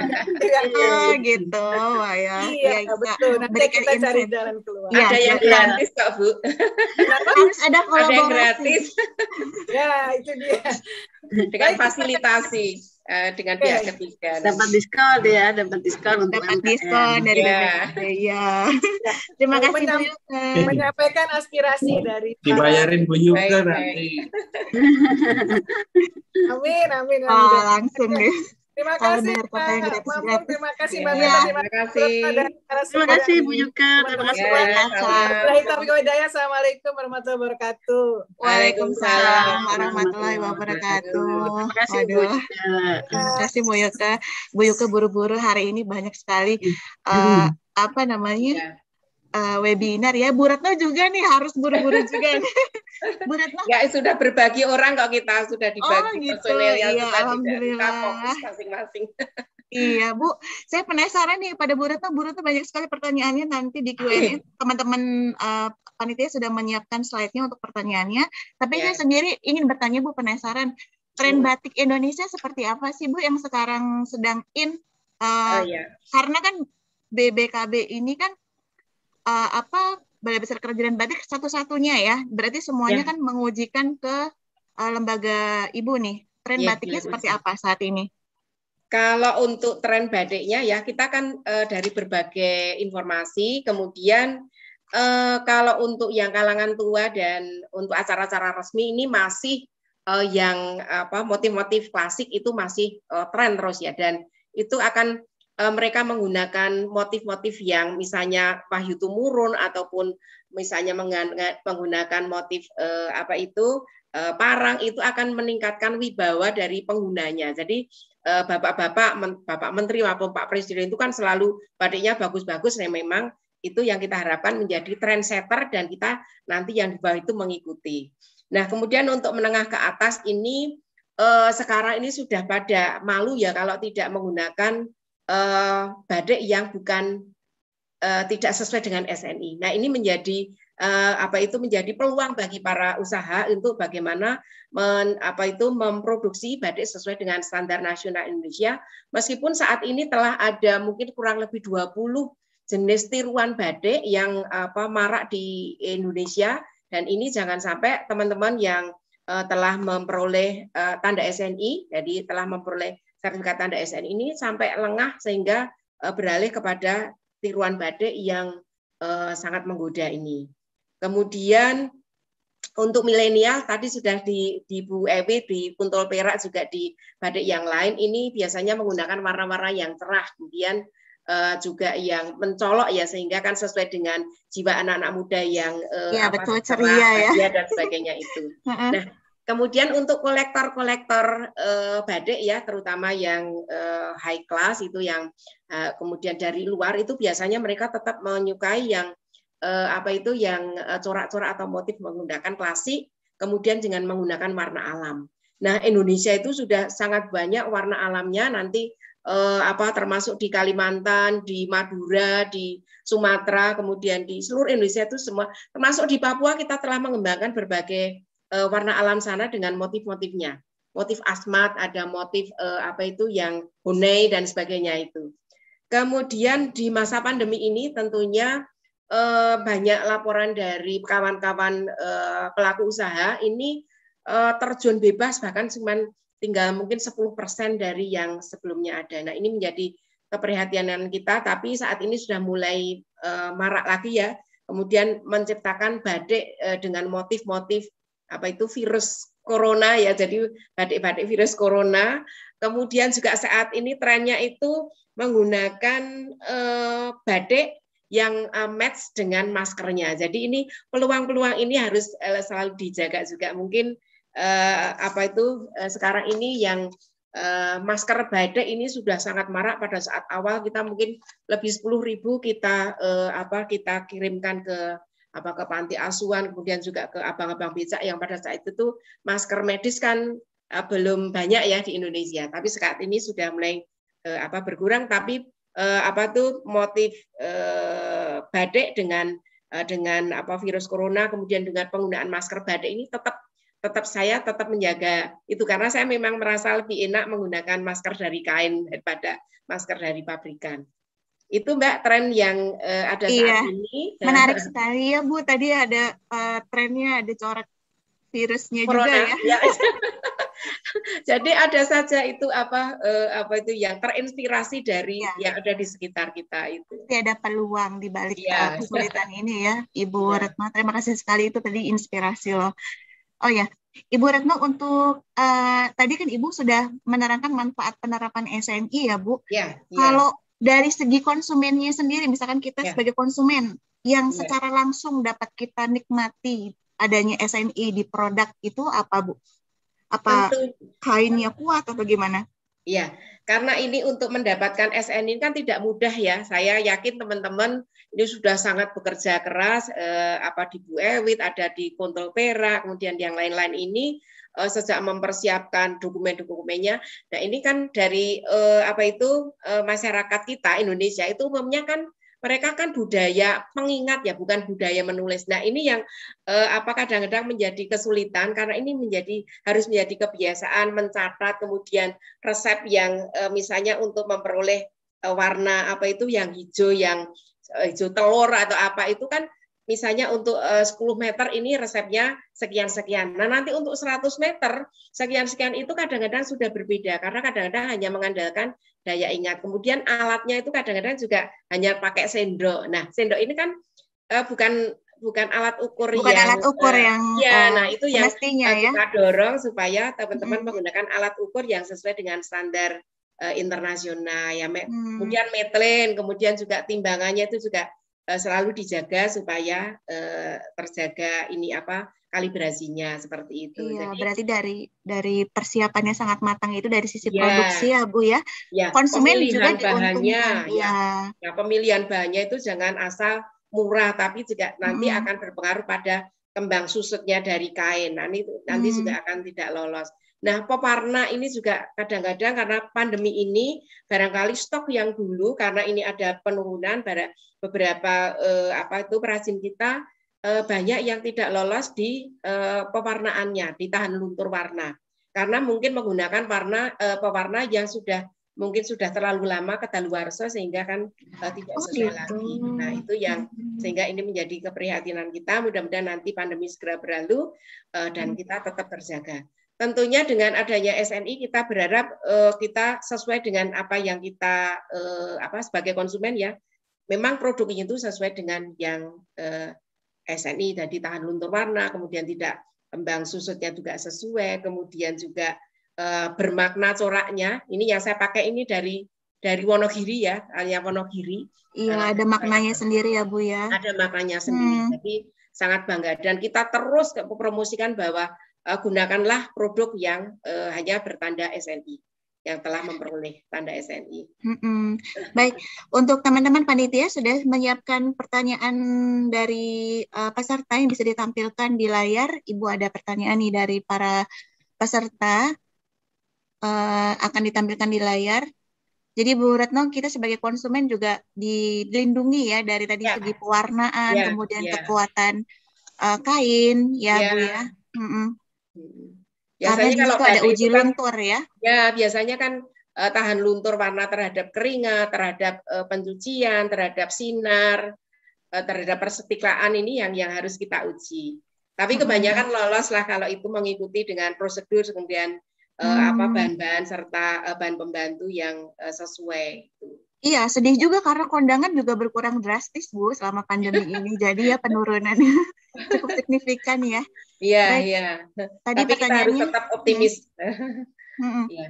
Oh gitu, wah ya. Iya ya, betul. Nanti kita info, cari jalan keluar. Ya, ada yang ya, gratis kok Bu. Harus ada kolaborasi. Ada yang gratis. Ya itu dia. Dengan fasilitasi. Dengan pihak ketiga dapat diskon ya, dapat diskon untuk dapat diskon dari ya, ya. Terima kasih Bu Yuke menyampaikan aspirasi dari dibayarin Bu Yuke nanti. Amin amin, amin. Oh, langsung deh. Terima kasih Pak Mamur, terima kasih Mbak Meta, terima kasih. Terima kasih Bu Yuke, terima kasih banyak. Assalamualaikum warahmatullahi wabarakatuh. Waalaikumsalam warahmatullahi wabarakatuh. Terima kasih Bu Yuke. Terima kasih Bu Yuke. Bu Yuke buru-buru hari ini banyak sekali apa namanya? Uh, webinar ya, Bu Retno juga nih harus buru-buru juga nih. Bu Retno ya sudah berbagi orang kok, kita sudah dibagi. Oh gitu, iya alhamdulillah. Masing-masing. Iya Bu, saya penasaran nih pada Bu Retno, Bu Retno banyak sekali pertanyaannya nanti di Q and A. Teman-teman uh, panitia sudah menyiapkan slide-nya untuk pertanyaannya. Tapi yeah, saya sendiri ingin bertanya Bu, penasaran tren batik Indonesia seperti apa sih Bu yang sekarang sedang in? Uh, oh, yeah. Karena kan B B K B ini kan Uh, apa Balai Besar Kerajinan Batik satu-satunya ya, berarti semuanya ya, kan mengujikan ke uh, lembaga ibu nih, tren ya, batiknya ya, seperti ya, apa saat ini? Kalau untuk tren batiknya ya kita kan uh, dari berbagai informasi, kemudian uh, kalau untuk yang kalangan tua dan untuk acara-acara resmi ini masih uh, yang apa motif-motif klasik itu masih uh, tren terus ya, dan itu akan mereka menggunakan motif-motif yang misalnya wahyu tumurun ataupun misalnya menggunakan motif eh, apa itu eh, parang, itu akan meningkatkan wibawa dari penggunanya. Jadi eh, bapak-bapak, men, bapak menteri maupun Pak Presiden itu kan selalu batiknya bagus-bagus. Nah memang itu yang kita harapkan menjadi trendsetter dan kita nanti yang di bawah itu mengikuti. Nah kemudian untuk menengah ke atas ini eh, sekarang ini sudah pada malu ya kalau tidak menggunakan Uh, batik yang bukan uh, tidak sesuai dengan S N I. Nah ini menjadi uh, apa itu menjadi peluang bagi para usaha untuk bagaimana men, apa itu memproduksi batik sesuai dengan standar nasional Indonesia. Meskipun saat ini telah ada mungkin kurang lebih dua puluh jenis tiruan batik yang apa marak di Indonesia, dan ini jangan sampai teman-teman yang uh, telah memperoleh uh, tanda S N I, jadi telah memperoleh sertifikat tanda S N I ini sampai lengah sehingga beralih kepada tiruan batik yang sangat menggoda ini. Kemudian untuk milenial tadi sudah di, di Bu Ewi di Kuntul Perak juga di batik yang lain ini biasanya menggunakan warna-warna yang cerah, kemudian juga yang mencolok ya, sehingga kan sesuai dengan jiwa anak-anak muda yang ya, apa, betul, ceria ya, dan sebagainya itu. Nah, kemudian untuk kolektor-kolektor eh, badik ya, terutama yang eh, high class itu yang eh, kemudian dari luar itu biasanya mereka tetap menyukai yang eh, apa itu yang corak-corak atau motif menggunakan klasik, kemudian dengan menggunakan warna alam. Nah Indonesia itu sudah sangat banyak warna alamnya, nanti eh, apa termasuk di Kalimantan, di Madura, di Sumatera, kemudian di seluruh Indonesia itu semua, termasuk di Papua kita telah mengembangkan berbagai warna alam sana dengan motif-motifnya, motif asmat, ada motif eh, apa itu yang honey dan sebagainya itu. Kemudian di masa pandemi ini tentunya eh, banyak laporan dari kawan-kawan eh, pelaku usaha ini eh, terjun bebas, bahkan cuma tinggal mungkin sepuluh persen dari yang sebelumnya ada. Nah ini menjadi keprihatinan kita, tapi saat ini sudah mulai eh, marak lagi ya, kemudian menciptakan badik eh, dengan motif-motif apa itu virus corona ya, jadi batik-batik virus corona. Kemudian juga saat ini trennya itu menggunakan eh, batik yang eh, match dengan maskernya. Jadi ini peluang-peluang ini harus eh, selalu dijaga juga. Mungkin eh, apa itu eh, sekarang ini yang eh, masker batik ini sudah sangat marak. Pada saat awal kita mungkin lebih sepuluh ribu kita eh, apa kita kirimkan ke apa ke panti asuhan, kemudian juga ke abang-abang becak yang pada saat itu tuh masker medis kan eh, belum banyak ya di Indonesia, tapi saat ini sudah mulai eh, apa berkurang, tapi eh, apa tuh motif eh, batik dengan eh, dengan apa virus corona, kemudian dengan penggunaan masker batik ini tetap tetap saya tetap menjaga itu, karena saya memang merasa lebih enak menggunakan masker dari kain daripada masker dari pabrikan. Itu Mbak tren yang uh, ada saat iya. ini. Dan menarik sekali ya Bu, tadi ada uh, trennya, ada corak virusnya corona, juga ya. ya. Jadi ada saja itu apa uh, apa itu yang terinspirasi dari ya. yang ada di sekitar kita itu. Jadi ada peluang di balik ya. uh, kesulitan ini ya Ibu ya. Retno. Terima kasih sekali, itu tadi inspirasi loh. Oh ya, Ibu Retno, untuk uh, tadi kan Ibu sudah menerangkan manfaat penerapan S N I ya Bu. Ya, ya. Kalau dari segi konsumennya sendiri, misalkan kita ya. sebagai konsumen yang ya. secara langsung dapat kita nikmati adanya S N I di produk itu apa Bu? Apa Tentu. kainnya kuat atau gimana? Iya, karena ini untuk mendapatkan S N I kan tidak mudah ya. Saya yakin teman-teman ini sudah sangat bekerja keras, eh, apa di Bu Ewit, ada di Kuntul Perak, kemudian yang lain-lain ini eh, sejak mempersiapkan dokumen-dokumennya. Nah ini kan dari eh, apa itu eh, masyarakat kita Indonesia itu umumnya kan mereka kan budaya pengingat ya, bukan budaya menulis. Nah ini yang eh, apa kadang-kadang menjadi kesulitan, karena ini menjadi harus menjadi kebiasaan mencatat, kemudian resep yang eh, misalnya untuk memperoleh eh, warna apa itu yang hijau, yang eh, hijau telur atau apa itu kan misalnya untuk eh, sepuluh meter ini resepnya sekian-sekian. Nah nanti untuk seratus meter sekian-sekian itu kadang-kadang sudah berbeda, karena kadang-kadang hanya mengandalkan daya ingat. Kemudian alatnya itu kadang-kadang juga hanya pakai sendok. Nah, sendok ini kan uh, bukan bukan alat ukur bukan yang alat ukur uh, yang ya, uh, nah itu yang mestinya, uh, kita ya. dorong supaya teman-teman hmm. menggunakan alat ukur yang sesuai dengan standar uh, internasional ya. Hmm. Kemudian metlen, kemudian juga timbangannya itu juga uh, selalu dijaga supaya uh, terjaga ini apa kalibrasinya seperti itu. Iya, Jadi, berarti dari dari persiapannya sangat matang itu dari sisi ya, produksi ya Bu ya. ya Konsumen juga bahannya, ya. ya. Pemilihan bahannya itu jangan asal murah, tapi juga nanti hmm. akan berpengaruh pada kembang susutnya dari kain. Nanti nanti hmm. juga akan tidak lolos. Nah, pewarna ini juga kadang-kadang karena pandemi ini barangkali stok yang dulu karena ini ada penurunan pada beberapa eh, apa itu perajin kita banyak yang tidak lolos di uh, pewarnaannya, di tahan luntur warna, karena mungkin menggunakan warna uh, pewarna yang sudah mungkin sudah terlalu lama kedaluarsa sehingga kan uh, tidak sesuai oh, lagi. Nah itu yang sehingga ini menjadi keprihatinan kita. Mudah-mudahan nanti pandemi segera berlalu uh, dan kita tetap terjaga. Tentunya dengan adanya S N I kita berharap uh, kita sesuai dengan apa yang kita uh, apa sebagai konsumen ya. Memang produknya itu sesuai dengan yang uh, S N I, tadi tahan luntur warna, kemudian tidak kembang susutnya juga sesuai, kemudian juga e, bermakna coraknya. Ini yang saya pakai ini dari dari Wonogiri ya, alias Wonogiri. Iya, ada maknanya saya, sendiri ya Bu ya. Ada maknanya sendiri, hmm. jadi sangat bangga. Dan kita terus promosikan bahwa e, gunakanlah produk yang e, hanya bertanda S N I, yang telah memperoleh tanda S N I. Mm-mm. Baik, untuk teman-teman panitia sudah menyiapkan pertanyaan dari uh, peserta yang bisa ditampilkan di layar. Ibu ada pertanyaan nih dari para peserta uh, akan ditampilkan di layar. Jadi Bu Retno, kita sebagai konsumen juga dilindungi ya dari tadi ya. segi pewarnaan, ya. kemudian ya. kekuatan uh, kain, ya, ya. Bu ya. Mm-mm. Biasanya kalau ada uji luntur ya. Ya, biasanya kan uh, tahan luntur warna terhadap keringat, terhadap uh, pencucian, terhadap sinar, uh, terhadap persetiklaan ini yang yang harus kita uji. Tapi kebanyakan loloslah kalau itu mengikuti dengan prosedur, kemudian uh, hmm. apa bahan-bahan serta uh, bahan pembantu yang uh, sesuai. Iya, sedih juga karena kondangan juga berkurang drastis Bu selama pandemi ini. Jadi ya penurunannya cukup signifikan ya. Iya, iya. Tadi Tapi kita harus tetap optimis. Hmm. Hmm. Ya.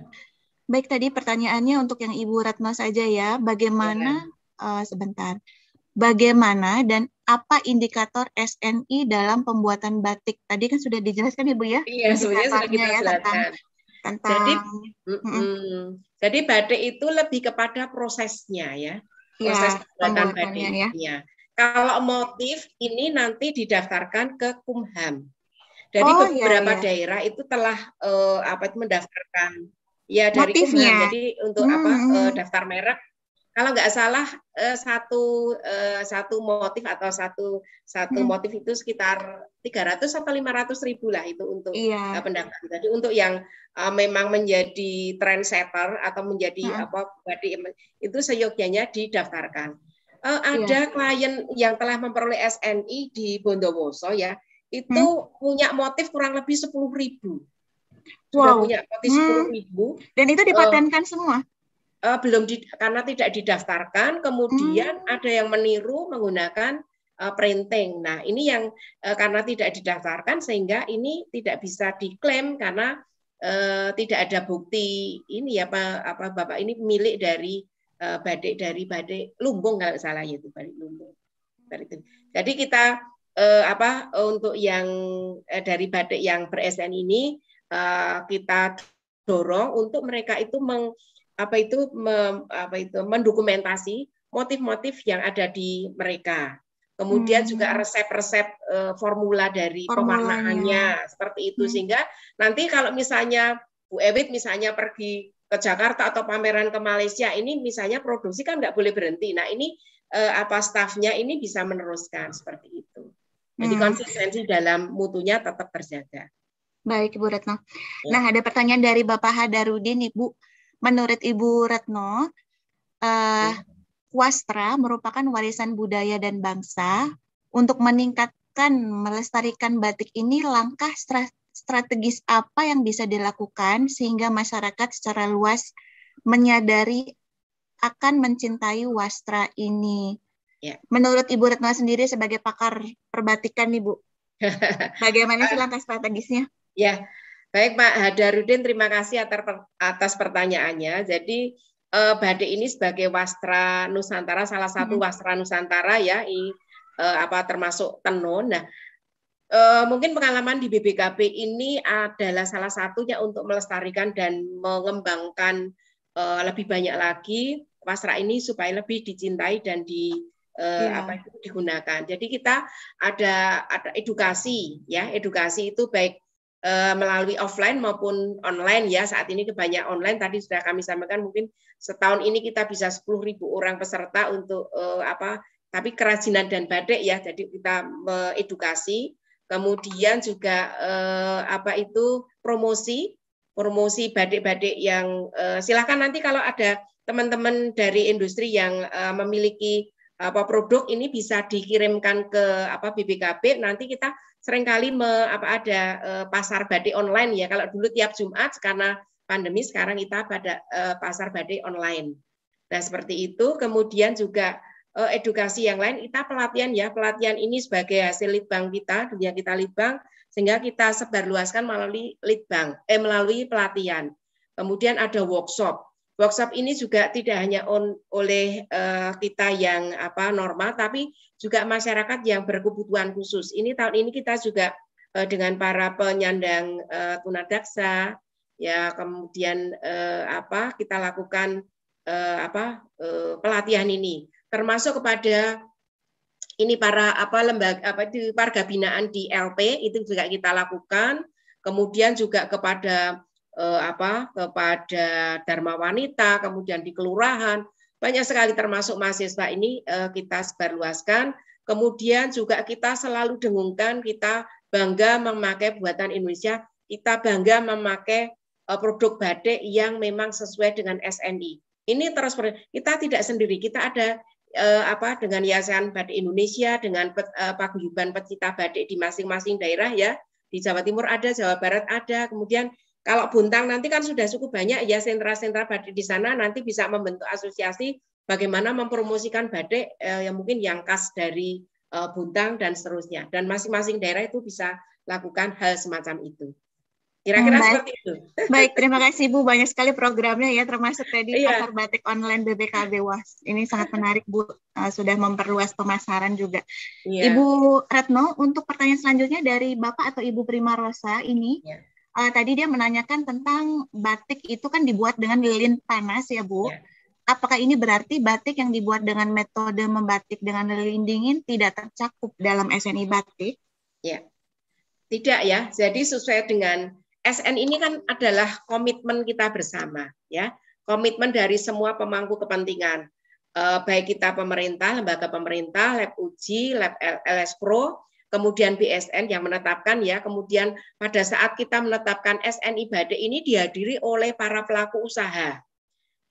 Baik, tadi pertanyaannya untuk yang Ibu Retno saja ya. Bagaimana ya. Uh, sebentar. Bagaimana dan apa indikator S N I dalam pembuatan batik? Tadi kan sudah dijelaskan Ibu ya. Iya, sebenarnya sudah kita ya, tentang tentang Jadi, mm, mm. Jadi batik itu lebih kepada prosesnya ya, proses ya, pembuatan batiknya. Ya. Kalau motif ini nanti didaftarkan ke Kumham. Jadi oh, beberapa ya, ya. daerah itu telah uh, apa mendaftarkan ya dari motifnya. Kumham. Jadi untuk hmm. apa uh, daftar merek Kalau nggak salah satu satu motif atau satu satu hmm. motif itu sekitar tiga ratus atau lima ratus ribu lah itu untuk iya. pendapatan. Jadi untuk yang uh, memang menjadi trendsetter atau menjadi hmm. apa itu seyogyanya didaftarkan. Uh, ada iya. klien yang telah memperoleh S N I di Bondowoso ya, itu hmm. punya motif kurang lebih sepuluh ribu. Wow. Punya motif hmm. sepuluh ribu. Dan itu dipatenkan uh, semua. Uh, belum di, karena tidak didaftarkan, kemudian hmm. ada yang meniru menggunakan uh, printing. Nah, ini yang uh, karena tidak didaftarkan sehingga ini tidak bisa diklaim karena uh, tidak ada bukti ini ya Pak, apa Bapak ini milik dari uh, Badik dari Badik Lumbung kalau salah itu Badik Lumbung. Jadi kita uh, apa untuk yang uh, dari Badik yang ber-S N ini uh, kita dorong untuk mereka itu meng apa itu mem, apa itu mendokumentasi motif-motif yang ada di mereka. Kemudian hmm. juga resep-resep e, formula dari pewarnaannya seperti itu hmm. sehingga nanti kalau misalnya Bu Ewit misalnya pergi ke Jakarta atau pameran ke Malaysia ini misalnya produksi kan nggak boleh berhenti. Nah, ini e, apa stafnya ini bisa meneruskan seperti itu. Jadi hmm. konsistensi dalam mutunya tetap terjaga. Baik, Ibu Retno. Ya. Nah, ada pertanyaan dari Bapak Hadarudin, Ibu. Menurut Ibu Retno, eh, wastra merupakan warisan budaya dan bangsa. Untuk meningkatkan, melestarikan batik ini, langkah strategis apa yang bisa dilakukan sehingga masyarakat secara luas menyadari akan mencintai wastra ini? Ya. Menurut Ibu Retno sendiri sebagai pakar perbatikan, Ibu, bagaimana sih langkah strategisnya? Ya. Baik Pak Hadarudin, terima kasih atas pertanyaannya. Jadi eh, badik ini sebagai wastra Nusantara, salah satu hmm. wastra Nusantara ya, i, eh, apa termasuk tenun. Nah, eh, mungkin pengalaman di B B K B ini adalah salah satunya untuk melestarikan dan mengembangkan eh, lebih banyak lagi wastra ini supaya lebih dicintai dan di Eh, ya. apa itu digunakan. Jadi kita ada ada edukasi ya, edukasi itu baik melalui offline maupun online ya, saat ini kebanyakan online, tadi sudah kami sampaikan mungkin setahun ini kita bisa sepuluh ribu orang peserta untuk eh, apa tapi kerajinan dan batik ya, jadi kita edukasi, kemudian juga eh, apa itu promosi promosi batik-batik yang eh, silakan nanti kalau ada teman-teman dari industri yang eh, memiliki apa produk ini bisa dikirimkan ke apa B B K B, nanti kita seringkali me, apa ada eh, pasar badik online ya, kalau dulu tiap Jumat karena pandemi sekarang kita pada eh, pasar badik online. Nah seperti itu, kemudian juga eh, edukasi yang lain kita pelatihan ya, pelatihan ini sebagai hasil litbang kita, dunia kita litbang sehingga kita sebarluaskan melalui litbang eh melalui pelatihan. Kemudian ada workshop. Workshop ini juga tidak hanya on, oleh uh, kita yang apa normal, tapi juga masyarakat yang berkebutuhan khusus. Ini tahun ini kita juga uh, dengan para penyandang uh, tunadaksa, ya kemudian uh, apa kita lakukan uh, apa uh, pelatihan ini, termasuk kepada ini para apa lembaga apa di warga binaan di L P itu juga kita lakukan, kemudian juga kepada Eh, apa kepada Dharma Wanita, kemudian di kelurahan banyak sekali termasuk mahasiswa ini eh, kita sebarluaskan, kemudian juga kita selalu dengungkan kita bangga memakai buatan Indonesia, kita bangga memakai eh, produk batik yang memang sesuai dengan S N I. Ini terus kita tidak sendiri, kita ada eh, apa dengan Yayasan Batik Indonesia, dengan eh, paguyuban pecinta batik di masing-masing daerah ya, di Jawa Timur ada, Jawa Barat ada, kemudian kalau Buntang nanti kan sudah cukup banyak ya sentra-sentra badik di sana, nanti bisa membentuk asosiasi bagaimana mempromosikan badik eh, yang mungkin yang khas dari eh, Buntang dan seterusnya. Dan masing-masing daerah itu bisa lakukan hal semacam itu. Kira-kira hmm, seperti itu. Baik, terima kasih Bu. Banyak sekali programnya ya, termasuk tadi iya. pasar batik online B B K B. Wah, ini sangat menarik Bu. Uh, sudah memperluas pemasaran juga. Iya. Ibu Retno, untuk pertanyaan selanjutnya dari Bapak atau Ibu Prima Rosa ini. Iya. Uh, tadi dia menanyakan tentang batik itu kan dibuat dengan lilin panas ya Bu. Ya. Apakah ini berarti batik yang dibuat dengan metode membatik dengan lilin dingin tidak tercakup dalam S N I batik? Ya, tidak ya. Jadi sesuai dengan S N I ini kan adalah komitmen kita bersama ya. Komitmen dari semua pemangku kepentingan. baik kita pemerintah, lembaga pemerintah, lab uji, lab L S Pro, kemudian B S N yang menetapkan ya, kemudian pada saat kita menetapkan S N I Batik ini dihadiri oleh para pelaku usaha.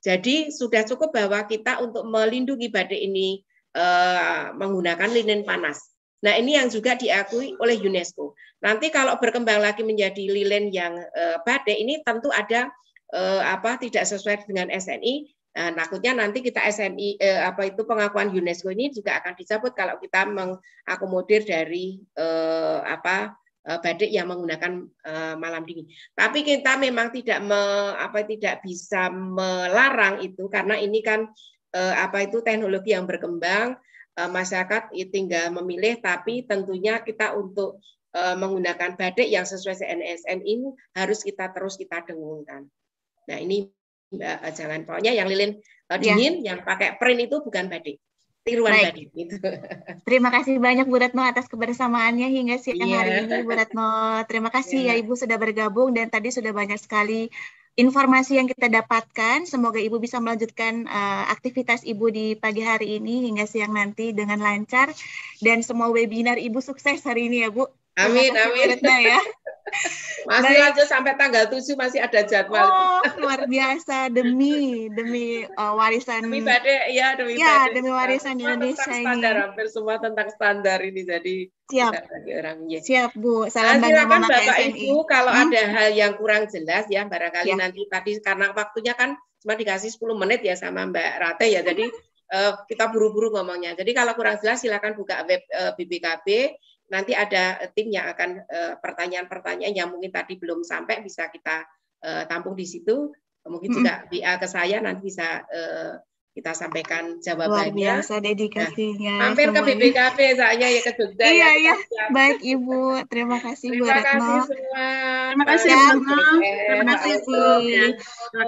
Jadi sudah cukup bahwa kita untuk melindungi batik ini eh, menggunakan linen panas. Nah, ini yang juga diakui oleh UNESCO. Nanti kalau berkembang lagi menjadi lilin yang eh, batik ini tentu ada eh, apa tidak sesuai dengan S N I. Nah, takutnya nanti kita S N I eh, apa itu pengakuan UNESCO ini juga akan dicabut kalau kita mengakomodir dari eh, apa eh, batik yang menggunakan eh, malam dingin. Tapi kita memang tidak me, apa tidak bisa melarang itu karena ini kan eh, apa itu teknologi yang berkembang, eh, masyarakat tinggal memilih, tapi tentunya kita untuk eh, menggunakan batik yang sesuai S N I ini harus kita terus kita dengungkan. Nah, ini jangan, pokoknya yang lilin dingin ya, yang pakai print itu bukan batik, tiruan batik gitu. Terima kasih banyak Bu Retno atas kebersamaannya hingga siang yeah. hari ini Bu Retno. Terima kasih yeah. ya Ibu sudah bergabung dan tadi sudah banyak sekali informasi yang kita dapatkan. Semoga Ibu bisa melanjutkan uh, aktivitas Ibu di pagi hari ini hingga siang nanti dengan lancar dan semua webinar Ibu sukses hari ini ya Bu. Amin, amin. Retno, ya. Masih baik. Lanjut sampai tanggal tujuh masih ada jadwal. Oh, luar biasa demi demi uh, warisan demi badai, ya, demi ya, badai. Demi warisan semua Indonesia ini. Standar, hampir semua tentang standar ini jadi siap. Orangnya. Siap Bu. Salam banyak Bapak S N I. Ibu kalau hmm? ada hal yang kurang jelas ya barangkali ya. Nanti tadi karena waktunya kan cuma dikasih sepuluh menit ya sama Mbak Ratih ya jadi uh, kita buru-buru ngomongnya. Jadi kalau kurang jelas silakan buka web uh, B B K B. Nanti ada tim yang akan pertanyaan-pertanyaan yang mungkin tadi belum sampai bisa kita uh, tampung di situ. Mungkin mm-hmm. juga W A ke saya nanti bisa uh, kita sampaikan jawabannya. Luar biasa dedikasinya. Nah, hampir ke B B K B saya ya ke Jogja. Iya, iya. Baik Ibu, terima kasih Bu Retno. Terima kasih semua. Terima kasih Bu.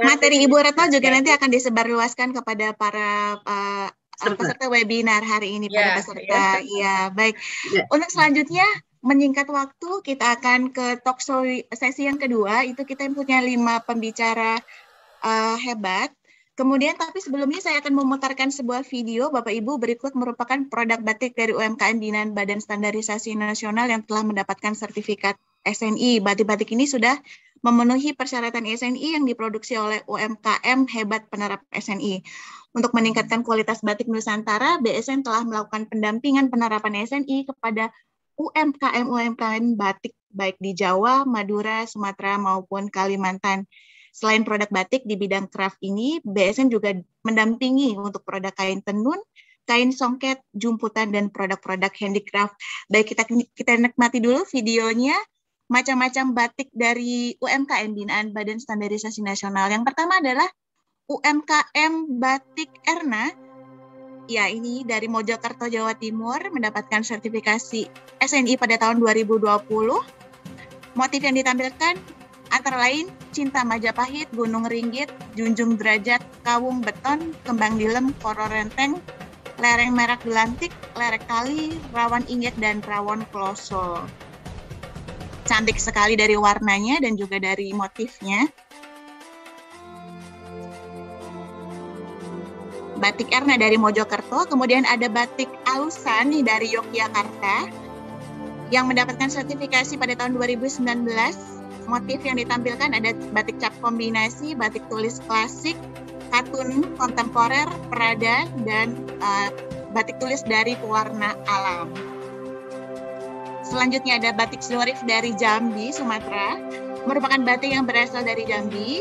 Materi Ibu Retno juga nanti akan disebarluaskan kepada para uh, peserta webinar hari ini ya, pada peserta, ya, ya baik. Ya. Untuk selanjutnya menyingkat waktu kita akan ke talk show sesi yang kedua itu kita punya lima pembicara uh, hebat. Kemudian tapi sebelumnya saya akan memutarkan sebuah video Bapak Ibu berikut merupakan produk batik dari U M K M binaan Badan Standardisasi Nasional yang telah mendapatkan sertifikat S N I. Batik-batik ini sudah memenuhi persyaratan S N I yang diproduksi oleh U M K M hebat penerap S N I. Untuk meningkatkan kualitas batik Nusantara, B S N telah melakukan pendampingan penerapan S N I kepada U M K M-U M K M batik baik di Jawa, Madura, Sumatera, maupun Kalimantan. Selain produk batik di bidang craft ini, B S N juga mendampingi untuk produk kain tenun, kain songket, jumputan, dan produk-produk handicraft. Baik, kita, kita nikmati dulu videonya. Macam-macam batik dari U M K M binaan Badan Standardisasi Nasional. Yang pertama adalah U M K M Batik Erna. Ya, ini dari Mojokerto, Jawa Timur, mendapatkan sertifikasi S N I pada tahun dua ribu dua puluh. Motif yang ditampilkan antara lain Cinta Majapahit, Gunung Ringgit, Junjung Derajat, Kawung Beton, Kembang Dilem, Koro Renteng, Lereng Merak Gelantik, Lerek Kali, Rawan Inggit, dan Rawon Kloso. Cantik sekali dari warnanya dan juga dari motifnya. Batik Erna dari Mojokerto, kemudian ada Batik Alusan nih dari Yogyakarta yang mendapatkan sertifikasi pada tahun dua ribu sembilan belas. Motif yang ditampilkan ada batik cap kombinasi, batik tulis klasik, katun kontemporer, perada, dan uh, batik tulis dari pewarna alam. Selanjutnya ada Batik Zorif dari Jambi, Sumatera, merupakan batik yang berasal dari Jambi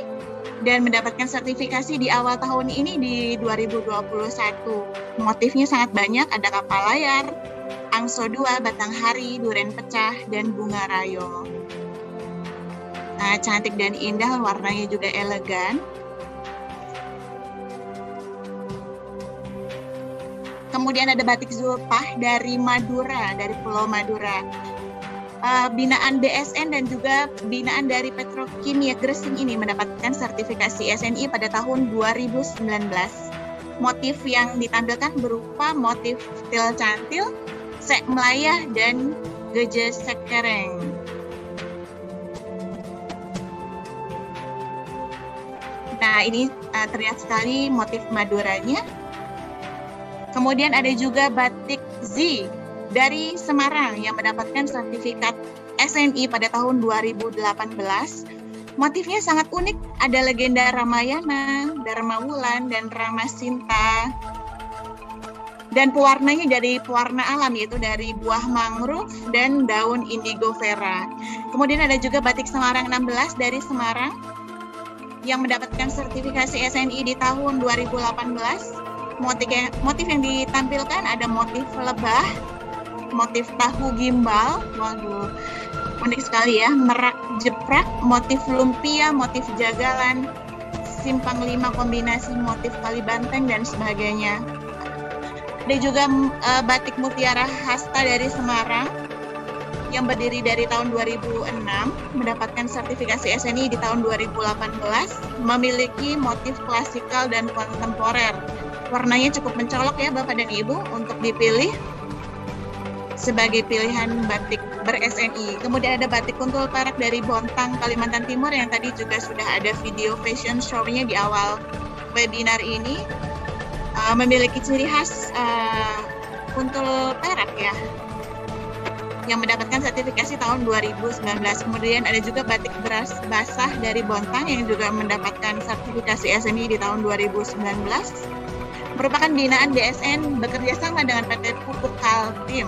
dan mendapatkan sertifikasi di awal tahun ini di dua ribu dua puluh satu. Motifnya sangat banyak, ada kapal layar, angso dua, batang hari, duren pecah, dan bunga rayo. Nah, cantik dan indah, warnanya juga elegan. Kemudian ada Batik Zulpa dari Madura, dari Pulau Madura. Binaan B S N dan juga binaan dari Petrokimia Gresik ini mendapatkan sertifikasi S N I pada tahun dua ribu sembilan belas. Motif yang ditampilkan berupa motif til cantil, sek melayah, dan geje sekereng. Nah, ini terlihat sekali motif Maduranya. Kemudian ada juga Batik Z dari Semarang yang mendapatkan sertifikat S N I pada tahun dua ribu delapan belas. Motifnya sangat unik, ada legenda Ramayana, Dharma Wulan, dan Rama Sinta. Dan pewarnanya dari pewarna alam, yaitu dari buah mangrove dan daun indigo vera. Kemudian ada juga Batik Semarang enam belas dari Semarang yang mendapatkan sertifikasi S N I di tahun dua ribu delapan belas. Motif yang, motif yang ditampilkan ada motif lebah, motif tahu gimbal, waduh unik sekali ya, merak jeprak, motif lumpia, motif jagalan, simpang lima kombinasi motif kalibanteng dan sebagainya. Ada juga uh, batik mutiara hasta dari Semarang yang berdiri dari tahun dua ribu enam, mendapatkan sertifikasi S N I di tahun dua ribu delapan belas, memiliki motif klasikal dan kontemporer. Warnanya cukup mencolok ya Bapak dan Ibu untuk dipilih sebagai pilihan batik ber-S N I. Kemudian ada Batik Kuntul Perak dari Bontang, Kalimantan Timur yang tadi juga sudah ada video fashion show-nya di awal webinar ini. Uh, memiliki ciri khas uh, kuntul perak ya, yang mendapatkan sertifikasi tahun dua ribu sembilan belas. Kemudian ada juga Batik Beras Basah dari Bontang yang juga mendapatkan sertifikasi S N I di tahun dua ribu sembilan belas. Merupakan binaan B S N bekerja sama dengan P T Pupuk Kaltim.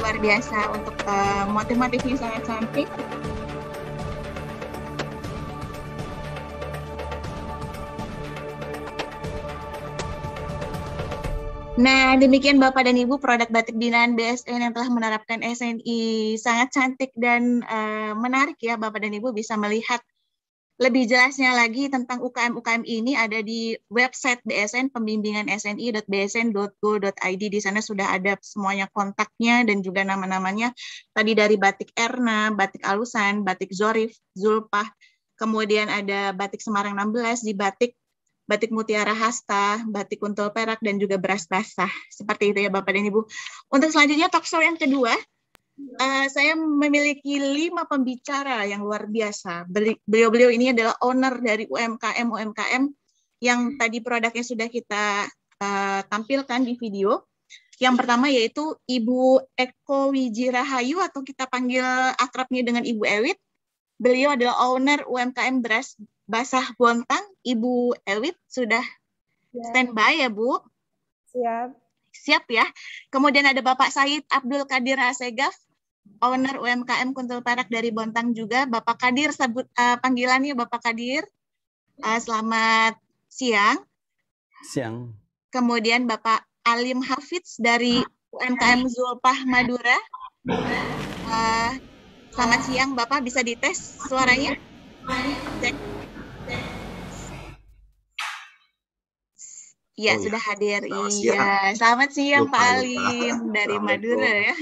Luar biasa untuk uh, motif-motifnya sangat cantik. Nah, demikian Bapak dan Ibu produk batik binaan B S N yang telah menerapkan S N I. Sangat cantik dan uh, menarik ya, Bapak dan Ibu bisa melihat lebih jelasnya lagi tentang U K M U K M ini ada di website B S N, pembimbingan S N I dot b s n dot go dot i d. Di sana sudah ada semuanya kontaknya dan juga nama-namanya. Tadi dari Batik Erna, Batik Alusan, Batik Zorif, Zulpa, kemudian ada Batik Semarang enam belas, di Batik, Batik Mutiara Hasta, Batik Kuntul Perak, dan juga Beras Basah. Seperti itu ya Bapak dan Ibu. Untuk selanjutnya talkshow yang kedua, Uh, saya memiliki lima pembicara yang luar biasa. Beliau-beliau ini adalah owner dari U M K M U M K M yang tadi produknya sudah kita uh, tampilkan di video. Yang pertama yaitu Ibu Eko Wiji Rahayu atau kita panggil akrabnya dengan Ibu Ewit. Beliau adalah owner U M K M Beras Basah Bontang. Ibu Ewit sudah standby ya Bu? Siap. Siap ya. Kemudian ada Bapak Said Abdul Kadir Assegaf, owner U M K M Kuntul Perak dari Bontang juga. Bapak Kadir, sebut uh, panggilannya Bapak Kadir. Uh, selamat siang. Siang. Kemudian Bapak Alim Hafidz dari U M K M Zulpah Madura. Uh, selamat siang Bapak, bisa dites suaranya? Cek. Iya, oh, sudah hadir. Selamat iya. Siang. Selamat siang Lupa, Pak Alim Lupa. dari Madura ya.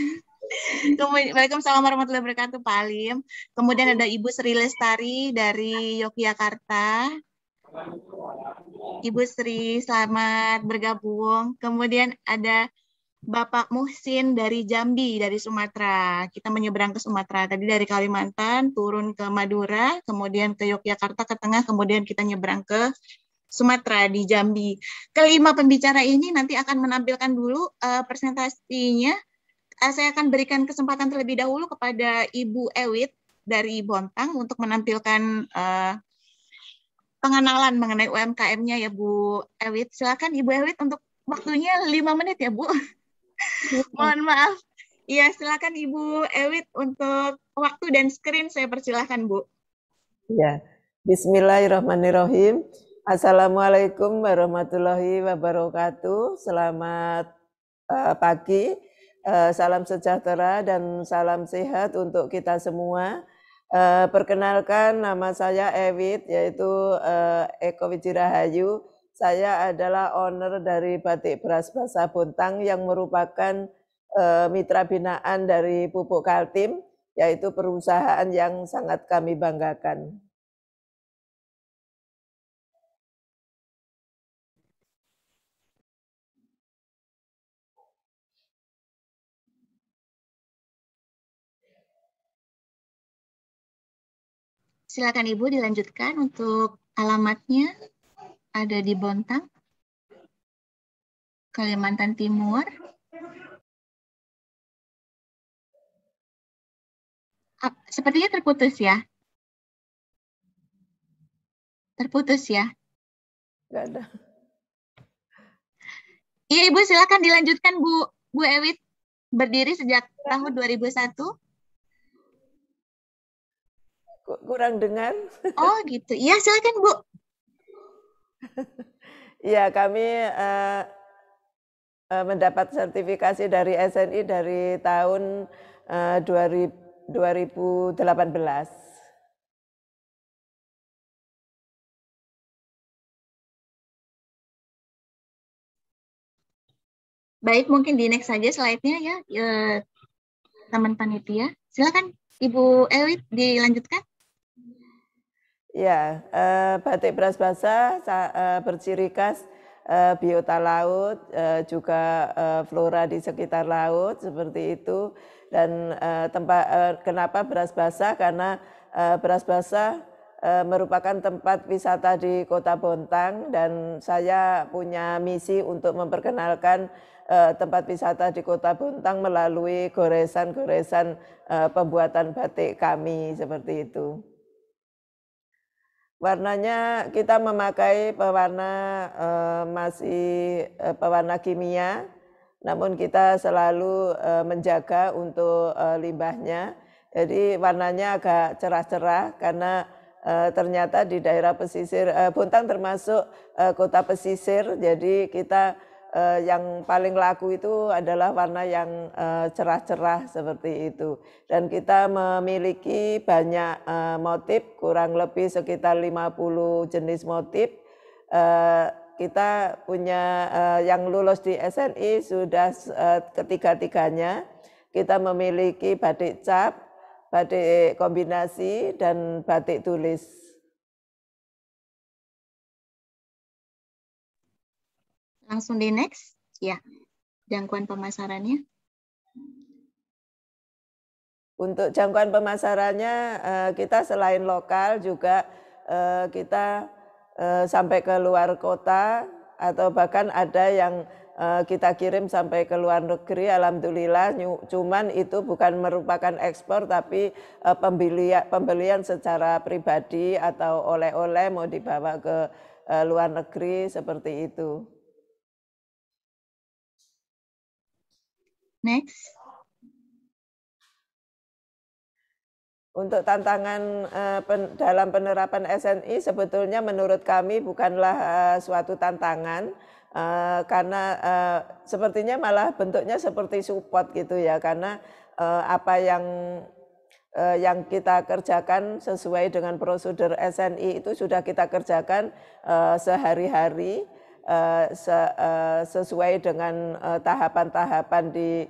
Kemudian Waalaikumsalam warahmatullahi wabarakatuh Pak Alim. Kemudian ada Ibu Sri Lestari dari Yogyakarta. Ibu Sri, selamat bergabung. Kemudian ada Bapak Muhsin dari Jambi, dari Sumatera. Kita menyeberang ke Sumatera. Tadi dari Kalimantan turun ke Madura, kemudian ke Yogyakarta ke tengah, kemudian kita nyeberang ke Sumatera di Jambi. Kelima pembicara ini nanti akan menampilkan dulu uh, presentasinya. Uh, saya akan berikan kesempatan terlebih dahulu kepada Ibu Ewit dari Bontang untuk menampilkan uh, pengenalan mengenai U M K M-nya ya Bu Ewit. Silakan Ibu Ewit, untuk waktunya lima menit ya Bu. Mohon maaf. Ya, silakan Ibu Ewit untuk waktu dan screen saya persilahkan Bu. Ya, bismillahirrahmanirrahim. Assalamualaikum warahmatullahi wabarakatuh. Selamat uh, pagi, uh, salam sejahtera dan salam sehat untuk kita semua. Uh, perkenalkan, nama saya Ewit, yaitu uh, Eko Wiji Rahayu. Saya adalah owner dari Batik Beras Basah Bontang yang merupakan uh, mitra binaan dari Pupuk Kaltim, yaitu perusahaan yang sangat kami banggakan. Silakan Ibu dilanjutkan untuk alamatnya ada di Bontang, Kalimantan Timur. Sepertinya terputus ya. Terputus ya. Enggak ada. Iya Ibu, silakan dilanjutkan Bu. Bu Ewit berdiri sejak tahun dua ribu satu. Kurang dengar. Oh gitu. Iya, silakan Bu. Iya, kami uh, uh, mendapat sertifikasi dari S N I dari tahun uh, dua ribu delapan belas. Baik, mungkin di next saja slide-nya ya, e, teman panitia. Silakan Ibu Ewit dilanjutkan. Ya, e, batik beras basah e, berciri khas e, biota laut, e, juga e, flora di sekitar laut seperti itu. Dan e, tempat e, kenapa beras basah? Karena e, beras basah e, merupakan tempat wisata di Kota Bontang dan saya punya misi untuk memperkenalkan tempat wisata di Kota Bontang melalui goresan-goresan pembuatan batik kami seperti itu. Warnanya kita memakai pewarna masih pewarna kimia, namun kita selalu menjaga untuk limbahnya. Jadi warnanya agak cerah-cerah karena ternyata di daerah pesisir Bontang termasuk kota pesisir, jadi kita Uh, yang paling laku itu adalah warna yang cerah-cerah uh, seperti itu. Dan kita memiliki banyak uh, motif, kurang lebih sekitar lima puluh jenis motif. Uh, kita punya uh, yang lulus di S N I sudah uh, ketiga-tiganya. Kita memiliki batik cap, batik kombinasi, dan batik tulis. Langsung di next, ya, jangkauan pemasarannya. Untuk jangkauan pemasarannya, kita selain lokal juga kita sampai ke luar kota, atau bahkan ada yang kita kirim sampai ke luar negeri, alhamdulillah, cuman itu bukan merupakan ekspor, tapi pembelian, pembelian secara pribadi atau oleh-oleh mau dibawa ke luar negeri, seperti itu. Next. Untuk tantangan dalam penerapan S N I sebetulnya menurut kami bukanlah suatu tantangan karena sepertinya malah bentuknya seperti support gitu ya, karena apa yang yang kita kerjakan sesuai dengan prosedur S N I itu sudah kita kerjakan sehari-hari sesuai dengan tahapan-tahapan di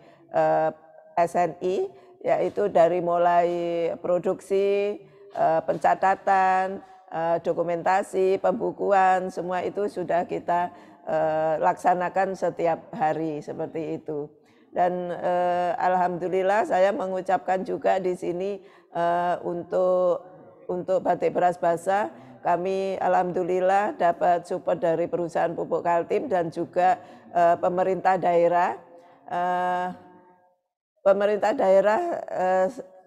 S N I, yaitu dari mulai produksi, pencatatan, dokumentasi, pembukuan, semua itu sudah kita laksanakan setiap hari seperti itu. Dan alhamdulillah saya mengucapkan juga di sini untuk untuk batik beras basah, kami alhamdulillah dapat support dari perusahaan Pupuk Kaltim dan juga uh, pemerintah daerah. Uh, pemerintah daerah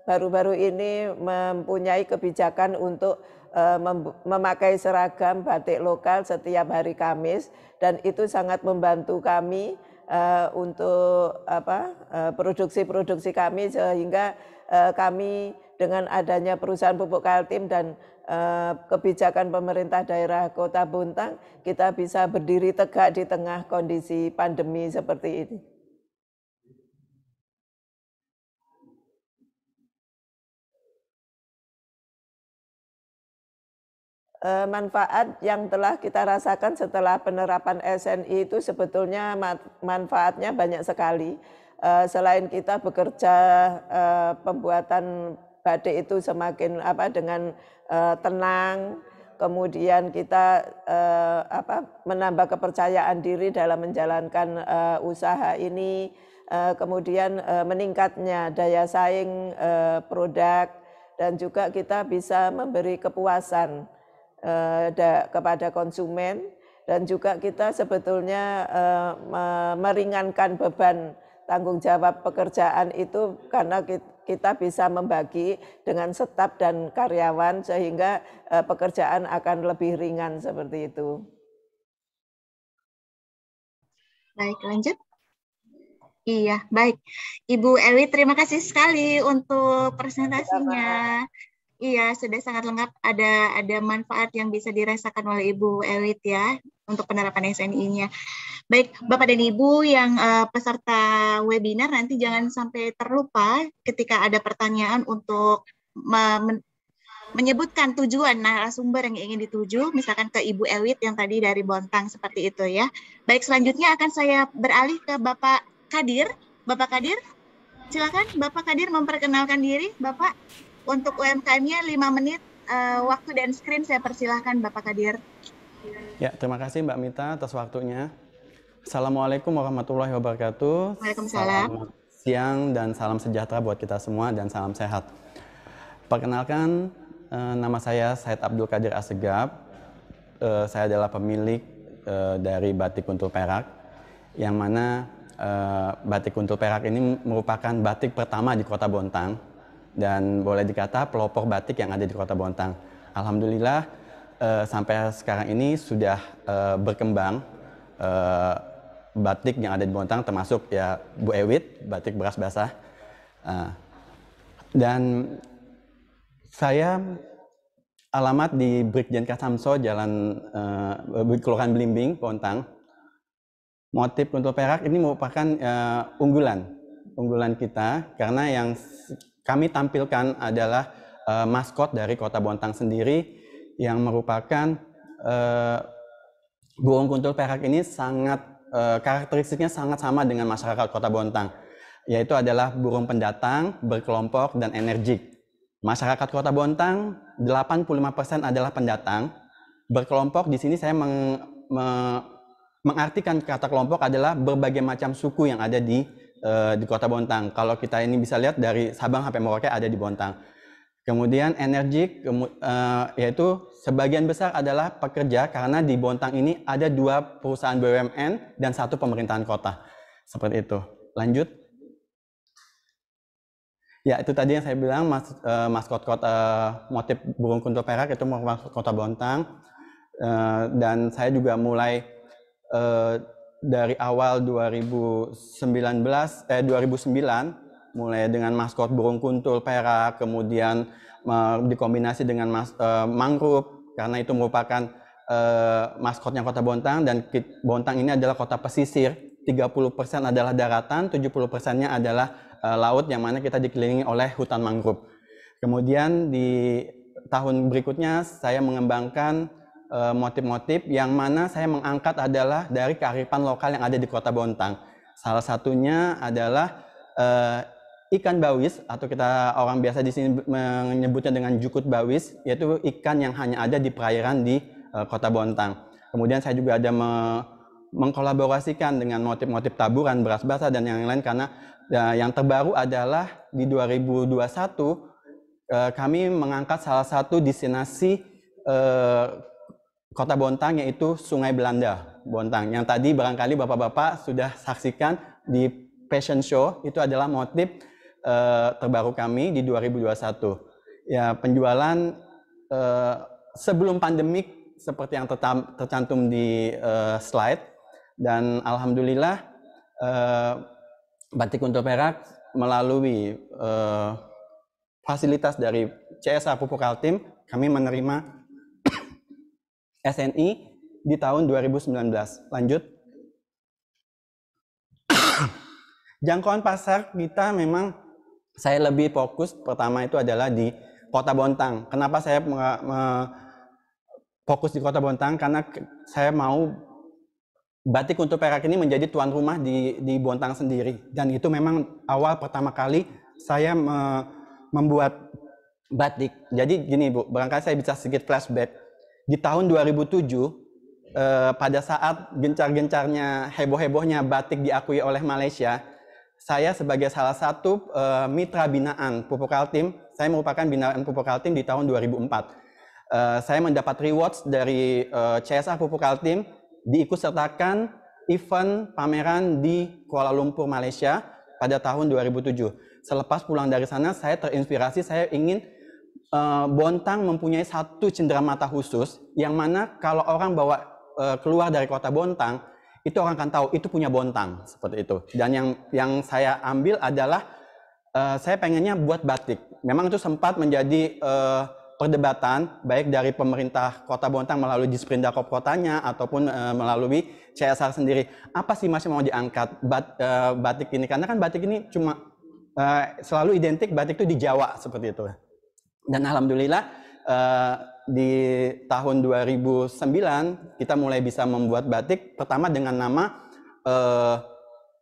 baru-baru uh, ini mempunyai kebijakan untuk uh, mem memakai seragam batik lokal setiap hari Kamis, dan itu sangat membantu kami uh, untuk apa produksi-produksi uh, kami, sehingga uh, kami dengan adanya perusahaan Pupuk Kaltim dan kebijakan pemerintah daerah Kota Bontang, kita bisa berdiri tegak di tengah kondisi pandemi seperti ini. Manfaat yang telah kita rasakan setelah penerapan S N I itu sebetulnya manfaatnya banyak sekali. Selain kita bekerja pembuatan batik itu semakin apa dengan uh, tenang, kemudian kita uh, apa menambah kepercayaan diri dalam menjalankan uh, usaha ini, uh, kemudian uh, meningkatnya daya saing uh, produk, dan juga kita bisa memberi kepuasan eh, kepada konsumen, dan juga kita sebetulnya eh, meringankan beban tanggung jawab pekerjaan itu karena kita bisa membagi dengan staf dan karyawan sehingga eh, pekerjaan akan lebih ringan seperti itu. Baik, lanjut. Iya, baik. Ibu Ewi, terima kasih sekali untuk presentasinya. Iya, sudah sangat lengkap. Ada ada manfaat yang bisa dirasakan oleh Ibu Ewi ya untuk penerapan S N I-nya. Baik, Bapak dan Ibu yang uh, peserta webinar, nanti jangan sampai terlupa ketika ada pertanyaan untuk men menyebutkan tujuan narasumber yang ingin dituju, misalkan ke Ibu Ewi yang tadi dari Bontang, seperti itu ya. Baik, selanjutnya akan saya beralih ke Bapak Kadir. Bapak Kadir, silakan Bapak Kadir memperkenalkan diri, Bapak. Untuk U M K M-nya lima menit, uh, waktu dan screen saya persilahkan, Bapak Kadir. Ya, terima kasih Mbak Mita atas waktunya. Assalamualaikum warahmatullahi wabarakatuh. Waalaikumsalam. Selamat siang dan salam sejahtera buat kita semua dan salam sehat. Perkenalkan, uh, nama saya Said Abdul Kadir Assegaf. Uh, saya adalah pemilik uh, dari Batik Kuntul Perak, yang mana Uh, Batik Kuntul Perak ini merupakan batik pertama di Kota Bontang dan boleh dikata pelopor batik yang ada di Kota Bontang. Alhamdulillah uh, sampai sekarang ini sudah uh, berkembang uh, batik yang ada di Bontang, termasuk ya Bu Ewit, Batik Beras Basah. Uh, dan saya alamat di Brigjen Kasamso, Jalan uh, Kelurahan Blimbing, Bontang. Motif Kuntul Perak ini merupakan uh, unggulan, unggulan kita karena yang kami tampilkan adalah uh, maskot dari Kota Bontang sendiri yang merupakan uh, burung kuntul perak ini sangat uh, karakteristiknya sangat sama dengan masyarakat Kota Bontang, yaitu adalah burung pendatang, berkelompok dan energik. Masyarakat Kota Bontang delapan puluh lima persen adalah pendatang, berkelompok di sini saya meng, me, mengartikan kata kelompok adalah berbagai macam suku yang ada di uh, di Kota Bontang. Kalau kita ini bisa lihat dari Sabang sampai Merauke ada di Bontang. Kemudian energik kemu uh, yaitu sebagian besar adalah pekerja karena di Bontang ini ada dua perusahaan B U M N dan satu pemerintahan kota. Seperti itu. Lanjut. Ya, itu tadi yang saya bilang mas, uh, maskot kota uh, motif burung kuntul perak itu merupakan Kota Bontang. Uh, dan saya juga mulai Uh, dari awal dua ribu sembilan belas eh dua ribu sembilan mulai dengan maskot burung kuntul perak, kemudian uh, dikombinasi dengan mas, uh, mangrove karena itu merupakan uh, maskotnya Kota Bontang, dan Bontang ini adalah kota pesisir, tiga puluh persen adalah daratan, tujuh puluh persennya adalah uh, laut yang mana kita dikelilingi oleh hutan mangrove. Kemudian di tahun berikutnya saya mengembangkan motif-motif yang mana saya mengangkat adalah dari kearifan lokal yang ada di Kota Bontang. Salah satunya adalah uh, ikan bawis, atau kita orang biasa di sini menyebutnya dengan jukut bawis, yaitu ikan yang hanya ada di perairan di uh, Kota Bontang. Kemudian saya juga ada me mengkolaborasikan dengan motif-motif taburan, beras basah dan yang lain, karena uh, yang terbaru adalah di dua ribu dua puluh satu uh, kami mengangkat salah satu destinasi uh, Kota Bontang, yaitu Sungai Belanda Bontang, yang tadi barangkali bapak-bapak sudah saksikan di fashion show. Itu adalah motif uh, terbaru kami di dua ribu dua puluh satu. Ya, penjualan uh, sebelum pandemik seperti yang tercantum di uh, slide, dan alhamdulillah uh, Batik Kuntul Perak melalui uh, fasilitas dari C S A Pupuk Kaltim, kami menerima S N I di tahun dua ribu sembilan belas. Lanjut. Jangkauan pasar kita memang saya lebih fokus pertama itu adalah di Kota Bontang. Kenapa saya fokus di Kota Bontang? Karena saya mau Batik Kuntul Perak ini menjadi tuan rumah di, di Bontang sendiri. Dan itu memang awal pertama kali saya me, membuat batik. Jadi gini Bu, barangkali saya bisa sedikit flashback. Di tahun dua ribu tujuh, eh, pada saat gencar-gencarnya, heboh-hebohnya batik diakui oleh Malaysia, saya sebagai salah satu eh, mitra binaan Pupuk Kaltim, Saya merupakan binaan Pupuk Kaltim di tahun dua ribu empat. Uh, saya mendapat rewards dari uh, C S R Pupuk Kaltim, diikutsertakan event pameran di Kuala Lumpur, Malaysia pada tahun dua ribu tujuh. Selepas pulang dari sana, saya terinspirasi, saya ingin uh, Bontang mempunyai satu cenderamata khusus, yang mana kalau orang bawa uh, keluar dari kota Bontang, itu orang akan tahu itu punya Bontang, seperti itu. Dan yang yang saya ambil adalah uh, saya pengennya buat batik. Memang itu sempat menjadi uh, perdebatan, baik dari pemerintah kota Bontang melalui Disprindakop kotanya ataupun e, melalui C S R sendiri. Apa sih masih mau diangkat bat, e, batik ini? Karena kan batik ini cuma e, selalu identik batik itu di Jawa, seperti itu. Dan alhamdulillah e, di tahun dua ribu sembilan kita mulai bisa membuat batik, pertama dengan nama e,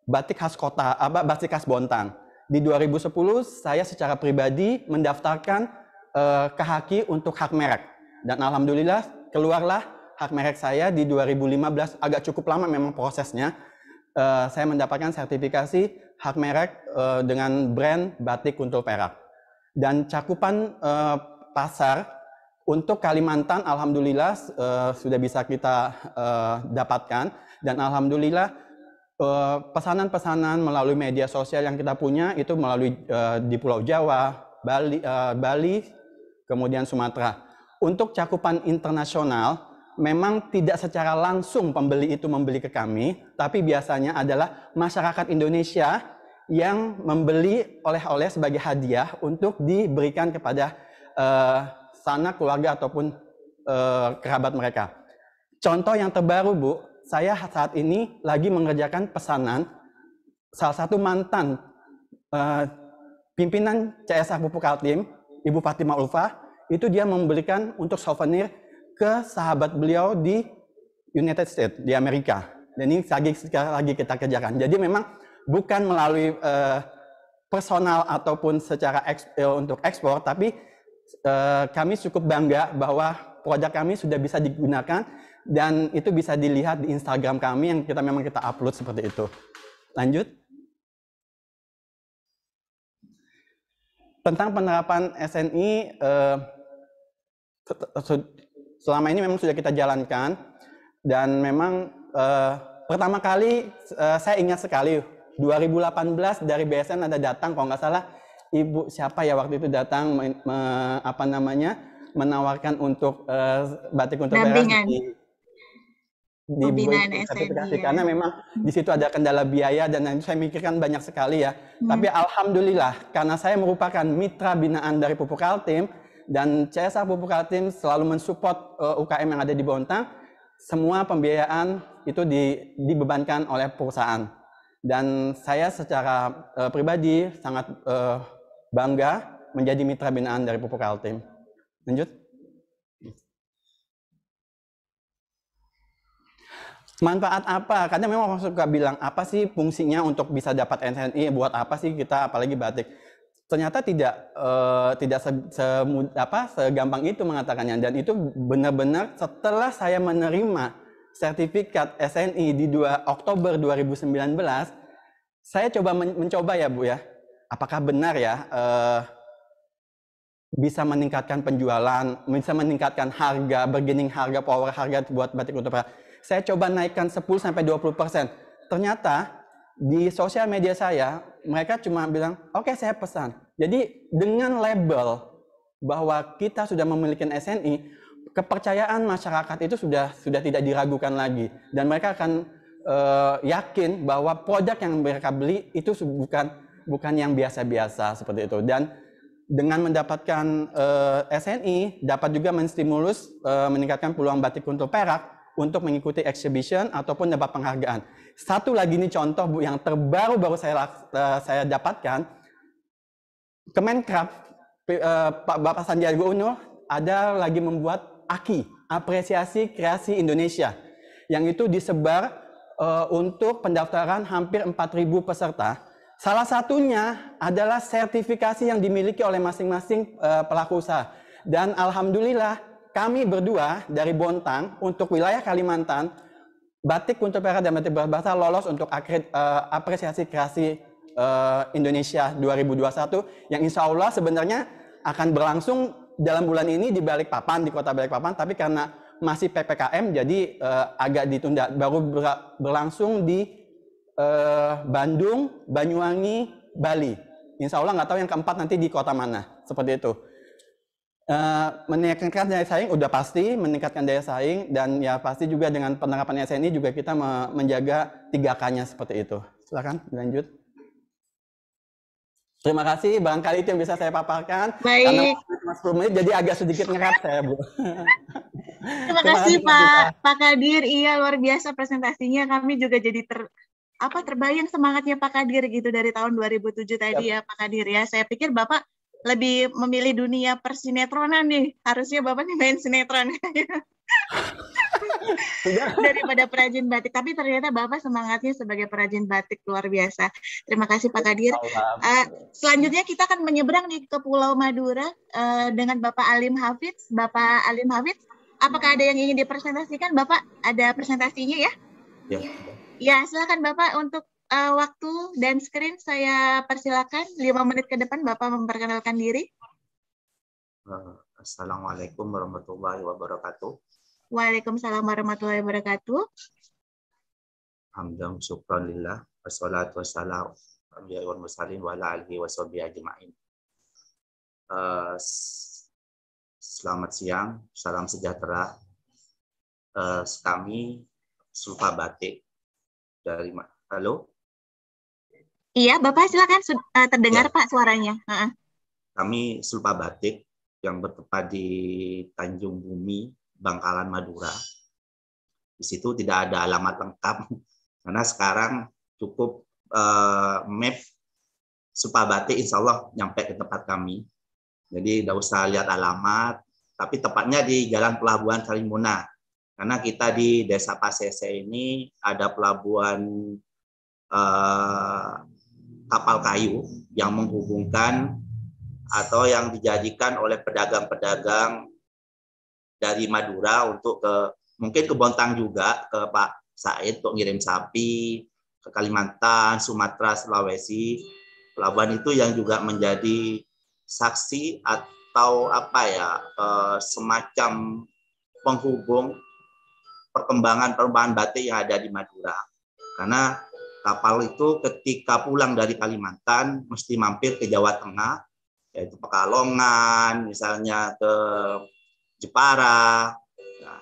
batik khas kota, apa batik khas Bontang. Di dua ribu sepuluh saya secara pribadi mendaftarkan ke Haki untuk hak merek, dan alhamdulillah keluarlah hak merek saya di dua ribu lima belas. Agak cukup lama memang prosesnya. Uh, saya mendapatkan sertifikasi hak merek uh, dengan brand Batik Kuntul Perak, dan cakupan uh, pasar untuk Kalimantan alhamdulillah uh, sudah bisa kita uh, dapatkan. Dan alhamdulillah pesanan-pesanan uh, melalui media sosial yang kita punya itu melalui uh, di Pulau Jawa, Bali, uh, Bali kemudian Sumatera. Untuk cakupan internasional, memang tidak secara langsung pembeli itu membeli ke kami, tapi biasanya adalah masyarakat Indonesia yang membeli oleh-oleh sebagai hadiah untuk diberikan kepada uh, sanak keluarga ataupun uh, kerabat mereka. Contoh yang terbaru, Bu, saya saat ini lagi mengerjakan pesanan salah satu mantan uh, pimpinan C S R Pupuk Kaltim, Ibu Fatimah Ulfa, itu dia membelikan untuk souvenir ke sahabat beliau di United States, di Amerika. Dan ini lagi, lagi kita kerjakan. Jadi memang bukan melalui uh, personal ataupun secara eks, uh, untuk ekspor, tapi uh, kami cukup bangga bahwa produk kami sudah bisa digunakan, dan itu bisa dilihat di Instagram kami yang kita memang kita upload seperti itu. Lanjut. Tentang penerapan S N I, eh, selama ini memang sudah kita jalankan, dan memang eh, pertama kali eh, saya ingat sekali dua ribu delapan belas dari B S N ada datang, kalau nggak salah ibu siapa ya waktu itu datang me, me, apa namanya menawarkan untuk eh, batik untuk daerah di, di pembinaan sertifikasi, karena memang di situ ada kendala biaya dan itu saya mikirkan banyak sekali ya. Hmm. Tapi alhamdulillah karena saya merupakan mitra binaan dari Pupuk Kaltim, dan C S R Pupuk Kaltim selalu mensupport uh, U K M yang ada di Bontang. Semua pembiayaan itu di, dibebankan oleh perusahaan, dan saya secara uh, pribadi sangat uh, bangga menjadi mitra binaan dari Pupuk Kaltim. Lanjut. Manfaat apa? Kadang memang orang suka bilang, apa sih fungsinya untuk bisa dapat S N I? Buat apa sih kita, apalagi batik? Ternyata tidak eh, tidak se, se, apa, segampang itu mengatakannya. Dan itu benar-benar setelah saya menerima sertifikat S N I di dua Oktober dua ribu sembilan belas, saya coba men mencoba ya Bu ya, apakah benar ya eh, bisa meningkatkan penjualan, bisa meningkatkan harga, bergening harga, power harga buat batik untuk perak. Saya coba naikkan sepuluh sampai dua puluh persen. Ternyata di sosial media saya, mereka cuma bilang, oke, saya pesan. Jadi dengan label bahwa kita sudah memiliki S N I, kepercayaan masyarakat itu sudah sudah tidak diragukan lagi. Dan mereka akan uh, yakin bahwa produk yang mereka beli itu bukan, bukan yang biasa-biasa, seperti itu. Dan dengan mendapatkan uh, S N I, dapat juga menstimulus uh, meningkatkan peluang batik untuk perak, untuk mengikuti exhibition ataupun dapat penghargaan. Satu lagi nih contoh Bu yang terbaru baru saya uh, saya dapatkan. Kemenkraf uh, Pak Bapak Sandiaga Uno ada lagi membuat A K I, apresiasi kreasi Indonesia, yang itu disebar uh, untuk pendaftaran hampir empat ribu peserta. Salah satunya adalah sertifikasi yang dimiliki oleh masing-masing uh, pelaku usaha. Dan alhamdulillah kami berdua dari Bontang untuk wilayah Kalimantan, Batik Kuntul Perak dan Batik Beras Basah lolos untuk akred, uh, apresiasi kreasi uh, Indonesia dua ribu dua puluh satu, yang insya Allah sebenarnya akan berlangsung dalam bulan ini di Balikpapan, di kota Balikpapan, tapi karena masih P P K M jadi uh, agak ditunda, baru ber berlangsung di uh, Bandung, Banyuwangi, Bali. Insya Allah nggak tahu yang keempat nanti di kota mana, seperti itu. Uh, meningkatkan daya saing udah pasti, meningkatkan daya saing, dan ya pasti juga dengan penerapan S N I juga kita me menjaga tiga K-nya seperti itu. Silakan lanjut. Terima kasih, barangkali itu yang bisa saya paparkan. Baik. Karena sepuluh menit jadi agak sedikit ngerat saya, Bu. Terima kasih Pak Pak Kadir, iya luar biasa presentasinya. Kami juga jadi ter apa terbayang semangatnya Pak Kadir gitu dari tahun dua ribu tujuh tadi ya, ya Pak Kadir ya. Saya pikir Bapak lebih memilih dunia persinetronan nih, harusnya Bapak nih main sinetron daripada perajin batik, tapi ternyata Bapak semangatnya sebagai perajin batik luar biasa. Terima kasih Pak Kadir. Uh, selanjutnya kita akan menyeberang nih ke Pulau Madura uh, dengan Bapak Alim Hafidz. Bapak Alim Hafidz, apakah ada yang ingin dipresentasikan? Bapak ada presentasinya ya? Ya, ya silakan Bapak untuk Uh, waktu dan screen saya persilakan, lima menit ke depan Bapak memperkenalkan diri. Assalamualaikum warahmatullahi wabarakatuh. Waalaikumsalam warahmatullahi wabarakatuh. Hamdan syukran lillah wassalatu wassalamu alaihi wa sallam wa ala alihi wa sahbihi ajmain. Uh, selamat siang, salam sejahtera. Uh, kami Zulpa Batik dari Halo. Iya, Bapak silakan, terdengar ya Pak suaranya. Uh -uh. Kami Zulpa Batik yang bertempat di Tanjung Bumi, Bangkalan, Madura. Di situ tidak ada alamat lengkap karena sekarang cukup uh, map Zulpa Batik, insya Allah nyampe ke tempat kami. Jadi tidak usah lihat alamat, tapi tepatnya di Jalan Pelabuhan Salimuna. Karena kita di Desa Pasese ini ada pelabuhan uh, kapal kayu yang menghubungkan atau yang dijadikan oleh pedagang-pedagang dari Madura untuk ke mungkin ke Bontang juga, ke Pak Said untuk ngirim sapi ke Kalimantan, Sumatera, Sulawesi. Pelabuhan itu yang juga menjadi saksi atau apa ya, uh, semacam penghubung perkembangan-perkembangan batik yang ada di Madura. Karena kapal itu ketika pulang dari Kalimantan mesti mampir ke Jawa Tengah, yaitu Pekalongan, misalnya ke Jepara. Nah,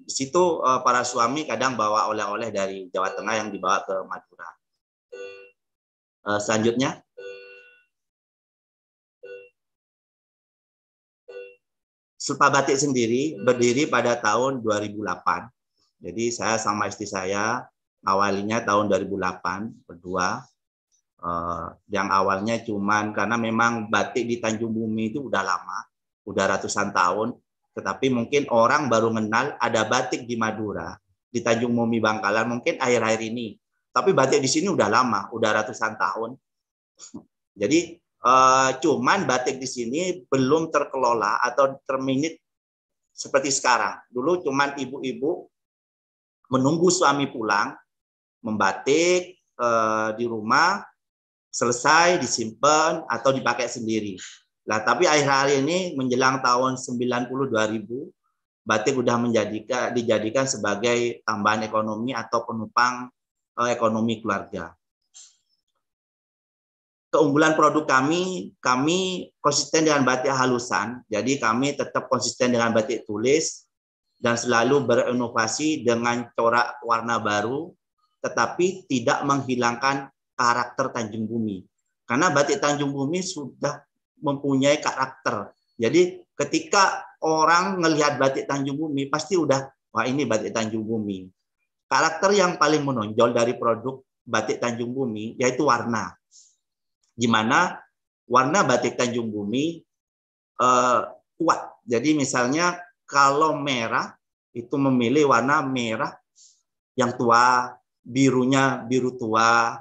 di situ para suami kadang bawa oleh-oleh dari Jawa Tengah yang dibawa ke Madura. Selanjutnya. Zulpa Batik sendiri berdiri pada tahun dua ribu delapan. Jadi saya sama istri saya awalnya tahun dua ribu delapan berdua, eh, yang awalnya cuman karena memang batik di Tanjung Bumi itu udah lama, udah ratusan tahun, tetapi mungkin orang baru mengenal ada batik di Madura, di Tanjung Bumi Bangkalan mungkin akhir-akhir ini. Tapi batik di sini udah lama, udah ratusan tahun. Jadi eh, cuman batik di sini belum terkelola atau terminit seperti sekarang. Dulu cuman ibu-ibu menunggu suami pulang, membatik eh, di rumah, selesai disimpan atau dipakai sendiri. Nah, tapi akhir-akhir ini menjelang tahun sembilan puluh dua ribu, batik sudah menjadikan dijadikan sebagai tambahan ekonomi atau penopang eh, ekonomi keluarga. Keunggulan produk kami, kami konsisten dengan batik halusan, jadi kami tetap konsisten dengan batik tulis, dan selalu berinovasi dengan corak warna baru, tetapi tidak menghilangkan karakter Tanjung Bumi. Karena batik Tanjung Bumi sudah mempunyai karakter. Jadi ketika orang melihat batik Tanjung Bumi, pasti udah, wah ini batik Tanjung Bumi. Karakter yang paling menonjol dari produk batik Tanjung Bumi, yaitu warna. Gimana warna batik Tanjung Bumi eh, kuat. Jadi misalnya, kalau merah itu memilih warna merah yang tua, birunya biru tua,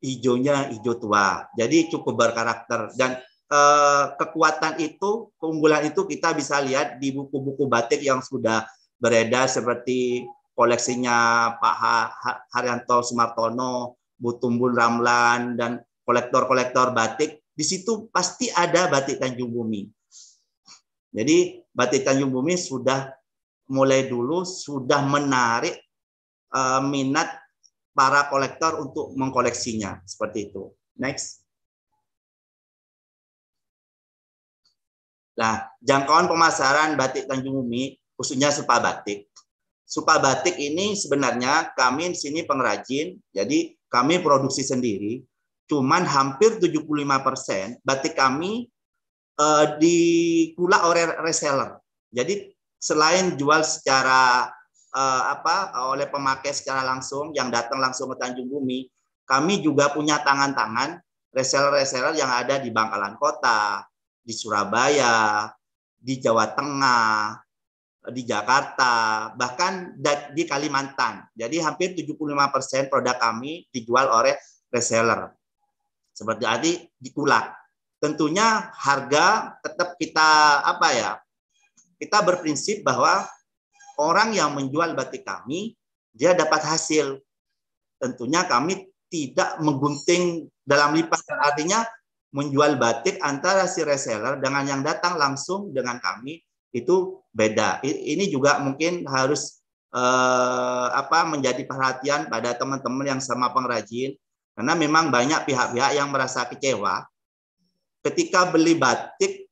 hijaunya hijau tua. Jadi cukup berkarakter dan eh, kekuatan itu, keunggulan itu kita bisa lihat di buku-buku batik yang sudah beredar seperti koleksinya Pak Haryanto Sumartono, Bu Tumbul Ramlan dan kolektor-kolektor batik di situ pasti ada batik Tanjung Bumi. Jadi batik Tanjung Bumi sudah mulai dulu sudah menarik uh, minat para kolektor untuk mengkoleksinya, seperti itu. Next. Nah, jangkauan pemasaran batik Tanjung Bumi, khususnya Supa Batik. Supa Batik ini sebenarnya kami di sini pengrajin, jadi kami produksi sendiri, cuman hampir tujuh puluh lima persen batik kami eh, dikulah oleh reseller. Jadi selain jual secara eh, apa oleh pemakai secara langsung, yang datang langsung ke Tanjung Bumi, kami juga punya tangan-tangan reseller-reseller yang ada di Bangkalan Kota, di Surabaya, di Jawa Tengah, di Jakarta, bahkan di Kalimantan. Jadi hampir tujuh puluh lima persen produk kami dijual oleh reseller. Seperti tadi dikulah. Tentunya harga tetap kita apa ya? Kita berprinsip bahwa orang yang menjual batik kami dia dapat hasil. Tentunya kami tidak menggunting dalam lipat, artinya menjual batik antara si reseller dengan yang datang langsung dengan kami itu beda. Ini juga mungkin harus eh, apa menjadi perhatian pada teman-teman yang sama pengrajin, karena memang banyak pihak-pihak yang merasa kecewa ketika beli batik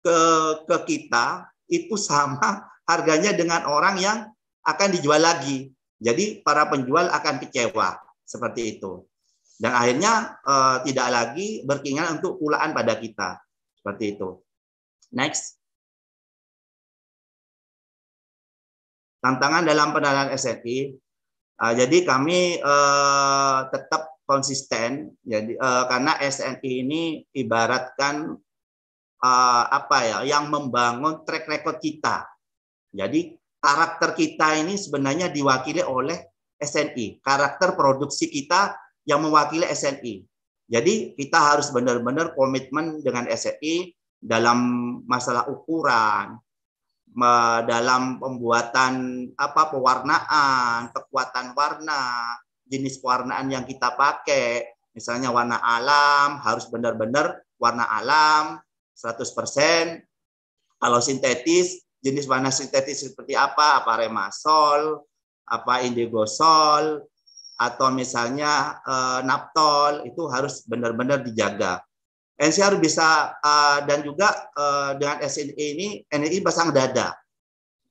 ke ke kita itu sama harganya dengan orang yang akan dijual lagi. Jadi para penjual akan kecewa seperti itu. Dan akhirnya eh, tidak lagi berkeinginan untuk pulaan pada kita. Seperti itu. Next. Tantangan dalam pendanaan S N I. Eh, jadi kami eh, tetap konsisten. Jadi eh, karena S N I ini ibaratkan eh, apa ya, yang membangun track record kita. Jadi karakter kita ini sebenarnya diwakili oleh S N I. Karakter produksi kita yang mewakili S N I. Jadi kita harus benar-benar komitmen dengan S N I dalam masalah ukuran, dalam pembuatan apa pewarnaan, kekuatan warna, jenis pewarnaan yang kita pakai. Misalnya warna alam, harus benar-benar warna alam seratus persen. Kalau sintetis, jenis warna sintetis seperti apa? Apa remasol, apa indigosol, atau misalnya eh, naptol, itu harus benar-benar dijaga. N C harus bisa eh, dan juga eh, dengan S N I ini N I pasang dada.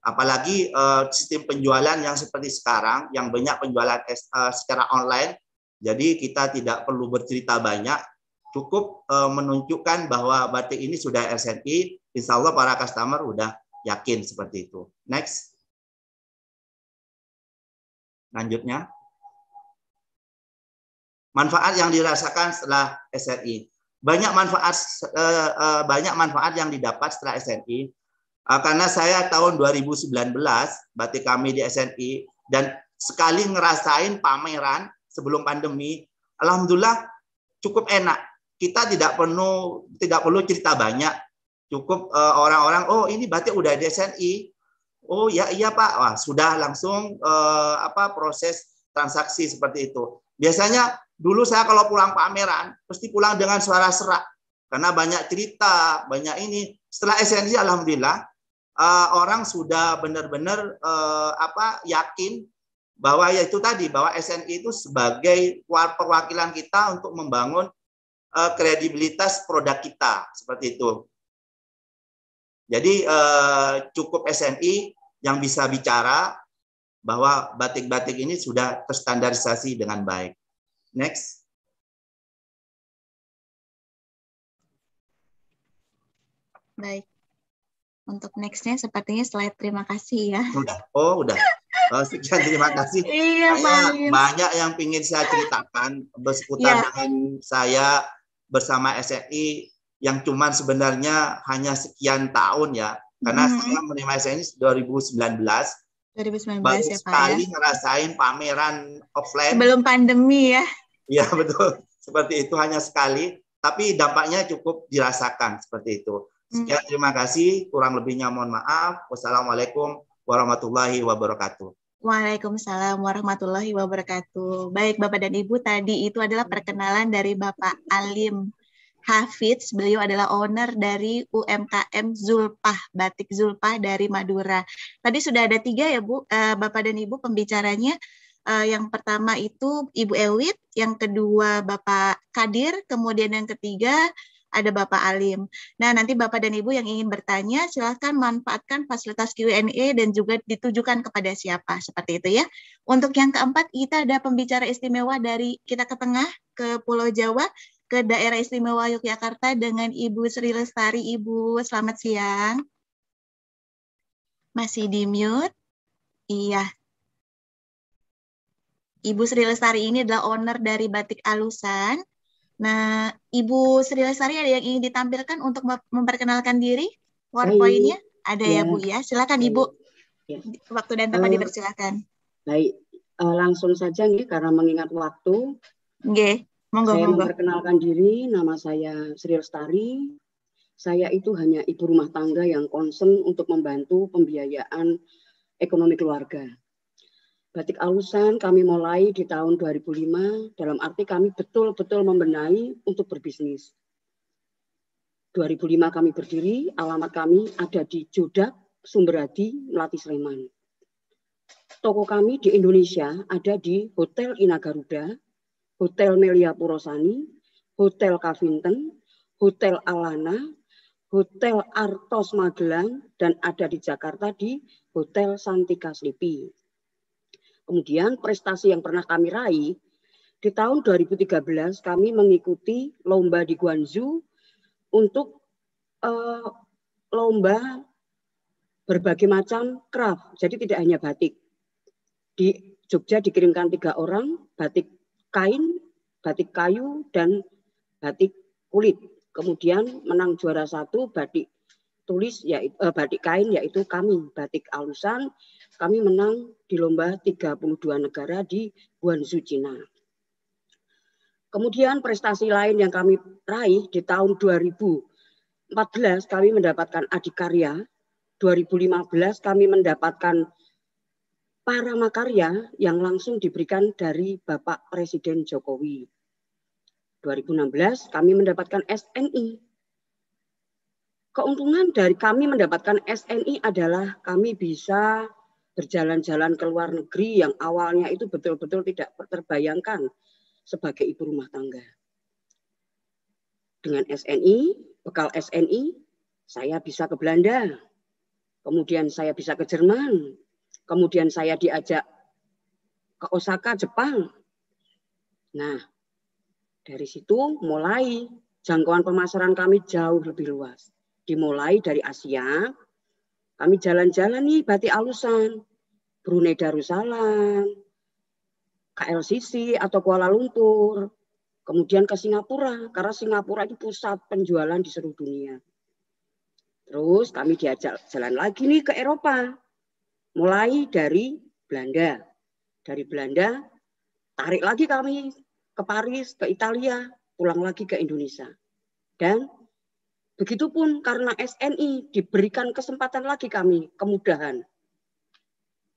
Apalagi eh, sistem penjualan yang seperti sekarang yang banyak penjualan eh, secara online. Jadi kita tidak perlu bercerita banyak, cukup eh, menunjukkan bahwa batik ini sudah S N I, insya Allah para customer udah yakin seperti itu. Next. Lanjutnya. Manfaat yang dirasakan setelah S N I, banyak manfaat banyak manfaat yang didapat setelah S N I, karena saya tahun dua ribu sembilan belas batik kami di S N I dan sekali ngerasain pameran sebelum pandemi, alhamdulillah cukup enak. Kita tidak perlu tidak perlu cerita banyak, cukup orang-orang oh ini batik udah di S N I, oh ya iya Pak, wah sudah langsung eh, apa proses transaksi seperti itu. Biasanya dulu saya kalau pulang pameran, pasti pulang dengan suara serak. Karena banyak cerita, banyak ini. Setelah S N I, alhamdulillah, uh, orang sudah benar-benar uh, apa yakin bahwa ya itu tadi, bahwa S N I itu sebagai perwakilan kita untuk membangun uh, kredibilitas produk kita. Seperti itu. Jadi uh, cukup S N I yang bisa bicara bahwa batik-batik ini sudah terstandarisasi dengan baik. Next. Baik. Untuk nextnya sepertinya slide terima kasih ya. Udah. Oh, udah. Oh, sekian terima kasih. Iya, banyak, banyak yang ingin saya ceritakan berseputar yeah. dengan saya bersama S N I yang cuman sebenarnya hanya sekian tahun ya. Karena mm-hmm. saya menerima S N I dua ribu sembilan belas. dua ribu sembilan belas baru ya, Pak, sekali ya? Ngerasain pameran offline. Sebelum pandemi ya. Iya betul. Seperti itu hanya sekali. Tapi dampaknya cukup dirasakan. Seperti itu. Sekian hmm. terima kasih. Kurang lebihnya mohon maaf. Wassalamualaikum warahmatullahi wabarakatuh. Waalaikumsalam warahmatullahi wabarakatuh. Baik Bapak dan Ibu, tadi itu adalah perkenalan dari Bapak Alim Hafidz, beliau adalah owner dari U M K M Zulpa, Batik Zulpa dari Madura. Tadi sudah ada tiga ya Bu, uh, Bapak dan Ibu pembicaranya. Uh, yang pertama itu Ibu Ewit, yang kedua Bapak Kadir, kemudian yang ketiga ada Bapak Alim. Nah, nanti Bapak dan Ibu yang ingin bertanya, silahkan manfaatkan fasilitas Q and A dan juga ditujukan kepada siapa, seperti itu ya. Untuk yang keempat, kita ada pembicara istimewa dari kita ke tengah, ke Pulau Jawa, ke daerah istimewa Yogyakarta dengan Ibu Sri Lestari. Ibu, selamat siang. Masih di mute? Iya. Ibu Sri Lestari ini adalah owner dari Batik Alusan. Nah, Ibu Sri Lestari ada yang ingin ditampilkan untuk memperkenalkan diri? PowerPoint-nya ada ya, ya Bu ya. Silakan Ibu. Ya. Waktu dan tempat uh, dipersilakan. Baik, uh, langsung saja nih karena mengingat waktu. Nggih, monggo saya monggo. Memperkenalkan diri, nama saya Sri Lestari. Saya itu hanya ibu rumah tangga yang concern untuk membantu pembiayaan ekonomi keluarga. Batik Alusan kami mulai di tahun dua ribu lima, dalam arti kami betul-betul membenahi untuk berbisnis. dua ribu lima kami berdiri, alamat kami ada di Jodak, Sumberadi, Melati Sleman. Toko kami di Indonesia ada di Hotel Ina Garuda, Hotel Melia Purosani, Hotel Kavinten, Hotel Alana, Hotel Artos Magelang, dan ada di Jakarta di Hotel Santika Slipi. Kemudian prestasi yang pernah kami raih, di tahun dua ribu tiga belas kami mengikuti lomba di Guangzhou untuk eh, lomba berbagai macam craft, jadi tidak hanya batik. Di Jogja dikirimkan tiga orang, batik kain, batik kayu, dan batik kulit. Kemudian menang juara satu batik tulis, yaitu, eh, batik kain, yaitu kami, Batik Alusan. Kami menang di lomba tiga puluh dua negara di Guangzhou, Cina. Kemudian prestasi lain yang kami raih di tahun dua ribu empat belas kami mendapatkan Adikarya, dua ribu lima belas kami mendapatkan Paramakarya yang langsung diberikan dari Bapak Presiden Jokowi. dua ribu enam belas kami mendapatkan S N I. Keuntungan dari kami mendapatkan S N I adalah kami bisa berjalan-jalan ke luar negeri yang awalnya itu betul-betul tidak terbayangkan sebagai ibu rumah tangga. Dengan S N I, bekal S N I, saya bisa ke Belanda, kemudian saya bisa ke Jerman, kemudian saya diajak ke Osaka, Jepang. Nah, dari situ mulai jangkauan pemasaran kami jauh lebih luas. Dimulai dari Asia, kami jalan-jalan nih Batik Alusan, Brunei Darussalam, K L C C atau Kuala Lumpur, kemudian ke Singapura, karena Singapura itu pusat penjualan di seluruh dunia. Terus kami diajak jalan lagi nih ke Eropa, mulai dari Belanda. Dari Belanda, tarik lagi kami ke Paris, ke Italia, pulang lagi ke Indonesia. Dan begitupun karena S N I diberikan kesempatan lagi kami, kemudahan.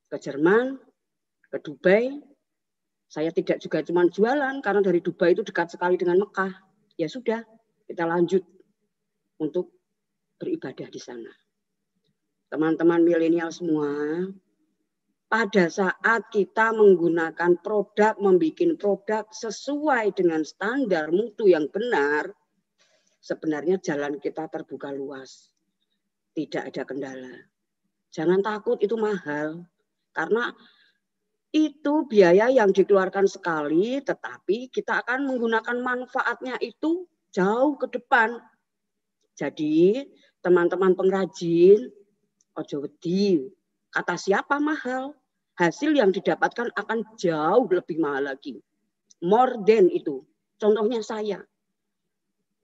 Ke Jerman, ke Dubai, saya tidak juga cuma jualan karena dari Dubai itu dekat sekali dengan Mekah. Ya sudah, kita lanjut untuk beribadah di sana. Teman-teman milenial semua, pada saat kita menggunakan produk, membuat produk sesuai dengan standar mutu yang benar, sebenarnya jalan kita terbuka luas. Tidak ada kendala. Jangan takut itu mahal. Karena itu biaya yang dikeluarkan sekali, tetapi kita akan menggunakan manfaatnya itu jauh ke depan. Jadi teman-teman pengrajin, ojo wedi, kata siapa mahal, hasil yang didapatkan akan jauh lebih mahal lagi. More than itu. Contohnya saya.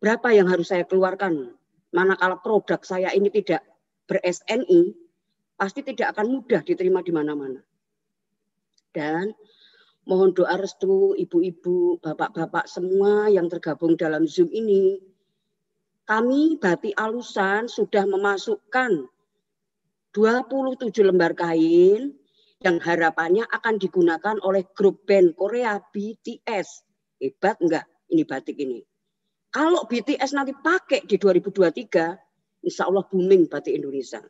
Berapa yang harus saya keluarkan? Manakala produk saya ini tidak ber-S N I, pasti tidak akan mudah diterima di mana-mana. Dan mohon doa restu ibu-ibu, bapak-bapak semua yang tergabung dalam Zoom ini. Kami Batik Alusan sudah memasukkan dua puluh tujuh lembar kain yang harapannya akan digunakan oleh grup band Korea B T S. Hebat enggak ini batik ini? Kalau B T S nanti pakai di dua ribu dua puluh tiga, insya Allah booming batik Indonesia.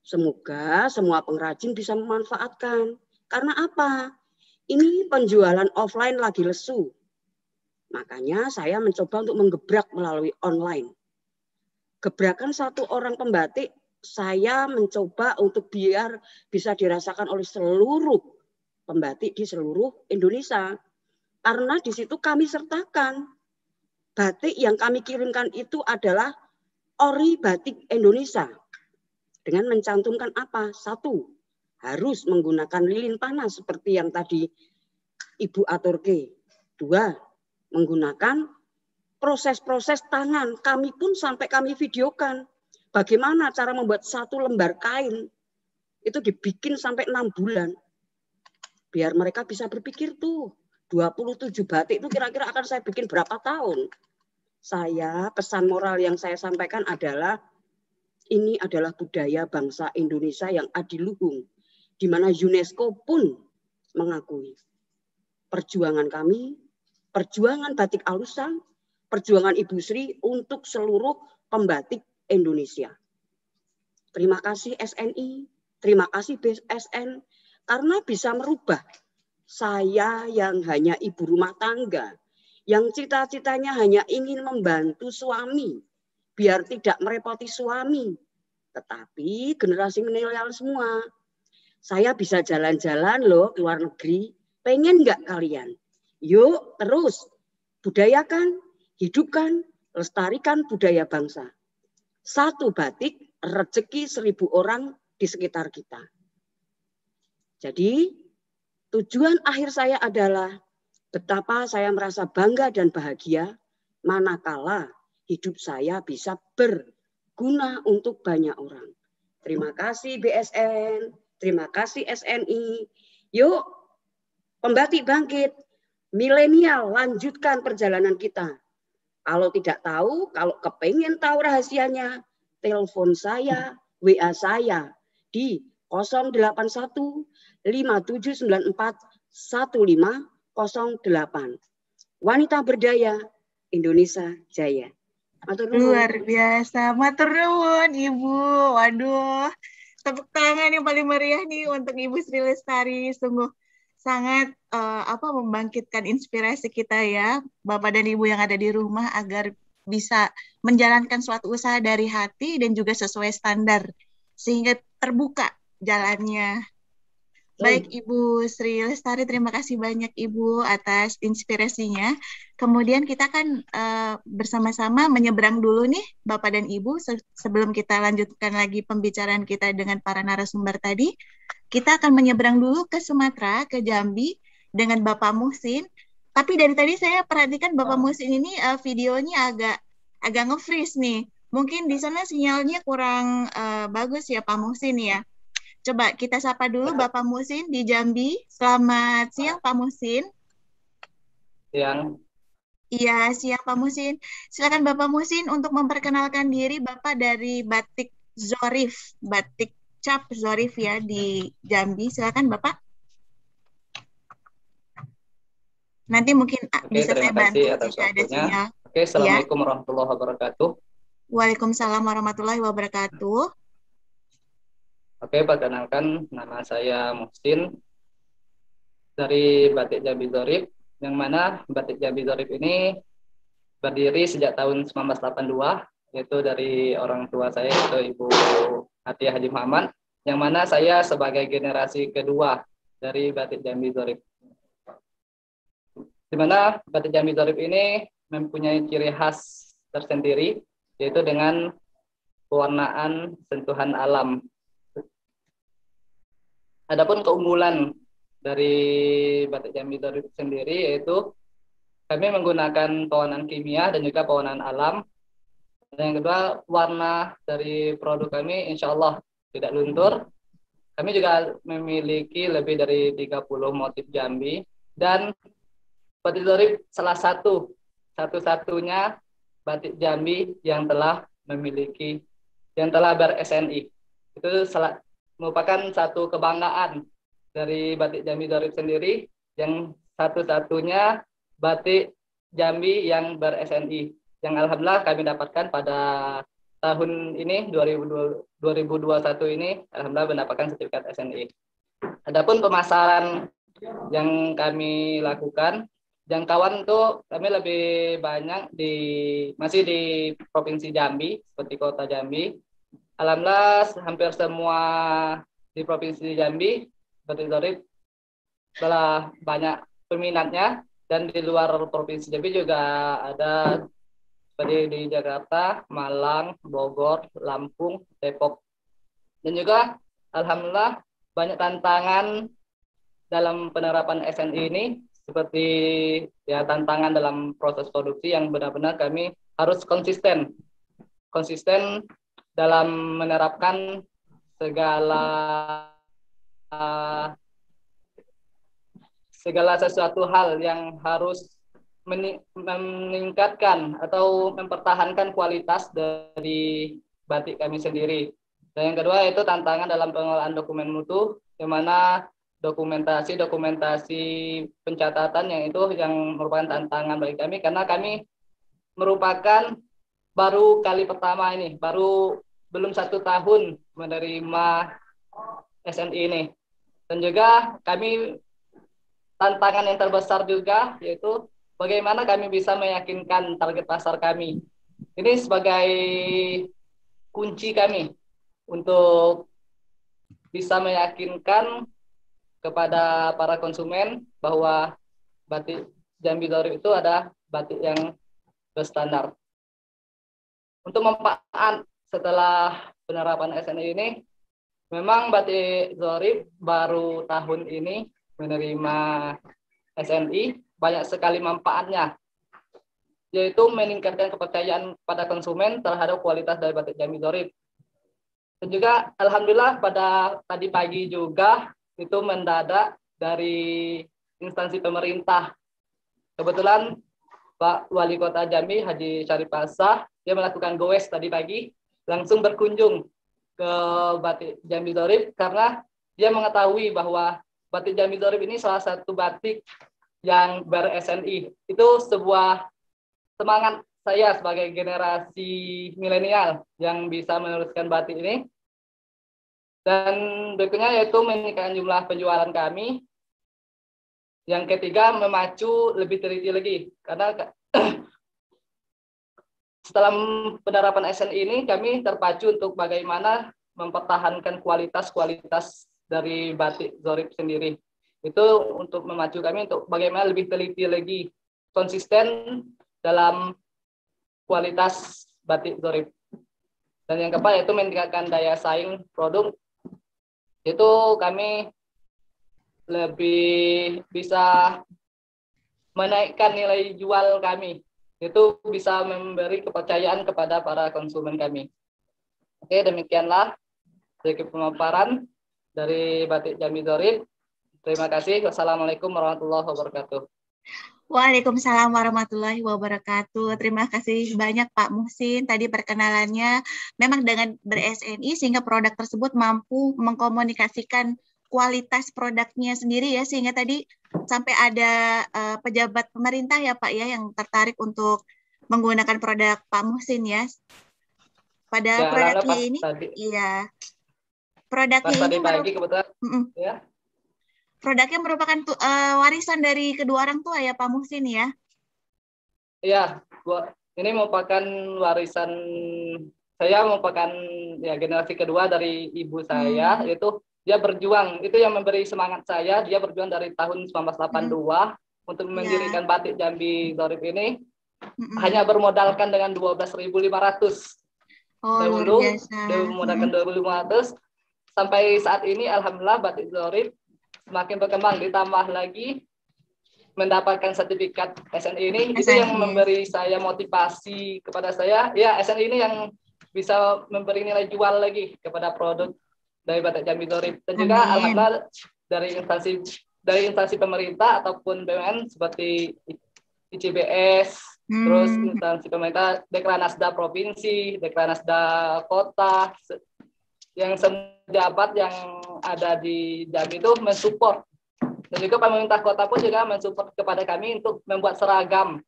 Semoga semua pengrajin bisa memanfaatkan. Karena apa? Ini penjualan offline lagi lesu. Makanya saya mencoba untuk menggebrak melalui online. Gebrakan satu orang pembatik, saya mencoba untuk biar bisa dirasakan oleh seluruh pembatik di seluruh Indonesia. Karena di situ kami sertakan. Batik yang kami kirimkan itu adalah ori batik Indonesia. Dengan mencantumkan apa? Satu, harus menggunakan lilin panas seperti yang tadi Ibu aturke. Dua, menggunakan proses-proses tangan. Kami pun sampai kami videokan. Bagaimana cara membuat satu lembar kain. Itu dibikin sampai enam bulan. Biar mereka bisa berpikir tuh. dua puluh tujuh batik itu kira-kira akan saya bikin berapa tahun. Saya, pesan moral yang saya sampaikan adalah ini adalah budaya bangsa Indonesia yang adiluhung, di mana UNESCO pun mengakui perjuangan kami, perjuangan batik Alusan, perjuangan Ibu Sri untuk seluruh pembatik Indonesia. Terima kasih S N I, terima kasih B S N, karena bisa merubah saya yang hanya ibu rumah tangga, yang cita-citanya hanya ingin membantu suami, biar tidak merepoti suami. Tetapi generasi milenial semua, saya bisa jalan-jalan loh ke luar negeri, pengen nggak kalian? Yuk terus, budayakan, hidupkan, lestarikan budaya bangsa. Satu batik, rezeki seribu orang di sekitar kita. Jadi tujuan akhir saya adalah betapa saya merasa bangga dan bahagia manakala hidup saya bisa berguna untuk banyak orang. Terima kasih B S N, terima kasih S N I. Yuk, pembatik bangkit, milenial lanjutkan perjalanan kita. Kalau tidak tahu, kalau kepengen tahu rahasianya, telepon saya, W A saya di nol delapan satu lima tujuh sembilan empat satu lima nol delapan. Wanita berdaya, Indonesia jaya. Matur nuwun. Luar biasa, matur nuwun Ibu. Waduh, tepuk tangan yang paling meriah nih untuk Ibu Sri Lestari. Sungguh sangat uh, apa membangkitkan inspirasi kita ya, Bapak dan Ibu yang ada di rumah agar bisa menjalankan suatu usaha dari hati dan juga sesuai standar sehingga terbuka jalannya. Baik Ibu Sri Lestari, terima kasih banyak Ibu atas inspirasinya. Kemudian kita akan uh, bersama-sama menyeberang dulu nih Bapak dan Ibu se sebelum kita lanjutkan lagi pembicaraan kita dengan para narasumber tadi. Kita akan menyeberang dulu ke Sumatera, ke Jambi dengan Bapak Muhsin. Tapi dari tadi saya perhatikan Bapak Muhsin ini uh, videonya agak agak nge-freeze nih. Mungkin di sana sinyalnya kurang uh, bagus ya Pak Muhsin ya. Coba kita sapa dulu Bapak Muhsin di Jambi. Selamat siang Pak Muhsin. Siang. Iya, siang Pak Muhsin. Silakan Bapak Muhsin untuk memperkenalkan diri. Bapak dari Batik Zorif, Batik Cap Zorif ya di Jambi. Silakan Bapak. Nanti mungkin Oke, bisa saya bantu jika ada sinyal. Oke, Assalamualaikum ya. Warahmatullahi wabarakatuh. Waalaikumsalam warahmatullahi wabarakatuh. Oke, perkenalkan nama saya Muhsin dari Batik Jambi Zorif, yang mana Batik Jambi Zorif ini berdiri sejak tahun seribu sembilan ratus delapan puluh dua, yaitu dari orang tua saya, yaitu Ibu Atiyah Haji Muhammad, yang mana saya sebagai generasi kedua dari Batik Jambi Zorif. Di mana Batik Jambi Zorif ini mempunyai ciri khas tersendiri, yaitu dengan pewarnaan sentuhan alam. Adapun keunggulan dari Batik Jambi Zorif sendiri yaitu kami menggunakan pewarnaan kimia dan juga pewarnaan alam. Dan yang kedua, warna dari produk kami insya Allah tidak luntur. Kami juga memiliki lebih dari tiga puluh motif jambi. Dan Batik Zorif salah satu, satu-satunya Batik Jambi yang telah memiliki, yang telah ber-S N I. Itu salah merupakan satu kebanggaan dari Batik Jambi Zorif sendiri, yang satu-satunya batik Jambi yang ber-S N I, yang alhamdulillah kami dapatkan pada tahun ini dua ribu dua puluh satu ini alhamdulillah mendapatkan sertifikat S N I. Adapun pemasaran yang kami lakukan, jangkauan tuh kami lebih banyak di masih di Provinsi Jambi seperti Kota Jambi. Alhamdulillah hampir semua di Provinsi Jambi Batik Zorif telah banyak peminatnya, dan di luar Provinsi Jambi juga ada seperti di Jakarta, Malang, Bogor, Lampung, Depok. Dan juga alhamdulillah banyak tantangan dalam penerapan S N I ini, seperti ya tantangan dalam proses produksi yang benar-benar kami harus konsisten. Konsisten dalam menerapkan segala uh, segala sesuatu hal yang harus meningkatkan atau mempertahankan kualitas dari batik kami sendiri. Dan yang kedua itu tantangan dalam pengelolaan dokumen mutu, di mana dokumentasi-dokumentasi pencatatan yang itu yang merupakan tantangan bagi kami, karena kami merupakan baru kali pertama ini, baru belum satu tahun menerima S N I ini. Dan juga kami tantangan yang terbesar juga yaitu bagaimana kami bisa meyakinkan target pasar kami. Ini sebagai kunci kami untuk bisa meyakinkan kepada para konsumen bahwa batik Jambi Zorif itu ada batik yang berstandar. Untuk manfaat setelah penerapan S N I ini, memang batik Zorif baru tahun ini menerima S N I, banyak sekali manfaatnya, yaitu meningkatkan kepercayaan pada konsumen terhadap kualitas dari batik Jambi Zorif. Dan juga alhamdulillah pada tadi pagi juga itu mendadak dari instansi pemerintah. Kebetulan Pak Wali Kota Jambi Haji Syarif Pasah, dia melakukan goes tadi pagi, langsung berkunjung ke batik Jambi Zorif karena dia mengetahui bahwa batik Jambi Zorif ini salah satu batik yang ber-S N I. Itu sebuah semangat saya sebagai generasi milenial yang bisa meneruskan batik ini. Dan berikutnya yaitu meningkatkan jumlah penjualan kami. Yang ketiga, memacu lebih teliti lagi. Karena setelah penerapan S N I ini, kami terpacu untuk bagaimana mempertahankan kualitas-kualitas dari batik Zorif sendiri. Itu untuk memacu kami untuk bagaimana lebih teliti lagi, konsisten dalam kualitas batik Zorif. Dan yang keempat yaitu meningkatkan daya saing produk. Itu kami lebih bisa menaikkan nilai jual kami. Itu bisa memberi kepercayaan kepada para konsumen kami. Oke, demikianlah sedikit pemaparan dari batik Jambi Zorif. Terima kasih. Wassalamualaikum warahmatullahi wabarakatuh. Waalaikumsalam warahmatullahi wabarakatuh. Terima kasih banyak Pak Muhsin. Tadi perkenalannya memang dengan ber-S N I sehingga produk tersebut mampu mengkomunikasikan kualitas produknya sendiri ya, sehingga tadi sampai ada uh, pejabat pemerintah ya Pak ya yang tertarik untuk menggunakan produk Pak Muhsin ya. Pada ya, produknya ini, tadi. Iya. Produknya pas ini pagi kebetulan. Mm -mm. Ya. Produknya merupakan tu, uh, warisan dari kedua orang tua ya Pak Muhsin ya? Iya, ini merupakan warisan, saya merupakan ya generasi kedua dari ibu saya, hmm. yaitu dia berjuang, itu yang memberi semangat saya, dia berjuang dari tahun seribu sembilan ratus delapan puluh dua hmm. untuk mendirikan ya. Batik Jambi Zorif ini, hmm. hanya bermodalkan dengan dua belas ribu lima ratus. Oh, dahulu, dia bermodalkan hmm. dua belas ribu lima ratus, sampai saat ini alhamdulillah batik Zorif semakin berkembang, ditambah lagi mendapatkan sertifikat S N I ini, S N I. Itu yang memberi saya motivasi kepada saya, ya S N I ini yang bisa memberi nilai jual lagi kepada produk dari batik Jambi Zorif. Dan juga alhamdulillah dari instansi dari instansi pemerintah ataupun B U M N seperti I C B S, hmm. terus instansi pemerintah, Dekranasda provinsi, Dekranasda kota, yang semua pejabat yang ada di Jambi itu mensupport. Dan juga pemerintah kota pun juga mensupport kepada kami untuk membuat seragam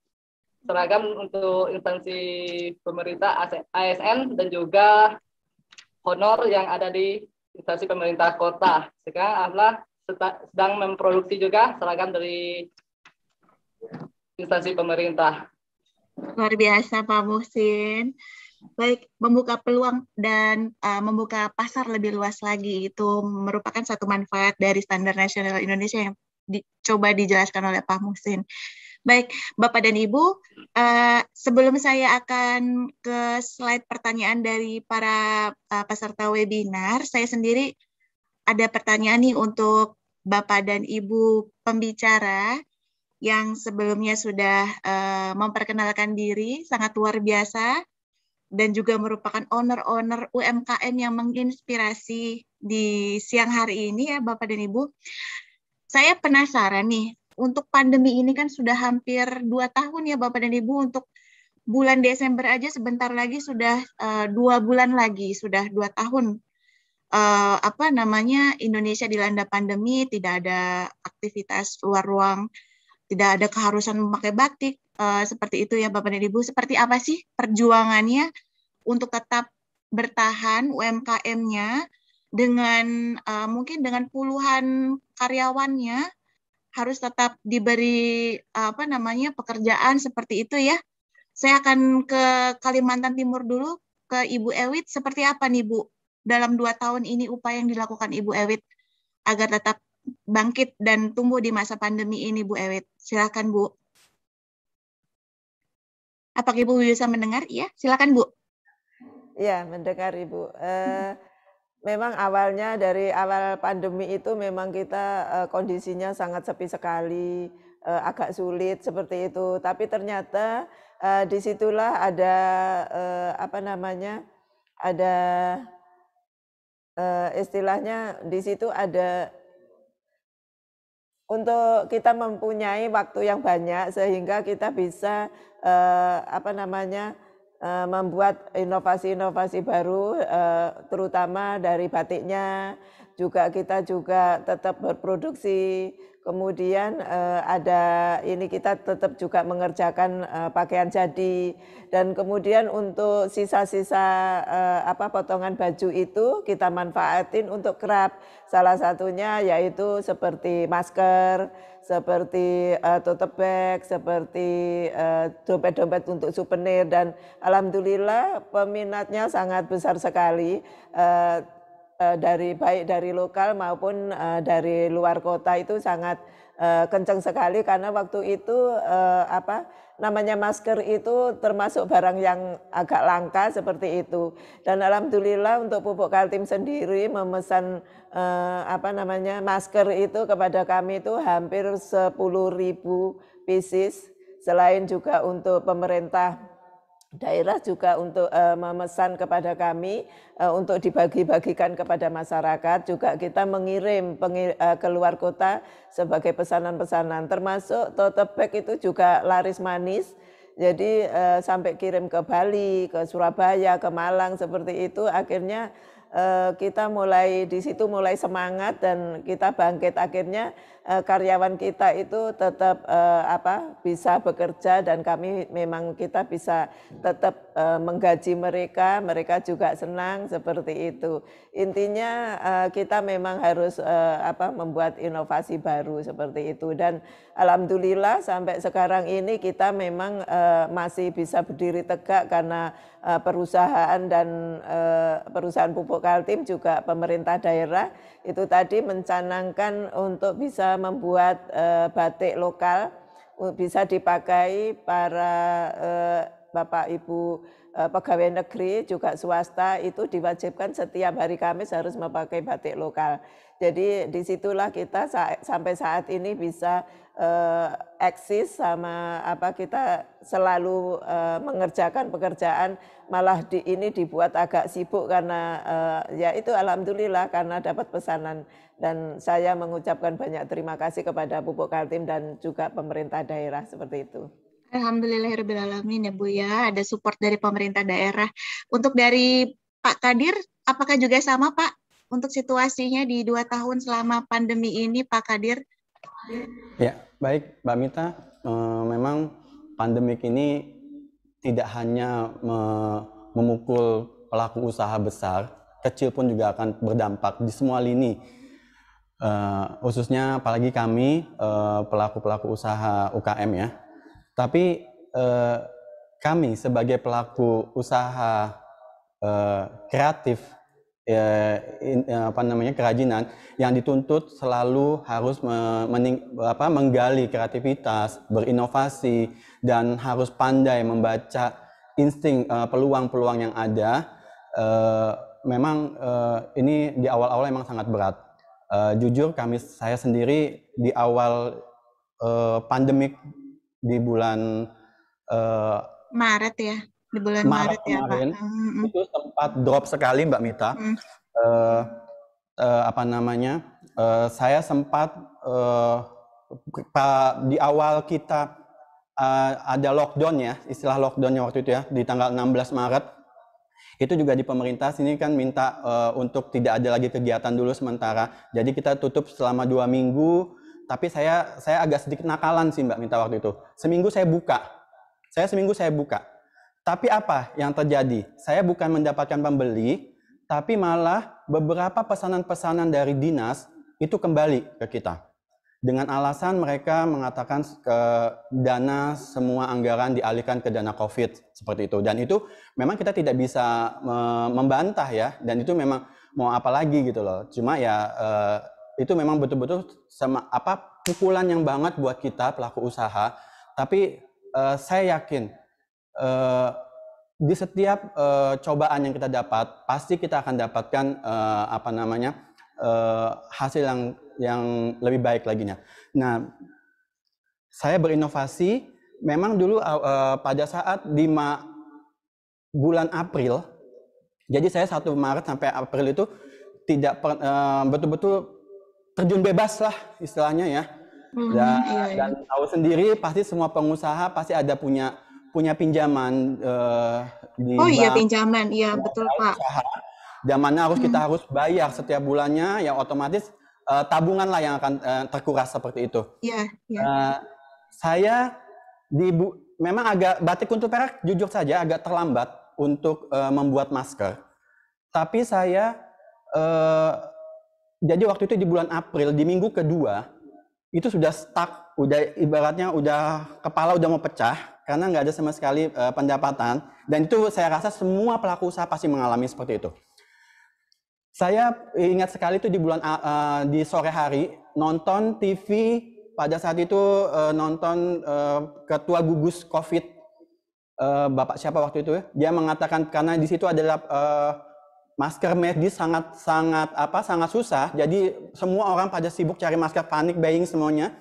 seragam untuk instansi pemerintah A S N dan juga honor yang ada di instansi pemerintah kota. Sekarang Abla sedang memproduksi juga seragam dari instansi pemerintah. Luar biasa Pak Muhsin. Baik, membuka peluang dan uh, membuka pasar lebih luas lagi itu merupakan satu manfaat dari standar nasional Indonesia yang dicoba dijelaskan oleh Pak Muhsin. Baik, Bapak dan Ibu, uh, sebelum saya akan ke slide pertanyaan dari para uh, peserta webinar, saya sendiri ada pertanyaan nih untuk Bapak dan Ibu pembicara yang sebelumnya sudah uh, memperkenalkan diri, sangat luar biasa, dan juga merupakan owner-owner U M K M yang menginspirasi di siang hari ini ya Bapak dan Ibu. Saya penasaran nih, untuk pandemi ini kan sudah hampir dua tahun ya Bapak dan Ibu, untuk bulan Desember aja sebentar lagi sudah uh, dua bulan lagi, sudah dua tahun uh, apa namanya Indonesia dilanda pandemi, tidak ada aktivitas luar ruang, tidak ada keharusan memakai batik. Uh, seperti itu ya Bapak dan Ibu, seperti apa sih perjuangannya untuk tetap bertahan U M K M-nya dengan uh, mungkin dengan puluhan karyawannya harus tetap diberi uh, apa namanya pekerjaan seperti itu ya. Saya akan ke Kalimantan Timur dulu, ke Ibu Ewit, seperti apa nih Bu dalam dua tahun ini upaya yang dilakukan Ibu Ewit agar tetap bangkit dan tumbuh di masa pandemi ini Bu Ewit, silakan Bu. Apakah Ibu bisa mendengar? Iya, silakan Bu. Iya, mendengar Ibu. Eh, memang awalnya dari awal pandemi itu memang kita eh, kondisinya sangat sepi sekali, eh, agak sulit seperti itu. Tapi ternyata eh, disitulah ada eh, apa namanya, ada eh, istilahnya di situ ada untuk kita mempunyai waktu yang banyak sehingga kita bisa Eh, apa namanya eh, membuat inovasi-inovasi baru, eh, terutama dari batiknya juga kita juga tetap berproduksi, kemudian eh, ada ini kita tetap juga mengerjakan eh, pakaian jadi, dan kemudian untuk sisa-sisa eh, apa potongan baju itu kita manfaatin untuk kerap, salah satunya yaitu seperti masker, seperti uh, tote bag, seperti dompet-dompet uh, untuk souvenir, dan alhamdulillah peminatnya sangat besar sekali uh, uh, dari baik dari lokal maupun uh, dari luar kota itu sangat uh, kencang sekali, karena waktu itu uh, apa namanya masker itu termasuk barang yang agak langka seperti itu. Dan alhamdulillah untuk Pupuk Kaltim sendiri memesan eh, apa namanya masker itu kepada kami itu hampir sepuluh ribu pieces. Selain juga untuk pemerintah daerah juga untuk eh, memesan kepada kami eh, untuk dibagi-bagikan kepada masyarakat. Juga kita mengirim pengir, eh, keluar kota sebagai pesanan-pesanan, termasuk tote bag itu juga laris manis, jadi eh, sampai kirim ke Bali, ke Surabaya, ke Malang seperti itu. Akhirnya eh, kita mulai di situ mulai semangat dan kita bangkit, akhirnya eh, karyawan kita itu tetap eh, apa bisa bekerja, dan kami memang kita bisa tetap eh, menggaji mereka, mereka juga senang seperti itu. Intinya eh, kita memang harus eh, apa membuat inovasi baru seperti itu, dan alhamdulillah sampai sekarang ini kita memang eh, masih bisa berdiri tegak karena eh, perusahaan dan eh, perusahaan Pupuk Kaltim juga pemerintah daerah itu tadi mencanangkan untuk bisa membuat eh, batik lokal bisa dipakai para eh, Bapak Ibu pegawai negeri juga swasta itu diwajibkan setiap hari Kamis harus memakai batik lokal. Jadi disitulah kita saat, sampai saat ini bisa eh, eksis sama apa kita selalu eh, mengerjakan pekerjaan, malah di ini dibuat agak sibuk karena eh, ya itu alhamdulillah karena dapat pesanan, dan saya mengucapkan banyak terima kasih kepada Pupuk Kaltim dan juga pemerintah daerah seperti itu. Alhamdulillahirrahmanirrahim ya Bu ya, ada support dari pemerintah daerah. Untuk dari Pak Kadir, apakah juga sama Pak? Untuk situasinya di dua tahun selama pandemi ini Pak Kadir? Ya, baik Mbak Mita, memang pandemik ini tidak hanya memukul pelaku usaha besar, kecil pun juga akan berdampak di semua lini. Uh, khususnya apalagi kami uh, pelaku-pelaku usaha U K M ya. Tapi uh, kami sebagai pelaku usaha uh, kreatif uh, in, uh, apa namanya kerajinan yang dituntut selalu harus mening, apa, menggali kreativitas, berinovasi, dan harus pandai membaca insting peluang-peluang uh, yang ada. Uh, memang uh, ini di awal-awal memang sangat berat. Uh, jujur kami saya sendiri di awal uh, pandemik di bulan uh, Maret ya di bulan Maret, Maret kemarin, ya Pak. Mm-hmm. Itu sempat drop sekali Mbak Mita. Mm. Uh, uh, apa namanya uh, saya sempat uh, di awal kita uh, ada lockdown ya, istilah lockdownnya waktu itu ya di tanggal enam belas Maret. Itu juga di pemerintah sini kan minta uh, untuk tidak ada lagi kegiatan dulu sementara. Jadi kita tutup selama dua minggu. Tapi saya saya agak sedikit nakalan sih Mbak Minta waktu itu. Seminggu saya buka. Saya seminggu saya buka. Tapi apa yang terjadi? Saya bukan mendapatkan pembeli, tapi malah beberapa pesanan-pesanan dari dinas itu kembali ke kita. Dengan alasan mereka mengatakan ke dana semua anggaran dialihkan ke dana COVID seperti itu. Dan itu memang kita tidak bisa membantah ya. Dan itu memang mau apa lagi gitu loh. Cuma ya itu memang betul-betul sama apa pukulan yang banget buat kita pelaku usaha. Tapi saya yakin di setiap cobaan yang kita dapat pasti kita akan dapatkan apa namanya. Uh, hasil yang yang lebih baik lagi nya. Nah, saya berinovasi. Memang dulu uh, pada saat di bulan April, jadi saya satu Maret sampai April itu tidak betul-betul uh, terjun bebas lah istilahnya ya. Mm, dan, iya, iya. dan tahu sendiri pasti semua pengusaha pasti ada punya punya pinjaman uh, di Oh iya pinjaman, iya betul Pak. Usaha. Dan mana harus kita hmm. harus bayar setiap bulannya, ya otomatis uh, tabunganlah yang akan uh, terkuras seperti itu. Iya. Yeah, yeah. uh, saya di memang agak Batik Kuntul Perak jujur saja agak terlambat untuk uh, membuat masker. Tapi saya uh, jadi waktu itu di bulan April di minggu kedua itu sudah stuck, udah ibaratnya udah kepala udah mau pecah karena nggak ada sama sekali uh, pendapatan. Dan itu saya rasa semua pelaku usaha pasti mengalami seperti itu. Saya ingat sekali itu di bulan uh, di sore hari nonton T V pada saat itu uh, nonton uh, ketua gugus COVID uh, Bapak siapa waktu itu dia mengatakan karena di situ adalah uh, masker medis sangat sangat apa sangat susah jadi semua orang pada sibuk cari masker panik buying semuanya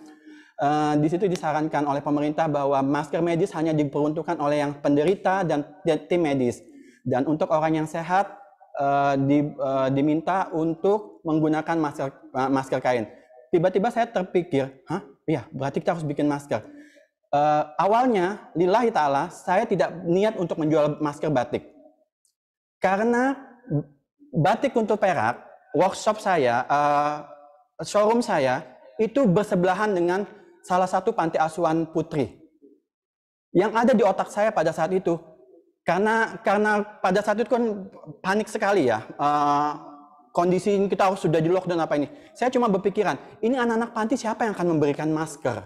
uh, di situ disarankan oleh pemerintah bahwa masker medis hanya diperuntukkan oleh yang penderita dan tim medis dan untuk orang yang sehat Uh, di, uh, diminta untuk menggunakan masker uh, masker kain. Tiba-tiba saya terpikir, hah, iya berarti kita harus bikin masker. Uh, awalnya, lillahi ta'ala, saya tidak niat untuk menjual masker batik. Karena Batik Kuntul Perak, workshop saya, uh, showroom saya, itu bersebelahan dengan salah satu panti asuhan putri. Yang ada di otak saya pada saat itu, Karena karena pada saat itu kan panik sekali ya, uh, kondisi kita harus sudah di lockdown apa ini. Saya cuma berpikiran, ini anak-anak panti siapa yang akan memberikan masker?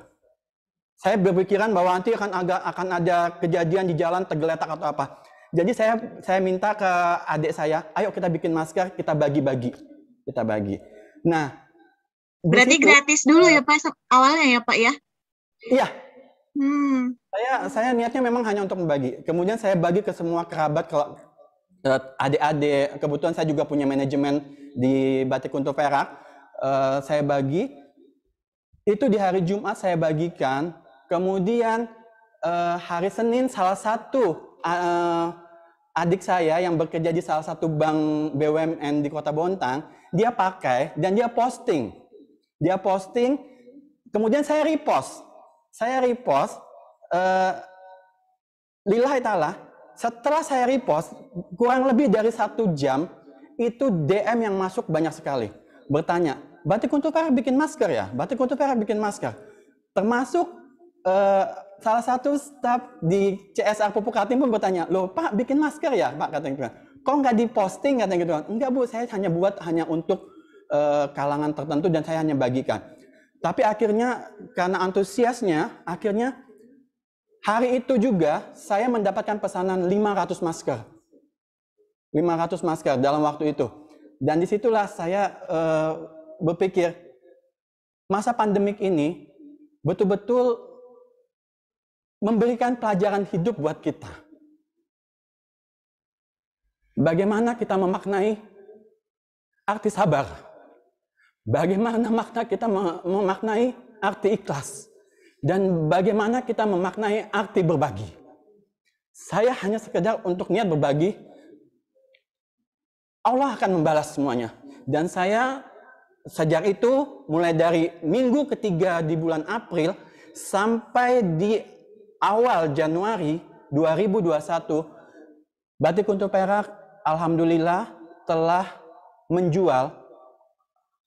Saya berpikiran bahwa nanti akan agak akan ada kejadian di jalan tergeletak atau apa. Jadi saya saya minta ke adik saya, ayo kita bikin masker, kita bagi-bagi, kita bagi. Nah, berarti disitu, gratis dulu ya Pak awalnya ya Pak ya? Iya. Hmm. Saya saya niatnya memang hanya untuk membagi. Kemudian saya bagi ke semua kerabat kalau adik-adik. Kebetulan saya juga punya manajemen di Batik Kuntul Perak. Uh, saya bagi. Itu di hari Jumat saya bagikan. Kemudian uh, hari Senin salah satu uh, adik saya yang bekerja di salah satu bank B U M N di Kota Bontang, dia pakai dan dia posting. Dia posting. Kemudian saya repost. Saya repost, uh, lillahi ta'ala, setelah saya repost, kurang lebih dari satu jam, itu D M yang masuk banyak sekali. Bertanya, Batik Kuntul Perak bikin masker ya? Batik Kuntul Perak bikin masker. Termasuk eh, salah satu staf di C S R Pupuk Kaltim pun bertanya, loh Pak bikin masker ya Pak, katanya gitu. Kok nggak diposting, katanya gitu. Enggak Bu, saya hanya buat hanya untuk eh, kalangan tertentu dan saya hanya bagikan. Tapi akhirnya karena antusiasnya, akhirnya hari itu juga saya mendapatkan pesanan lima ratus masker. lima ratus masker dalam waktu itu. Dan disitulah saya eh, berpikir, masa pandemik ini betul-betul memberikan pelajaran hidup buat kita. Bagaimana kita memaknai arti sabar? Bagaimana makna kita memaknai arti ikhlas? Dan bagaimana kita memaknai arti berbagi? Saya hanya sekedar untuk niat berbagi, Allah akan membalas semuanya. Dan saya sejak itu, mulai dari minggu ketiga di bulan April sampai di awal Januari dua ribu dua puluh satu, Batik Kuntul Perak alhamdulillah telah menjual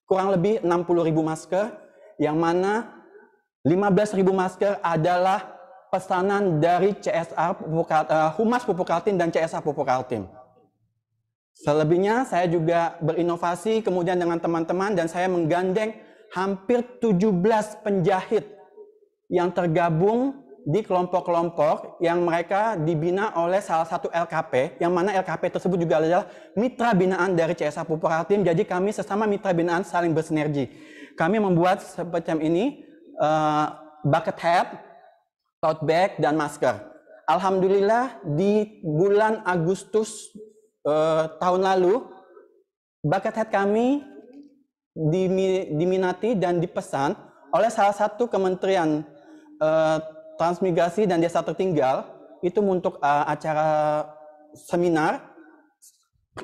kurang lebih enam puluh ribu masker, yang mana lima belas ribu masker adalah pesanan dari C S R Pupuk, uh, Humas Pupuk Kaltim dan C S R Pupuk Kaltim. Selebihnya saya juga berinovasi kemudian dengan teman-teman, dan saya menggandeng hampir tujuh belas penjahit yang tergabung di kelompok-kelompok yang mereka dibina oleh salah satu L K P, yang mana L K P tersebut juga adalah mitra binaan dari C S R Pupuk Kaltim. Jadi kami sesama mitra binaan saling bersinergi. Kami membuat semacam ini, Uh, bucket hat, tote bag, dan masker. Alhamdulillah di bulan Agustus uh, tahun lalu, bucket hat kami diminati dan dipesan oleh salah satu kementerian uh, transmigrasi dan desa tertinggal, itu untuk uh, acara seminar.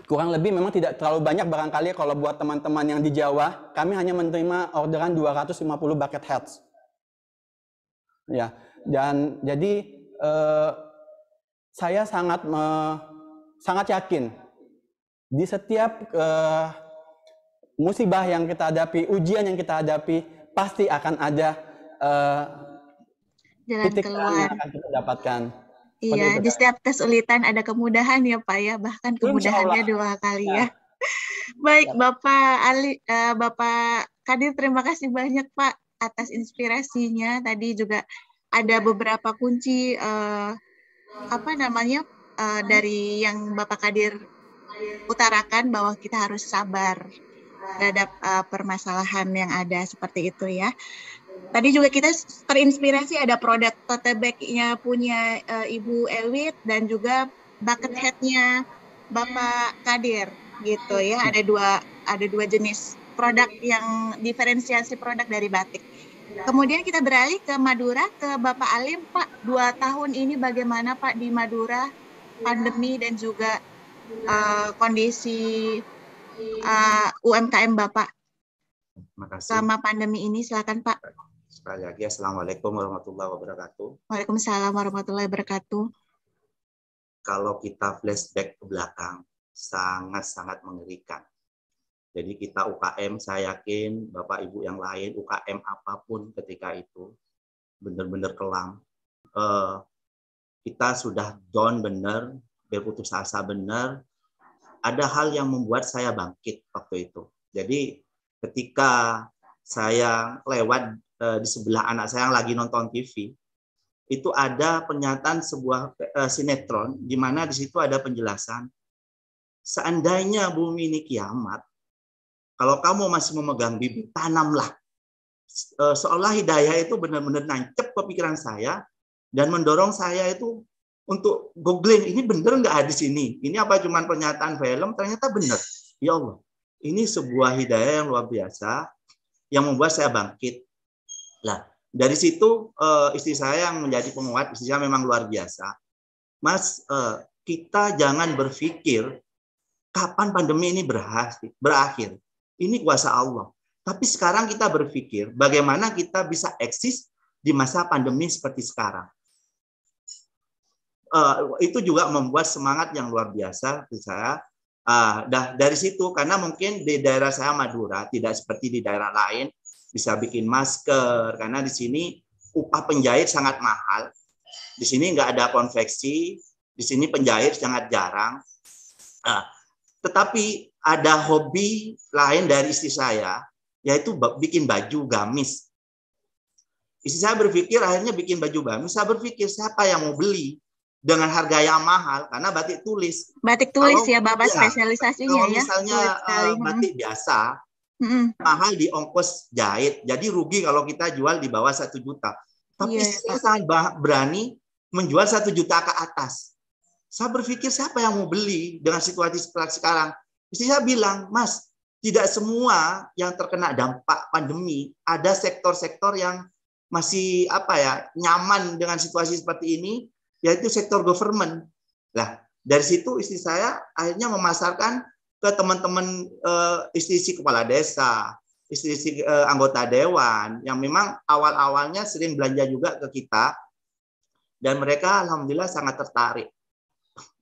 Kurang lebih memang tidak terlalu banyak barangkali kalau buat teman-teman yang di Jawa, kami hanya menerima orderan dua ratus lima puluh bucket hats. Ya, dan jadi eh, saya sangat eh, sangat yakin di setiap eh, musibah yang kita hadapi, ujian yang kita hadapi, pasti akan ada eh, jalan titik keluar yang akan kita dapatkan. Iya, di setiap kesulitan ada kemudahan ya Pak ya, bahkan kemudahannya dua kali ya. ya. Baik ya. Bapak Ali, uh, Bapak Kadir, terima kasih banyak Pak atas inspirasinya. Tadi juga ada beberapa kunci uh, apa namanya uh, dari yang Bapak Kadir utarakan bahwa kita harus sabar terhadap uh, permasalahan yang ada seperti itu ya. Tadi juga kita terinspirasi ada produk tote bag-nya punya uh, Ibu Ewit dan juga bucket hat-nya Bapak Kadir gitu ya. Ada dua ada dua jenis produk yang diferensiasi produk dari batik. Kemudian kita beralih ke Madura, ke Bapak Alim. Pak, dua tahun ini bagaimana Pak di Madura, pandemi dan juga uh, kondisi uh, U M K M Bapak selama pandemi ini? Silakan Pak. Sekali lagi, assalamualaikum warahmatullahi wabarakatuh. Waalaikumsalam warahmatullahi wabarakatuh. Kalau kita flashback ke belakang, sangat-sangat mengerikan. Jadi kita U K M, saya yakin Bapak Ibu yang lain, U K M apapun ketika itu, benar-benar kelam. Uh, kita sudah down benar, berputus asa benar. Ada hal yang membuat saya bangkit waktu itu. Jadi ketika saya lewat di sebelah anak saya yang lagi nonton T V, itu ada pernyataan sebuah sinetron di mana di situ ada penjelasan, seandainya bumi ini kiamat, kalau kamu masih memegang bibit, tanamlah. Seolah hidayah itu benar-benar nancep ke pikiran saya dan mendorong saya itu untuk googling, ini benar nggak ada di sini? Ini apa cuman pernyataan film? Ternyata benar. Ya Allah, ini sebuah hidayah yang luar biasa yang membuat saya bangkit. Nah, dari situ uh, istri saya yang menjadi penguat, istri saya memang luar biasa. Mas, uh, kita jangan berpikir kapan pandemi ini berakhir. Ini kuasa Allah. Tapi sekarang kita berpikir bagaimana kita bisa eksis di masa pandemi seperti sekarang. Uh, itu juga membuat semangat yang luar biasa istri saya. Uh, dah, dari situ, karena mungkin di daerah saya Madura tidak seperti di daerah lain, bisa bikin masker, karena di sini upah penjahit sangat mahal. Di sini nggak ada konveksi, di sini penjahit sangat jarang. Nah, tetapi ada hobi lain dari istri saya, yaitu bikin baju gamis. Istri saya berpikir, akhirnya bikin baju gamis, saya berpikir siapa yang mau beli dengan harga yang mahal, karena batik tulis. Batik tulis kalau, ya, Bapak ya, spesialisasinya kalau ya. Misalnya uh, batik biasa, mm-hmm. mahal di ongkos jahit, jadi rugi kalau kita jual di bawah satu juta. Tapi yes. saya sangat berani menjual satu juta ke atas. Saya berpikir siapa yang mau beli dengan situasi seperti sekarang. Istri saya bilang, Mas, tidak semua yang terkena dampak pandemi, ada sektor-sektor yang masih apa ya nyaman dengan situasi seperti ini, yaitu sektor government. Lah, dari situ istri saya akhirnya memasarkan ke teman-teman eh, istri-istri kepala desa, istri-istri eh, anggota dewan yang memang awal-awalnya sering belanja juga ke kita, dan mereka alhamdulillah sangat tertarik.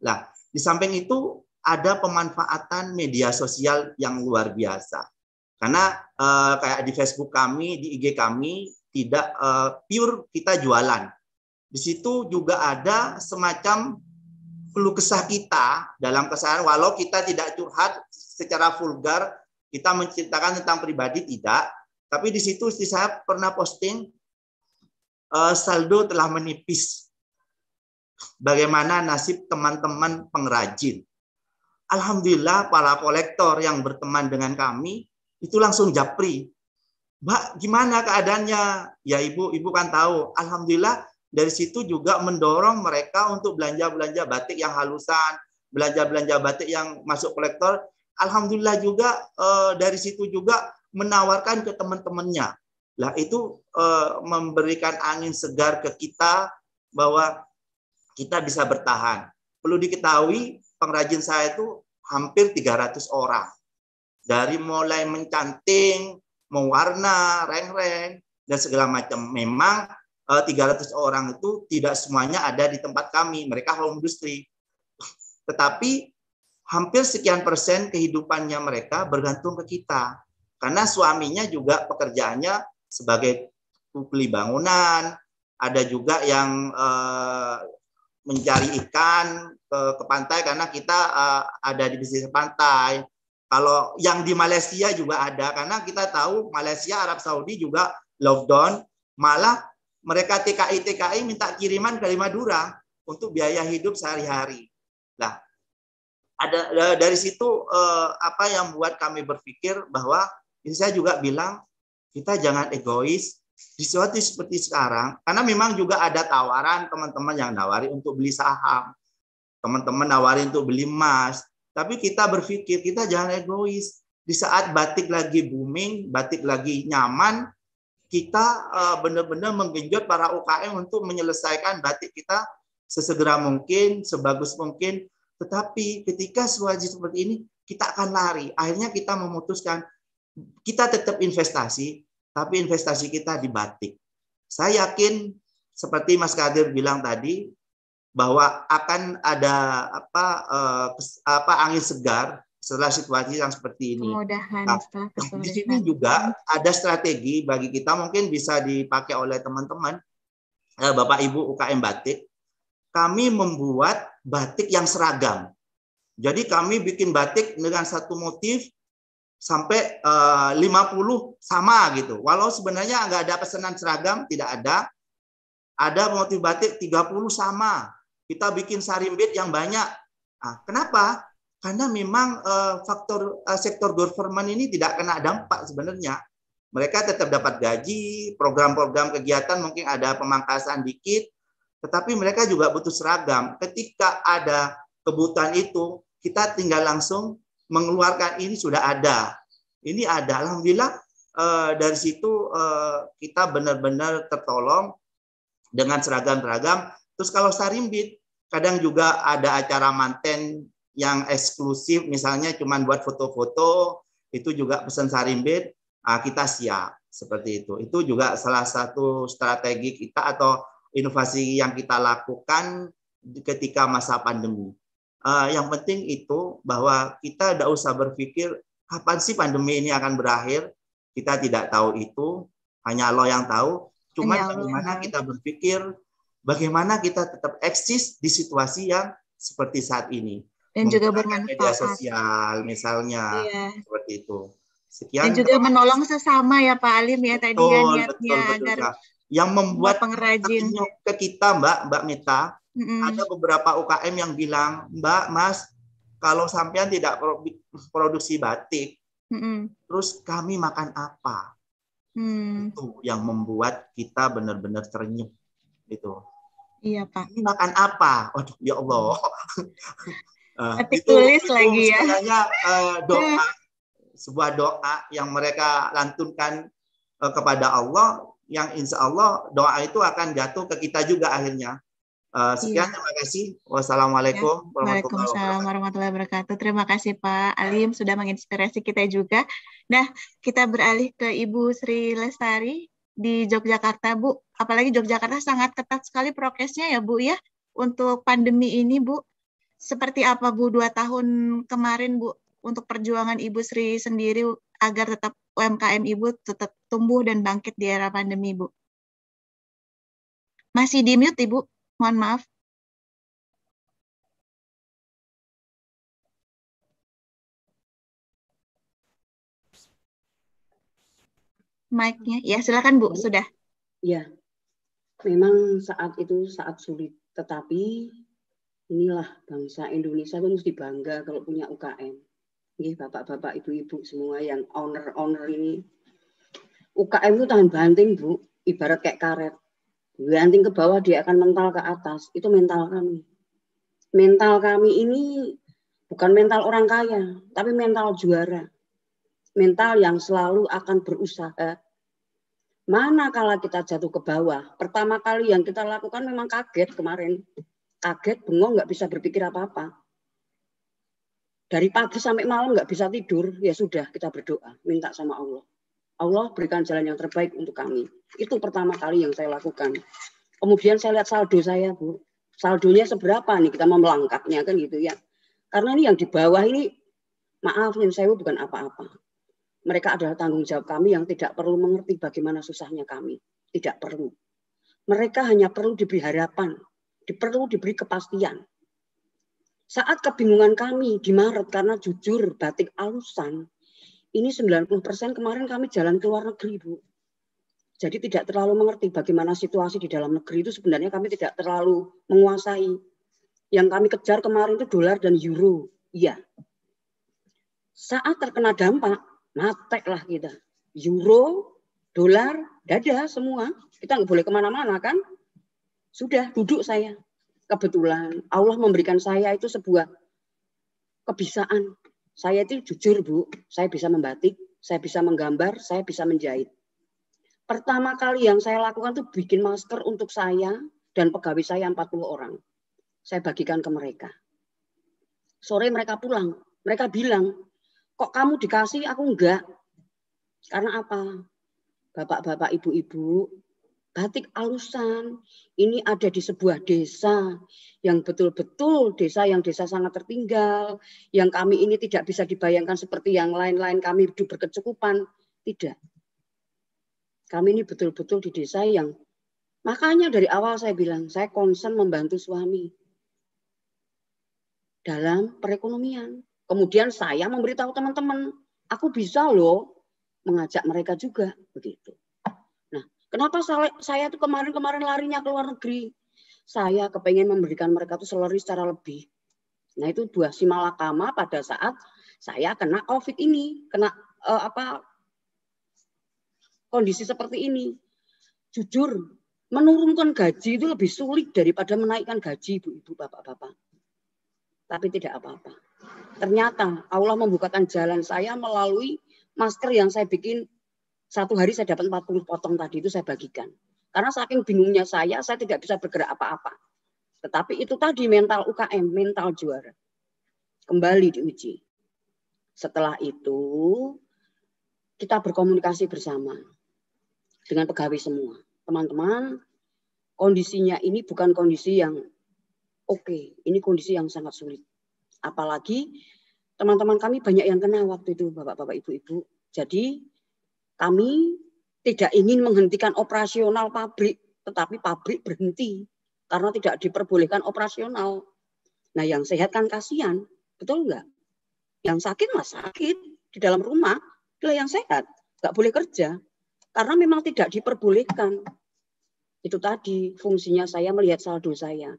Lah, di samping itu ada pemanfaatan media sosial yang luar biasa. Karena eh, kayak di Facebook kami, di I G kami tidak uh, pure kita jualan. Di situ juga ada semacam keluh kesah kita dalam kesalahan, walau kita tidak curhat secara vulgar, kita menceritakan tentang pribadi, tidak. Tapi di situ istri saya pernah posting, uh, saldo telah menipis. Bagaimana nasib teman-teman pengrajin? Alhamdulillah para kolektor yang berteman dengan kami, itu langsung japri. Mbak, gimana keadaannya? Ya Ibu, Ibu kan tahu. Alhamdulillah dari situ juga mendorong mereka untuk belanja-belanja batik yang halusan, belanja-belanja batik yang masuk kolektor. Alhamdulillah juga eh, dari situ juga menawarkan ke teman-temannya. Lah itu eh, memberikan angin segar ke kita bahwa kita bisa bertahan. Perlu diketahui pengrajin saya itu hampir tiga ratus orang. Dari mulai mencanting, mewarna, reng-reng, dan segala macam. Memang tiga ratus orang itu tidak semuanya ada di tempat kami. Mereka home industry. Tetapi hampir sekian persen kehidupannya mereka bergantung ke kita. Karena suaminya juga pekerjaannya sebagai kuli bangunan, ada juga yang eh, mencari ikan ke, ke pantai karena kita eh, ada di bisnis pantai. Kalau yang di Malaysia juga ada, karena kita tahu Malaysia, Arab Saudi juga lockdown, malah mereka T K I T K I minta kiriman ke Madura untuk biaya hidup sehari-hari. Nah, ada dari situ eh, apa yang buat kami berpikir bahwa ini saya juga bilang kita jangan egois di suatu seperti sekarang, karena memang juga ada tawaran teman-teman yang nawari untuk beli saham, teman-teman nawari untuk beli emas. Tapi kita berpikir, kita jangan egois. Di saat batik lagi booming, batik lagi nyaman, kita benar-benar menggenjot para U K M untuk menyelesaikan batik kita sesegera mungkin, sebagus mungkin. Tetapi ketika situasi seperti ini, kita akan lari. Akhirnya kita memutuskan, kita tetap investasi, tapi investasi kita di batik. Saya yakin, seperti Mas Kadir bilang tadi, bahwa akan ada apa eh, apa angin segar setelah situasi yang seperti ini. Kemudahan, nah, di sini juga ada strategi bagi kita mungkin bisa dipakai oleh teman-teman eh, Bapak Ibu U K M batik. Kami membuat batik yang seragam. Jadi kami bikin batik dengan satu motif sampai eh, lima puluh sama gitu. Walau sebenarnya nggak ada pesanan seragam, tidak ada. Ada motif batik tiga puluh sama. Kita bikin sarimbit yang banyak. Nah, kenapa? Karena memang uh, faktor uh, sektor government ini tidak kena dampak sebenarnya. Mereka tetap dapat gaji, program-program kegiatan mungkin ada pemangkasan dikit, tetapi mereka juga butuh seragam. Ketika ada kebutuhan itu, kita tinggal langsung mengeluarkan ini sudah ada. Ini ada. Alhamdulillah uh, dari situ uh, kita benar-benar tertolong dengan seragam-seragam. Terus kalau sarimbit, kadang juga ada acara manten yang eksklusif, misalnya cuma buat foto-foto, itu juga pesan sarimbit, kita siap. Seperti itu. Itu juga salah satu strategi kita atau inovasi yang kita lakukan ketika masa pandemi. Yang penting itu bahwa kita tidak usah berpikir, kapan sih pandemi ini akan berakhir? Kita tidak tahu itu, hanya Allah yang tahu. Cuman bagaimana kita berpikir, bagaimana kita tetap eksis di situasi yang seperti saat ini. Dan juga bermanfaat. Media sosial misalnya, iya. Seperti itu. Sekian. Dan juga menolong sesama ya Pak Alim ya tadi betul, ya niatnya betul, betul, agar ya. Yang membuat pengrajin ke kita Mbak Mbak Mita, mm-hmm. Ada beberapa U K M yang bilang, Mbak Mas, kalau sampean tidak produksi batik, mm-hmm. Terus kami makan apa? Mm. Itu yang membuat kita benar-benar ternyuh gitu. Iya Pak. Ini makan apa? Aduh ya Allah. uh, Batik tulis lagi ya. Sebenarnya uh, doa. Sebuah doa yang mereka lantunkan uh, kepada Allah, yang insya Allah doa itu akan jatuh ke kita juga akhirnya. Uh, sekian, iya. Terima kasih. Wassalamualaikum warahmatullahi, warahmatullahi wabarakatuh. Terima kasih Pak Alim sudah menginspirasi kita juga. Nah, kita beralih ke Ibu Sri Lestari di Yogyakarta, Bu. Apalagi Yogyakarta sangat ketat sekali prokesnya ya, Bu, ya. Untuk pandemi ini, Bu. Seperti apa, Bu, dua tahun kemarin, Bu? Untuk perjuangan Ibu Sri sendiri agar tetap U M K M Ibu tetap tumbuh dan bangkit di era pandemi, Bu. Masih di mute, Ibu. Mohon maaf. Mic-nya. Ya, silakan, Bu. Sudah. Ya, memang saat itu saat sulit. Tetapi inilah bangsa Indonesia itu mesti bangga kalau punya U K M. Bapak-bapak, ibu-ibu semua yang owner-owner ini. U K M itu tahan banting, Bu. Ibarat kayak karet. Banting ke bawah, dia akan mental ke atas. Itu mental kami. Mental kami ini bukan mental orang kaya, tapi mental juara. Mental yang selalu akan berusaha. Manakala kita jatuh ke bawah, pertama kali yang kita lakukan memang kaget kemarin. Kaget, bengong, nggak bisa berpikir apa-apa. Dari pagi sampai malam nggak bisa tidur, ya sudah kita berdoa, minta sama Allah. Allah berikan jalan yang terbaik untuk kami. Itu pertama kali yang saya lakukan. Kemudian saya lihat saldo saya, Bu. Saldonya seberapa nih kita melangkatnya kan gitu ya. Karena ini yang di bawah ini, maaf nih saya bukan apa-apa. Mereka adalah tanggung jawab kami yang tidak perlu mengerti bagaimana susahnya kami. Tidak perlu. Mereka hanya perlu diberi harapan, perlu diberi kepastian. Saat kebingungan kami di Maret karena jujur batik alusan, ini sembilan puluh persen kemarin kami jalan ke luar negeri, Bu. Jadi tidak terlalu mengerti bagaimana situasi di dalam negeri itu sebenarnya kami tidak terlalu menguasai. Yang kami kejar kemarin itu dolar dan euro. Iya. Saat terkena dampak, mateklah kita. Euro, dolar, dadah semua. Kita nggak boleh kemana-mana kan? Sudah duduk saya. Kebetulan Allah memberikan saya itu sebuah kebisaan. Saya itu jujur, Bu, saya bisa membatik, saya bisa menggambar, saya bisa menjahit. Pertama kali yang saya lakukan itu bikin masker untuk saya dan pegawai saya empat puluh orang. Saya bagikan ke mereka. Sore mereka pulang, mereka bilang, kok kamu dikasih, aku enggak. Karena apa? Bapak-bapak, ibu-ibu, batik alusan ini ada di sebuah desa yang betul-betul desa yang desa sangat tertinggal, yang kami ini tidak bisa dibayangkan seperti yang lain-lain kami hidup berkecukupan. Tidak. Kami ini betul-betul di desa yang, makanya dari awal saya bilang, saya concern membantu suami dalam perekonomian. Kemudian saya memberitahu teman-teman, aku bisa loh mengajak mereka juga. Begitu. Kenapa saya tuh kemarin-kemarin larinya ke luar negeri? Saya kepengen memberikan mereka tuh salary secara lebih. Nah itu buah simalakama pada saat saya kena COVID ini, kena eh, apa kondisi seperti ini. Jujur, menurunkan gaji itu lebih sulit daripada menaikkan gaji, ibu-ibu, bapak-bapak. Tapi tidak apa-apa. Ternyata Allah membukakan jalan saya melalui masker yang saya bikin. Satu hari saya dapat empat puluh potong tadi itu saya bagikan. Karena saking bingungnya saya, saya tidak bisa bergerak apa-apa. Tetapi itu tadi mental U K M, mental juara. Kembali diuji. Setelah itu, kita berkomunikasi bersama dengan pegawai semua. Teman-teman, kondisinya ini bukan kondisi yang oke. Okay. Ini kondisi yang sangat sulit. Apalagi teman-teman kami banyak yang kena waktu itu, bapak-bapak, ibu-ibu. Jadi, kami tidak ingin menghentikan operasional pabrik, tetapi pabrik berhenti karena tidak diperbolehkan operasional. Nah, yang sehat kan kasihan, betul nggak? Yang sakit mas sakit di dalam rumah, itulah yang sehat, nggak boleh kerja karena memang tidak diperbolehkan. Itu tadi fungsinya saya melihat saldo saya.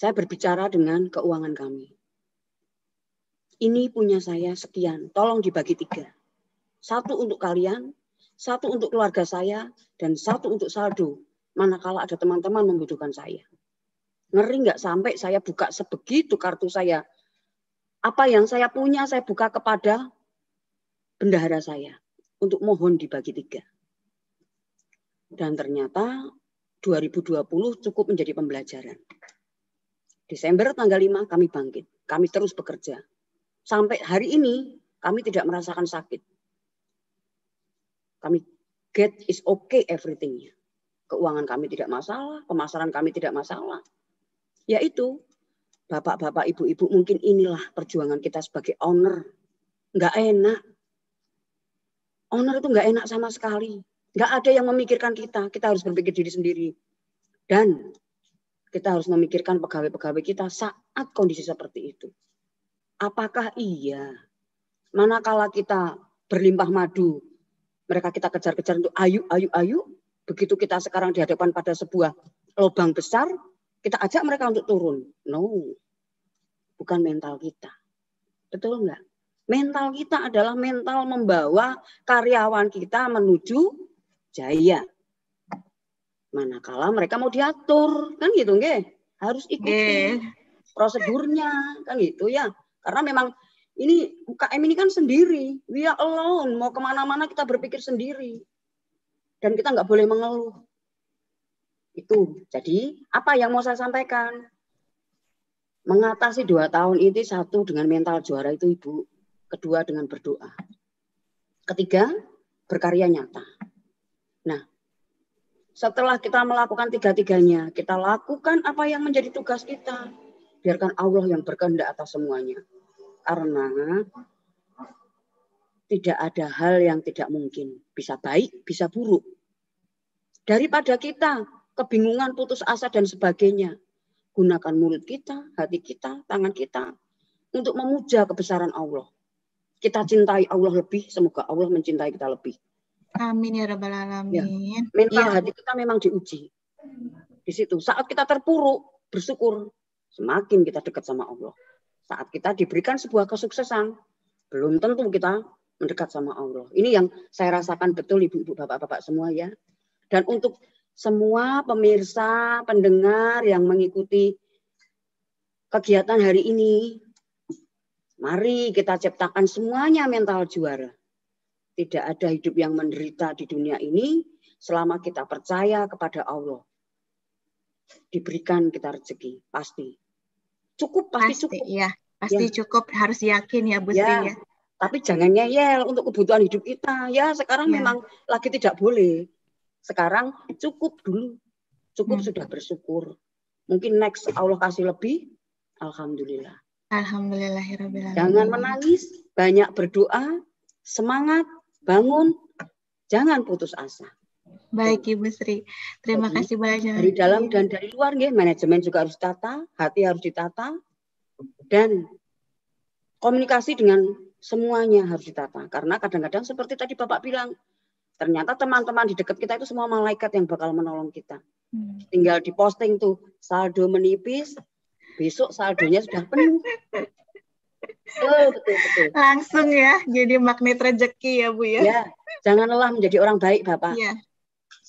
Saya berbicara dengan keuangan kami. Ini punya saya sekian, tolong dibagi tiga. Satu untuk kalian, satu untuk keluarga saya, dan satu untuk saldo. Manakala ada teman-teman membutuhkan saya. Ngeri nggak sampai saya buka sebegitu kartu saya. Apa yang saya punya saya buka kepada bendahara saya. Untuk mohon dibagi tiga. Dan ternyata dua ribu dua puluh cukup menjadi pembelajaran. Desember tanggal lima kami bangkit. Kami terus bekerja. Sampai hari ini kami tidak merasakan sakit. Kami get is okay everything-nya. Keuangan kami tidak masalah, pemasaran kami tidak masalah. Yaitu bapak-bapak, ibu-ibu, mungkin inilah perjuangan kita sebagai owner. Nggak enak. Owner itu nggak enak sama sekali. Nggak ada yang memikirkan kita. Kita harus berpikir diri sendiri. Dan kita harus memikirkan pegawai-pegawai kita saat kondisi seperti itu. Apakah iya? Manakala kita berlimpah madu, mereka kita kejar-kejar untuk ayu, ayu, ayu. Begitu kita sekarang dihadapkan pada sebuah lubang besar, kita ajak mereka untuk turun. No. Bukan mental kita. Betul nggak? Mental kita adalah mental membawa karyawan kita menuju jaya. Manakala mereka mau diatur, kan gitu nggih? Harus ikuti prosedurnya, kan gitu ya. Karena memang ini U K M ini kan sendiri, we are alone, mau kemana-mana kita berpikir sendiri. Dan kita nggak boleh mengeluh. Itu, jadi apa yang mau saya sampaikan? Mengatasi dua tahun ini, satu dengan mental juara itu Ibu. Kedua dengan berdoa. Ketiga, berkarya nyata. Nah, setelah kita melakukan tiga-tiganya, kita lakukan apa yang menjadi tugas kita. Biarkan Allah yang berkehendak atas semuanya. Karena tidak ada hal yang tidak mungkin. Bisa baik, bisa buruk. Daripada kita kebingungan, putus asa, dan sebagainya. Gunakan mulut kita, hati kita, tangan kita untuk memuja kebesaran Allah. Kita cintai Allah lebih, semoga Allah mencintai kita lebih. Amin ya rabbal alamin. Ya. Mental ya. Hati kita memang diuji. Di situ saat kita terpuruk, bersyukur, semakin kita dekat sama Allah. Saat kita diberikan sebuah kesuksesan, belum tentu kita mendekat sama Allah. Ini yang saya rasakan betul Ibu-ibu, Bapak-bapak semua ya. Dan untuk semua pemirsa, pendengar yang mengikuti kegiatan hari ini, mari kita ciptakan semuanya mental juara. Tidak ada hidup yang menderita di dunia ini selama kita percaya kepada Allah. Diberikan kita rezeki, pasti. Cukup, pasti, pasti cukup. Ya, pasti ya. Cukup, harus yakin ya Bu Sri. Ya, ya. Tapi jangan ngeyel untuk kebutuhan hidup kita. Ya, sekarang ya. Memang lagi tidak boleh. Sekarang cukup dulu. Cukup hmm. Sudah bersyukur. Mungkin next Allah kasih lebih, alhamdulillah. Alhamdulillahirrahmanirrahim. Jangan menangis, banyak berdoa, semangat, bangun, jangan putus asa. Baik Ibu Sri, terima Jadi, kasih banyak. Dari dalam dan dari luar, ya, manajemen juga harus ditata, hati harus ditata, dan komunikasi dengan semuanya harus ditata. Karena kadang-kadang seperti tadi Bapak bilang, ternyata teman-teman di dekat kita itu semua malaikat yang bakal menolong kita. Hmm. Tinggal diposting tuh, saldo menipis, besok saldonya sudah penuh. Oh, betul, betul. Langsung ya, jadi magnet rezeki ya Bu ya. Ya, jangan lelah menjadi orang baik Bapak. Ya.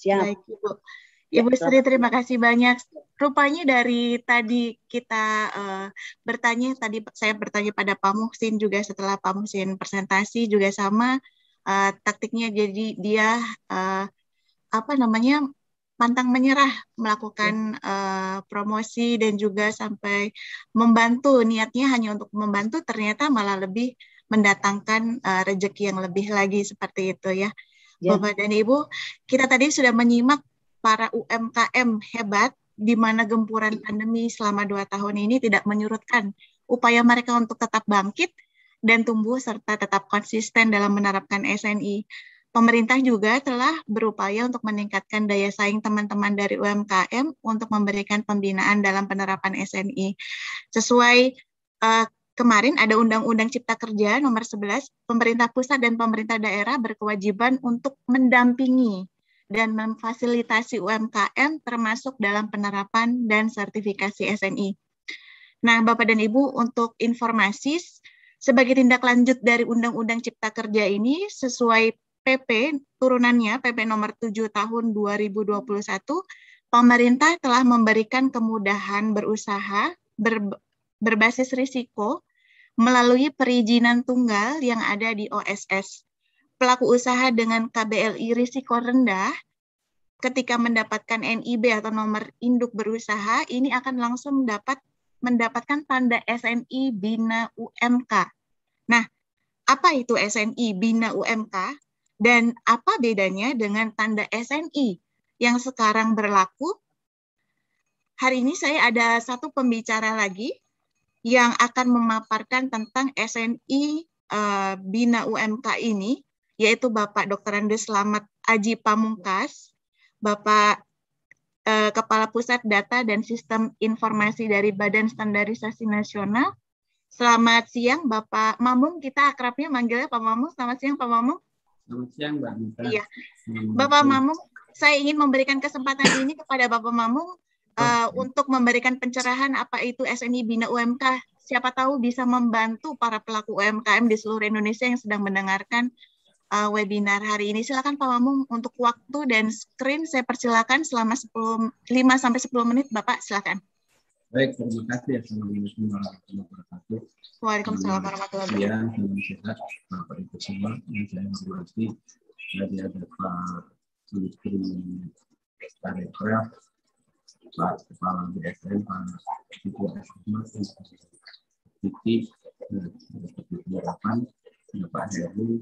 Siap. Baik Ibu. Ibu ya, Sri terima kasih banyak. Rupanya dari tadi kita uh, bertanya, tadi saya bertanya pada Pak Muhsin juga setelah Pak Muhsin presentasi juga sama uh, taktiknya, jadi dia uh, apa namanya pantang menyerah melakukan uh, promosi dan juga sampai membantu, niatnya hanya untuk membantu ternyata malah lebih mendatangkan uh, rejeki yang lebih lagi seperti itu ya. Yeah. Bapak dan Ibu, kita tadi sudah menyimak para U M K M hebat di mana gempuran pandemi selama dua tahun ini tidak menyurutkan upaya mereka untuk tetap bangkit dan tumbuh serta tetap konsisten dalam menerapkan S N I. Pemerintah juga telah berupaya untuk meningkatkan daya saing teman-teman dari U M K M untuk memberikan pembinaan dalam penerapan S N I. Sesuai uh, kemarin ada Undang-Undang Cipta Kerja nomor sebelas, pemerintah pusat dan pemerintah daerah berkewajiban untuk mendampingi dan memfasilitasi U M K M termasuk dalam penerapan dan sertifikasi S N I. Nah, Bapak dan Ibu, untuk informasi, sebagai tindak lanjut dari Undang-Undang Cipta Kerja ini, sesuai P P turunannya P P nomor tujuh tahun dua ribu dua puluh satu, pemerintah telah memberikan kemudahan berusaha ber, berbasis risiko melalui perizinan tunggal yang ada di O S S. Pelaku usaha dengan K B L I risiko rendah ketika mendapatkan N I B atau nomor induk berusaha ini akan langsung dapat mendapatkan tanda S N I Bina U M K. Nah, apa itu S N I Bina U M K? Dan apa bedanya dengan tanda S N I yang sekarang berlaku? Hari ini saya ada satu pembicara lagi yang akan memaparkan tentang S N I uh, Bina U M K ini, yaitu Bapak Doktor Andes Slamet Aji Pamungkas, Bapak uh, Kepala Pusat Data dan Sistem Informasi dari Badan Standardisasi Nasional. Selamat siang Bapak Mamung, kita akrabnya manggilnya Pak Mamung. Selamat siang Pak Mamung. Selamat siang, Mbak Mita. Iya. Bapak Mamung, saya ingin memberikan kesempatan ini kepada Bapak Mamung uh, untuk memberikan pencerahan apa itu S N I Bina U M K. Siapa tahu bisa membantu para pelaku U M K M di seluruh Indonesia yang sedang mendengarkan uh, webinar hari ini. Silakan Pak Mamung, untuk waktu dan screen saya persilakan selama lima sampai sepuluh menit, Bapak. Silakan. Baik, terima kasih. Assalamualaikum warahmatullahi wabarakatuh. Waalaikumsalam warahmatullahi wabarakatuh. Selamat siang, Bapak Ibu semua yang saya hormati. Tadi ada Pak Yuke Sri Rahayu, Pak Kepala B S N, Pak Batik Beras Basah, Titi, Pak Heru,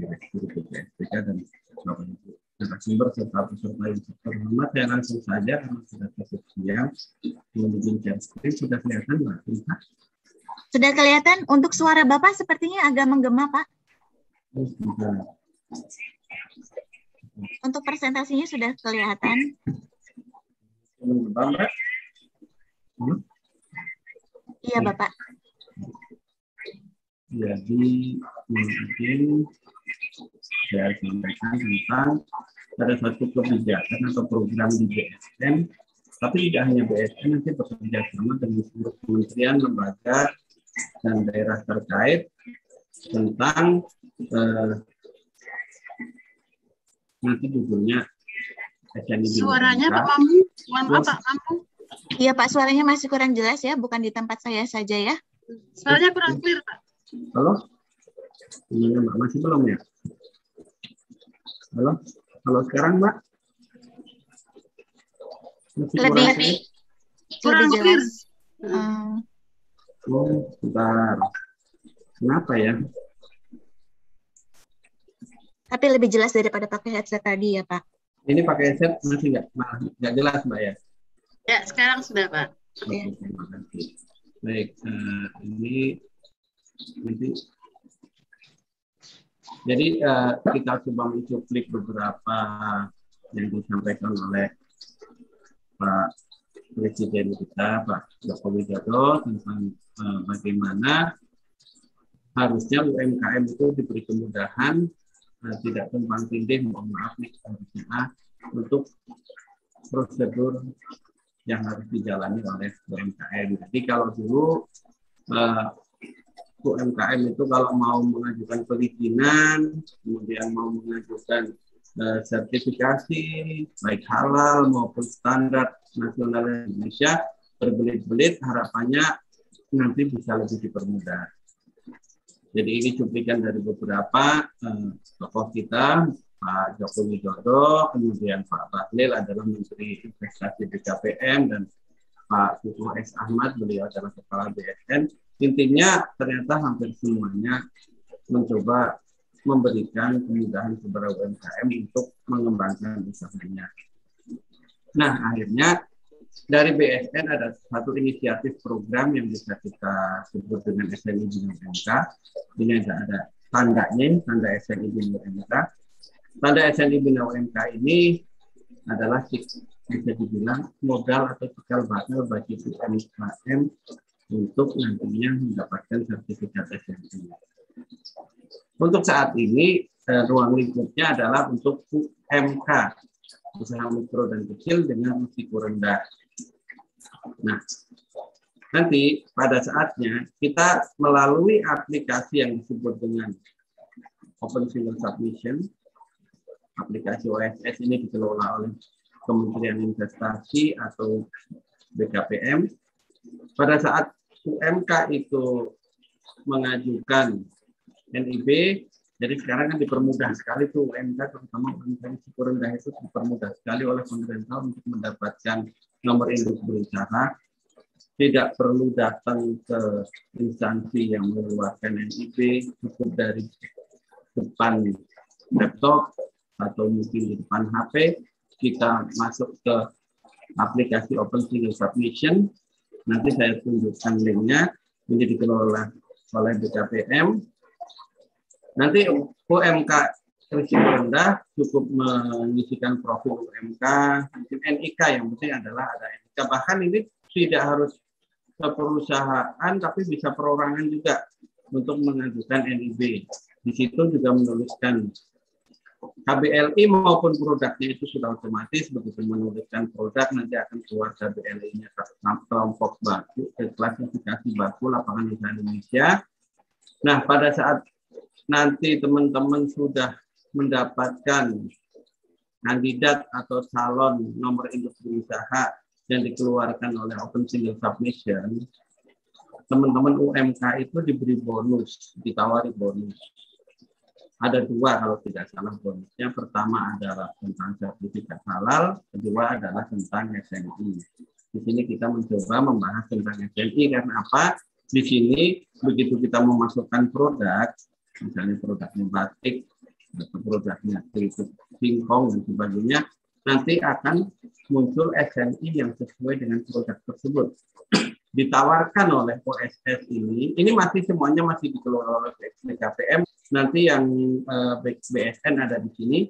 Direktur B P S T K, dan Bapak Ibu narasumber serta peserta yang terhormat. Saya langsung saja karena sudah cukup siang. Kemudian jam screen sudah kelihatan Mbak Mita? Sudah kelihatan. Untuk suara Bapak sepertinya agak menggema Pak. Oh, untuk presentasinya sudah kelihatan. Menggema hmm? Iya Bapak. Jadi mungkin saya sampaikan tentang ada satu kebijakan atau program di B S N, tapi tidak hanya B S N, nanti bekerja sama dengan seluruh kementerian, lembaga, dan daerah terkait tentang eh, nanti judulnya suaranya Pak Mamung, mohon Pak Mamung. Iya Pak, suaranya masih kurang jelas ya, bukan di tempat saya saja ya. Suaranya kurang clear Pak. Halo, Mbak masih belum ya? Halo, halo sekarang Mbak. Masih lebih lebih kurang clear. Hmm. Oh, sebentar. Kenapa ya? Tapi lebih jelas daripada pakai headset tadi ya Pak. Ini pakai headset masih nggak, nggak jelas Mbak ya? Ya sekarang sudah Pak. Oke, ya. Terima kasih. Baik, uh, ini nanti. Jadi eh, kita coba mencuplik beberapa yang disampaikan oleh Pak Presiden kita, Pak Joko Widodo, tentang eh, bagaimana harusnya U M K M itu diberi kemudahan, eh, tidak tumpang tindih, mohon maaf nih, harusnya untuk prosedur yang harus dijalani oleh U M K M. Jadi kalau dulu eh, U M K M itu kalau mau mengajukan perizinan, kemudian mau mengajukan uh, sertifikasi, baik halal maupun standar nasional Indonesia, berbelit-belit, harapannya nanti bisa lebih dipermudah. Jadi ini cuplikan dari beberapa uh, tokoh kita, Pak Joko Widodo, kemudian Pak Bahlil adalah Menteri Investasi B K P M, dan Pak Kukuh S. Ahmad, beliau adalah Kepala B S N. Intinya ternyata hampir semuanya mencoba memberikan kemudahan kepada U M K M untuk mengembangkan usahanya. Nah, akhirnya dari B S N ada satu inisiatif program yang bisa kita sebut dengan S N I Bina U M K. Ini ada, ada tandanya, tanda S N I Bina U M K. Tanda S N I Bina U M K M ini adalah bisa dibilang modal atau cikal bakal bagi U M K M untuk nantinya mendapatkan sertifikat S N I. Untuk saat ini ruang lingkupnya adalah untuk U M K, usaha mikro dan kecil dengan risiko rendah. Nah, nanti pada saatnya kita melalui aplikasi yang disebut dengan Open Single Submission. Aplikasi O S S ini dikelola oleh Kementerian Investasi atau B K P M. Pada saat U M K itu mengajukan N I B, jadi sekarang kan dipermudah sekali tuh U M K, terutama U M K risiko rendah itu dipermudah sekali oleh pemerintah untuk mendapatkan nomor induk berusaha. Tidak perlu datang ke instansi yang mengeluarkan N I B, cukup dari depan laptop atau mungkin di depan H P, kita masuk ke aplikasi Open Single Submission. Nanti saya tunjukkan linknya, ini dikelola oleh B K P M. Nanti U M K risiko rendah cukup mengisikan profil U M K, mungkin N I K yang penting adalah ada N I K. Bahkan ini tidak harus ke perusahaan, tapi bisa perorangan juga untuk mengajukan N I B. Di situ juga menuliskan K B L I maupun produknya itu sudah otomatis, begitu menuliskan produk nanti akan keluar K B L I-nya kelompok baku, klasifikasi baku lapangan usaha Indonesia. Nah, pada saat nanti teman-teman sudah mendapatkan kandidat atau calon nomor induk berusaha yang dikeluarkan oleh Open Single Submission, teman-teman U M K itu diberi bonus, ditawari bonus. Ada dua kalau tidak salah bonusnya. Pertama adalah tentang sertifikat halal, kedua adalah tentang S N I. Di sini kita mencoba membahas tentang S N I karena apa? Di sini begitu kita memasukkan produk, misalnya produknya batik, atau produknya keripik singkong dan sebagainya, nanti akan muncul S N I yang sesuai dengan produk tersebut. Ditawarkan oleh O S S ini, ini masih semuanya masih dikelola oleh B K P M. Nanti yang eh, B S N ada di sini,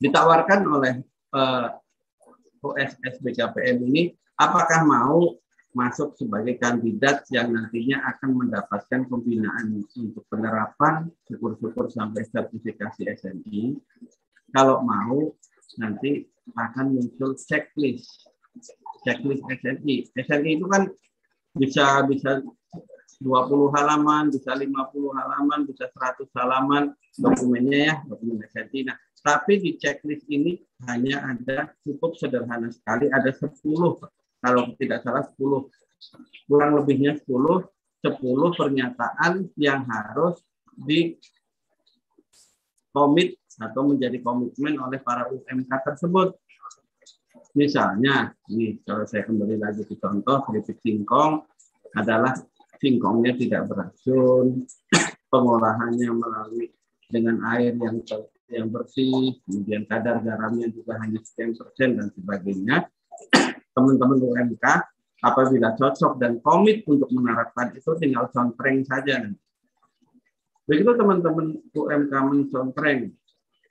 ditawarkan oleh eh, O S S B K P M ini, apakah mau masuk sebagai kandidat yang nantinya akan mendapatkan pembinaan untuk penerapan, syukur-syukur sampai sertifikasi S N I. Kalau mau, nanti akan muncul checklist, checklist S N I. S N I itu kan bisa bisa dua puluh halaman, bisa lima puluh halaman, bisa seratus halaman dokumennya ya, dokumen S N I. Nah, tapi di checklist ini hanya ada cukup sederhana sekali, ada sepuluh, kalau tidak salah sepuluh, kurang lebihnya sepuluh, sepuluh pernyataan yang harus di komit atau menjadi komitmen oleh para U M K tersebut. Misalnya, ini kalau saya kembali lagi ke contoh, keripik singkong adalah singkongnya tidak beracun, pengolahannya melalui dengan air yang yang bersih, kemudian kadar garamnya juga hanya sekian persen dan sebagainya. Teman-teman U M K apabila cocok dan komit untuk menerapkan itu, tinggal contreng saja. Begitu teman-teman U M K mencontreng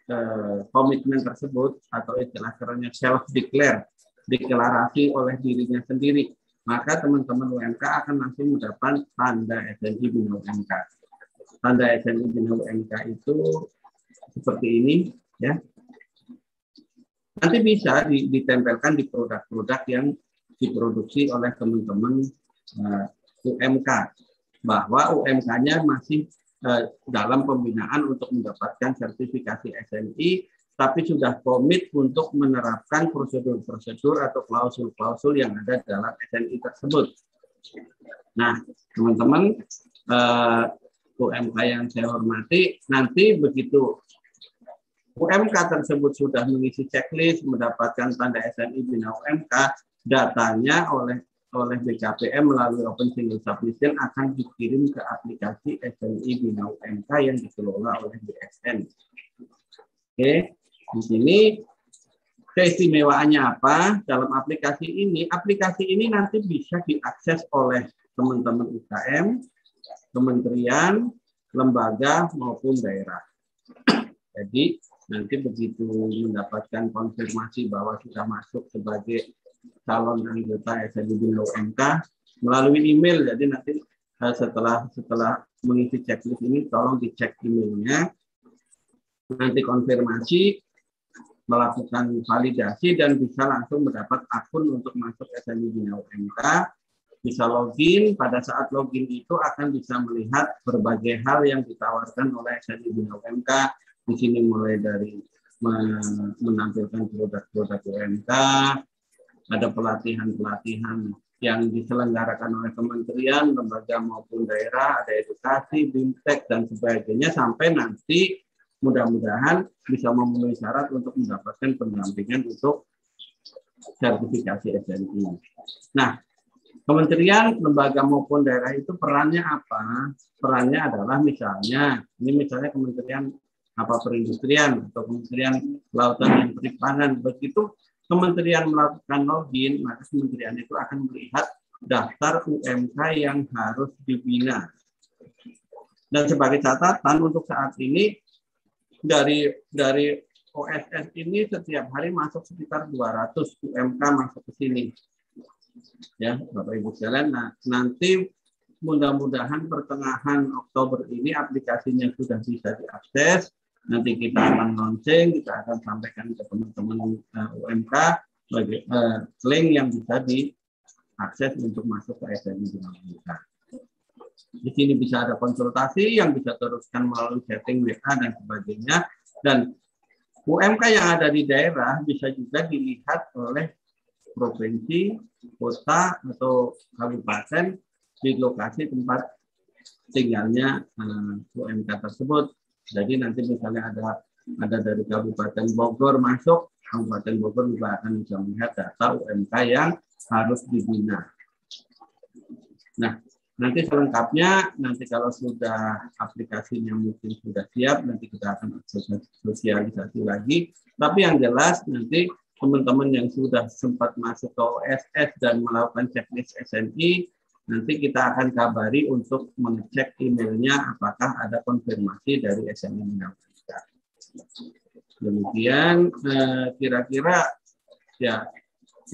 eh, komitmen tersebut atau istilah kerennya self declare, deklarasi oleh dirinya sendiri, maka teman-teman U M K akan langsung mendapat tanda S N I Bina U M K. Tanda S N I Bina U M K itu seperti ini ya. Nanti bisa ditempelkan di produk-produk yang diproduksi oleh teman-teman eh, U M K, bahwa U M K-nya masih dalam pembinaan untuk mendapatkan sertifikasi S N I, tapi sudah komit untuk menerapkan prosedur-prosedur atau klausul-klausul yang ada dalam S N I tersebut. Nah, teman-teman eh, U M K yang saya hormati, nanti begitu U M K tersebut sudah mengisi checklist, mendapatkan tanda S N I Bina U M K, datanya oleh oleh B K P M melalui Open Single Submission akan dikirim ke aplikasi S N I Bina U M K yang dikelola oleh B S N. Oke, di sini keistimewaannya apa? Dalam aplikasi ini, aplikasi ini nanti bisa diakses oleh teman-teman U K M, kementerian, lembaga maupun daerah. Jadi nanti begitu mendapatkan konfirmasi bahwa sudah masuk sebagai calon anggota S N I Bina U M K melalui email. Jadi nanti setelah setelah mengisi checklist ini, tolong dicek emailnya, nanti konfirmasi, melakukan validasi, dan bisa langsung mendapat akun untuk masuk S N I Bina U M K. Bisa login, pada saat login itu akan bisa melihat berbagai hal yang ditawarkan oleh S N I Bina U M K. Di sini mulai dari menampilkan produk-produk U M K, ada pelatihan-pelatihan yang diselenggarakan oleh kementerian, lembaga maupun daerah, ada edukasi, bimtek, dan sebagainya, sampai nanti mudah-mudahan bisa memenuhi syarat untuk mendapatkan pendampingan untuk sertifikasi S N I. Nah, kementerian, lembaga maupun daerah itu perannya apa? Perannya adalah misalnya, ini misalnya kementerian apa perindustrian atau kementerian lautan dan perikanan. Begitu kementerian melakukan login, maka kementerian itu akan melihat daftar U M K yang harus dibina. Dan sebagai catatan untuk saat ini, dari dari O S S ini setiap hari masuk sekitar dua ratus U M K masuk ke sini. Ya, Bapak Ibu sekalian. Nah, nanti mudah-mudahan pertengahan Oktober ini aplikasinya sudah bisa diakses. Nanti kita akan launching, kita akan sampaikan ke teman-teman uh, U M K bagi uh, link yang bisa diakses untuk masuk ke S N I Bina U M K. Di sini bisa ada konsultasi yang bisa teruskan melalui chatting W A dan sebagainya. Dan U M K yang ada di daerah bisa juga dilihat oleh provinsi, kota, atau kabupaten di lokasi tempat tinggalnya uh, U M K tersebut. Jadi nanti misalnya ada ada dari Kabupaten Bogor masuk, Kabupaten Bogor juga akan bisa melihat data U M K yang harus dibina. Nah, nanti selengkapnya, nanti kalau sudah aplikasinya mungkin sudah siap, nanti kita akan sosialisasi lagi. Tapi yang jelas nanti teman-teman yang sudah sempat masuk ke O S S dan melakukan checklist S N I, nanti kita akan kabari untuk mengecek emailnya apakah ada konfirmasi dari S N I Bina U M K. Demikian kira-kira eh, ya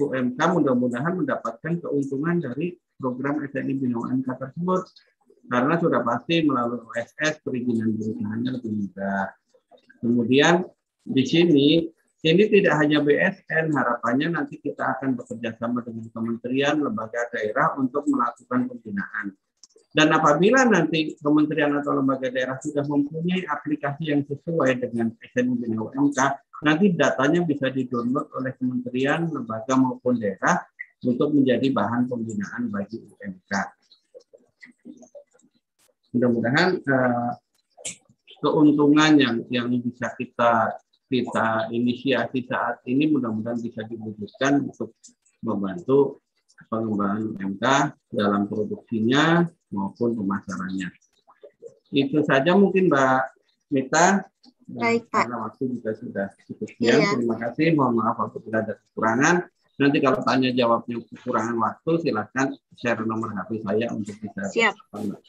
U M K mudah-mudahan mendapatkan keuntungan dari program S N I Bina U M K tersebut, karena sudah pasti melalui O S S perizinan berusaha lebih mudah. Kemudian di sini ini tidak hanya B S N, harapannya nanti kita akan bekerja sama dengan kementerian, lembaga daerah untuk melakukan pembinaan. Dan apabila nanti kementerian atau lembaga daerah sudah mempunyai aplikasi yang sesuai dengan S N I Bina U M K, nanti datanya bisa didownload oleh kementerian, lembaga maupun daerah untuk menjadi bahan pembinaan bagi U M K. Mudah-mudahan eh, keuntungan yang yang bisa kita kita inisiasi saat ini mudah-mudahan bisa diwujudkan untuk membantu pengembangan U M K dalam produksinya maupun pemasarannya. Itu saja mungkin Mbak Mita. Baik, Pak. Karena waktu juga sudah cukup siang. Iya. Terima kasih. Mohon maaf apabila ada kekurangan. Nanti kalau tanya jawabnya kekurangan waktu, silahkan share nomor H P saya untuk kita. Siap.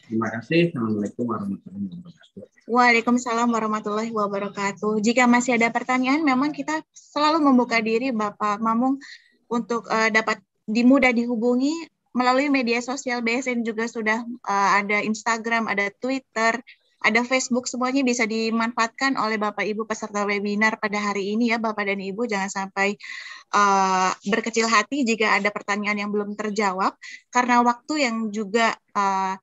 Terima kasih. Assalamualaikum warahmatullahi wabarakatuh. Waalaikumsalam warahmatullahi wabarakatuh. Jika masih ada pertanyaan, memang kita selalu membuka diri Bapak Mamung untuk uh, dapat dimudah dihubungi melalui media sosial B S N, juga sudah uh, ada Instagram, ada Twitter, ada Facebook, semuanya bisa dimanfaatkan oleh Bapak Ibu peserta webinar pada hari ini ya Bapak dan Ibu. Jangan sampai uh, berkecil hati jika ada pertanyaan yang belum terjawab, karena waktu yang juga uh,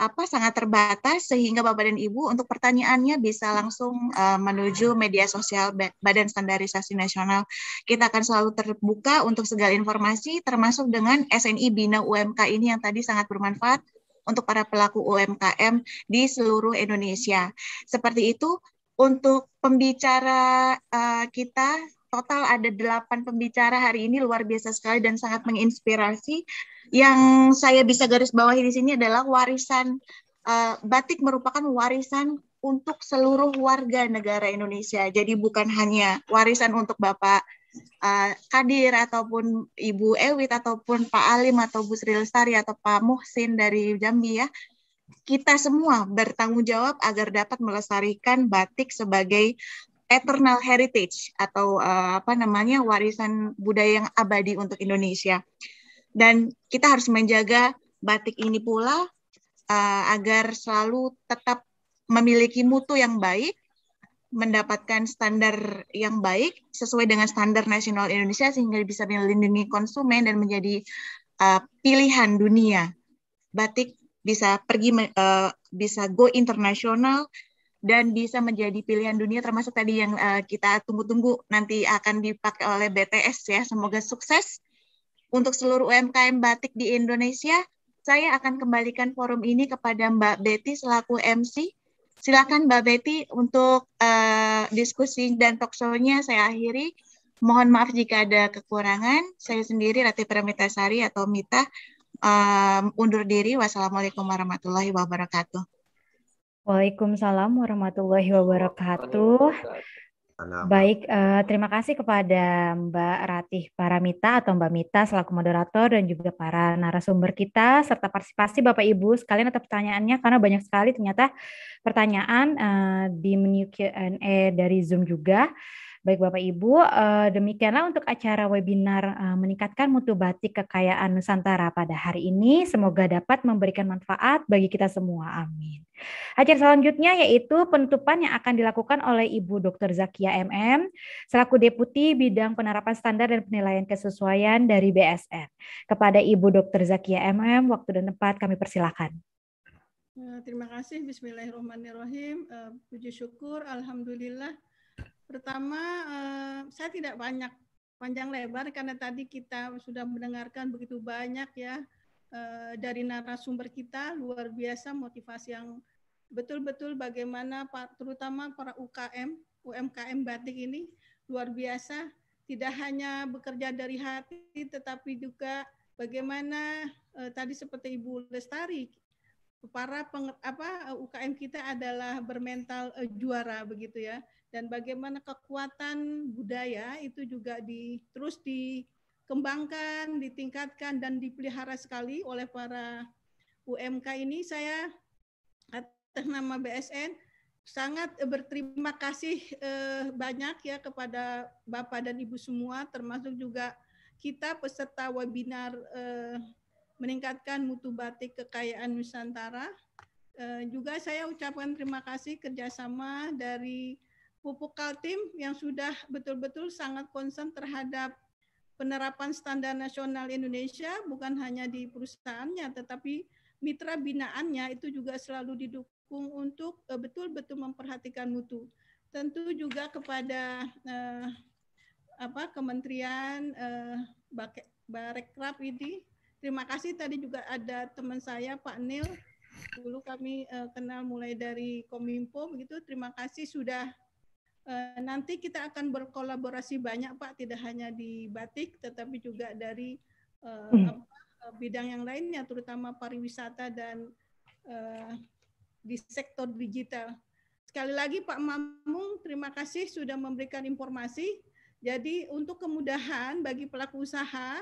apa sangat terbatas, sehingga Bapak dan Ibu untuk pertanyaannya bisa langsung uh, menuju media sosial Badan Standardisasi Nasional. Kita akan selalu terbuka untuk segala informasi, termasuk dengan S N I Bina U M K ini yang tadi sangat bermanfaat untuk para pelaku U M K M di seluruh Indonesia. Seperti itu untuk pembicara uh, kita. Total ada delapan pembicara hari ini, luar biasa sekali dan sangat menginspirasi. Yang saya bisa garis bawahi di sini adalah warisan uh, batik merupakan warisan untuk seluruh warga negara Indonesia. Jadi bukan hanya warisan untuk Bapak uh, Kadir ataupun Ibu Ewit ataupun Pak Alim atau Bu Sri Lestari atau Pak Muhsin dari Jambi ya. Kita semua bertanggung jawab agar dapat melestarikan batik sebagai eternal heritage atau uh, apa namanya warisan budaya yang abadi untuk Indonesia. Dan kita harus menjaga batik ini pula uh, agar selalu tetap memiliki mutu yang baik, mendapatkan standar yang baik sesuai dengan standar nasional Indonesia sehingga bisa melindungi konsumen dan menjadi uh, pilihan dunia. Batik bisa pergi uh, bisa go internasional dan bisa menjadi pilihan dunia, termasuk tadi yang uh, kita tunggu-tunggu nanti akan dipakai oleh B T S ya. Semoga sukses untuk seluruh U M K M batik di Indonesia. Saya akan kembalikan forum ini kepada Mbak Betty selaku M C. Silakan Mbak Betty untuk uh, diskusi dan talk show-nya saya akhiri. Mohon maaf jika ada kekurangan. Saya sendiri Ratih Paramitasari atau Mita um, undur diri. Wassalamualaikum warahmatullahi wabarakatuh. Waalaikumsalam warahmatullahi wabarakatuh. Baik, eh, terima kasih kepada Mbak Ratih Paramita atau Mbak Mita selaku moderator dan juga para narasumber kita serta partisipasi Bapak Ibu sekalian atas pertanyaannya karena banyak sekali ternyata pertanyaan eh, di menu Q and A dari Zoom juga. Baik Bapak Ibu, eh, demikianlah untuk acara webinar eh, meningkatkan mutu batik kekayaan Nusantara pada hari ini. Semoga dapat memberikan manfaat bagi kita semua. Amin. Acara selanjutnya yaitu penutupan yang akan dilakukan oleh Ibu Doktor Zakiyah M M selaku Deputi Bidang Penerapan Standar dan Penilaian Kesesuaian dari B S N. Kepada Ibu Doktor Zakiyah M M, waktu dan tempat kami persilakan. Terima kasih. Bismillahirrahmanirrahim. Puji syukur. Alhamdulillah. Pertama, saya tidak banyak panjang lebar karena tadi kita sudah mendengarkan begitu banyak ya dari narasumber kita, luar biasa motivasi yang betul-betul bagaimana terutama para U K M, U M K M batik ini luar biasa, tidak hanya bekerja dari hati tetapi juga bagaimana tadi seperti Ibu Lestari, para peng, apa, U K M kita adalah bermental eh, juara begitu ya, dan bagaimana kekuatan budaya itu juga di, terus dikembangkan, ditingkatkan dan dipelihara sekali oleh para U M K ini. Saya atas nama B S N sangat berterima kasih eh, banyak ya kepada Bapak dan Ibu semua, termasuk juga kita peserta webinar eh, meningkatkan mutu batik kekayaan Nusantara. E, juga saya ucapkan terima kasih kerjasama dari Pupuk Kaltim yang sudah betul-betul sangat concern terhadap penerapan standar nasional Indonesia, bukan hanya di perusahaannya, tetapi mitra binaannya itu juga selalu didukung untuk betul-betul e, memperhatikan mutu. Tentu juga kepada e, apa Kementerian e, Barekraf ini. Terima kasih tadi juga ada teman saya Pak Neil, dulu kami uh, kenal mulai dari Kominfo begitu. Terima kasih sudah uh, nanti kita akan berkolaborasi banyak Pak, tidak hanya di batik tetapi juga dari uh, hmm. apa, bidang yang lainnya terutama pariwisata dan uh, di sektor digital. Sekali lagi Pak Mamung terima kasih sudah memberikan informasi. Jadi untuk kemudahan bagi pelaku usaha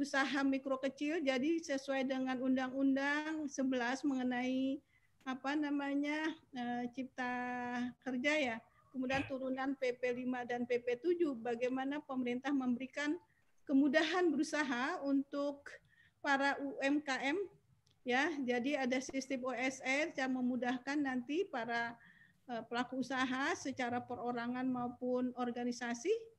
usaha mikro kecil, jadi sesuai dengan Undang-Undang sebelas mengenai apa namanya e, cipta kerja ya, kemudian turunan P P lima dan P P tujuh, bagaimana pemerintah memberikan kemudahan berusaha untuk para U M K M ya. Jadi ada sistem O S S yang memudahkan nanti para e, pelaku usaha secara perorangan maupun organisasi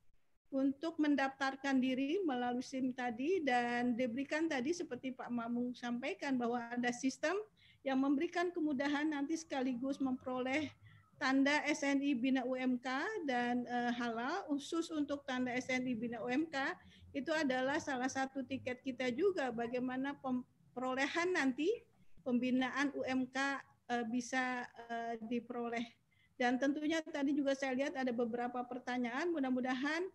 untuk mendaftarkan diri melalui SIM tadi, dan diberikan tadi seperti Pak Mamung sampaikan bahwa ada sistem yang memberikan kemudahan nanti sekaligus memperoleh tanda S N I Bina U M K dan e, halal. Khusus untuk tanda S N I Bina U M K itu adalah salah satu tiket kita juga bagaimana perolehan nanti pembinaan U M K e, bisa e, diperoleh. Dan tentunya tadi juga saya lihat ada beberapa pertanyaan, mudah-mudahan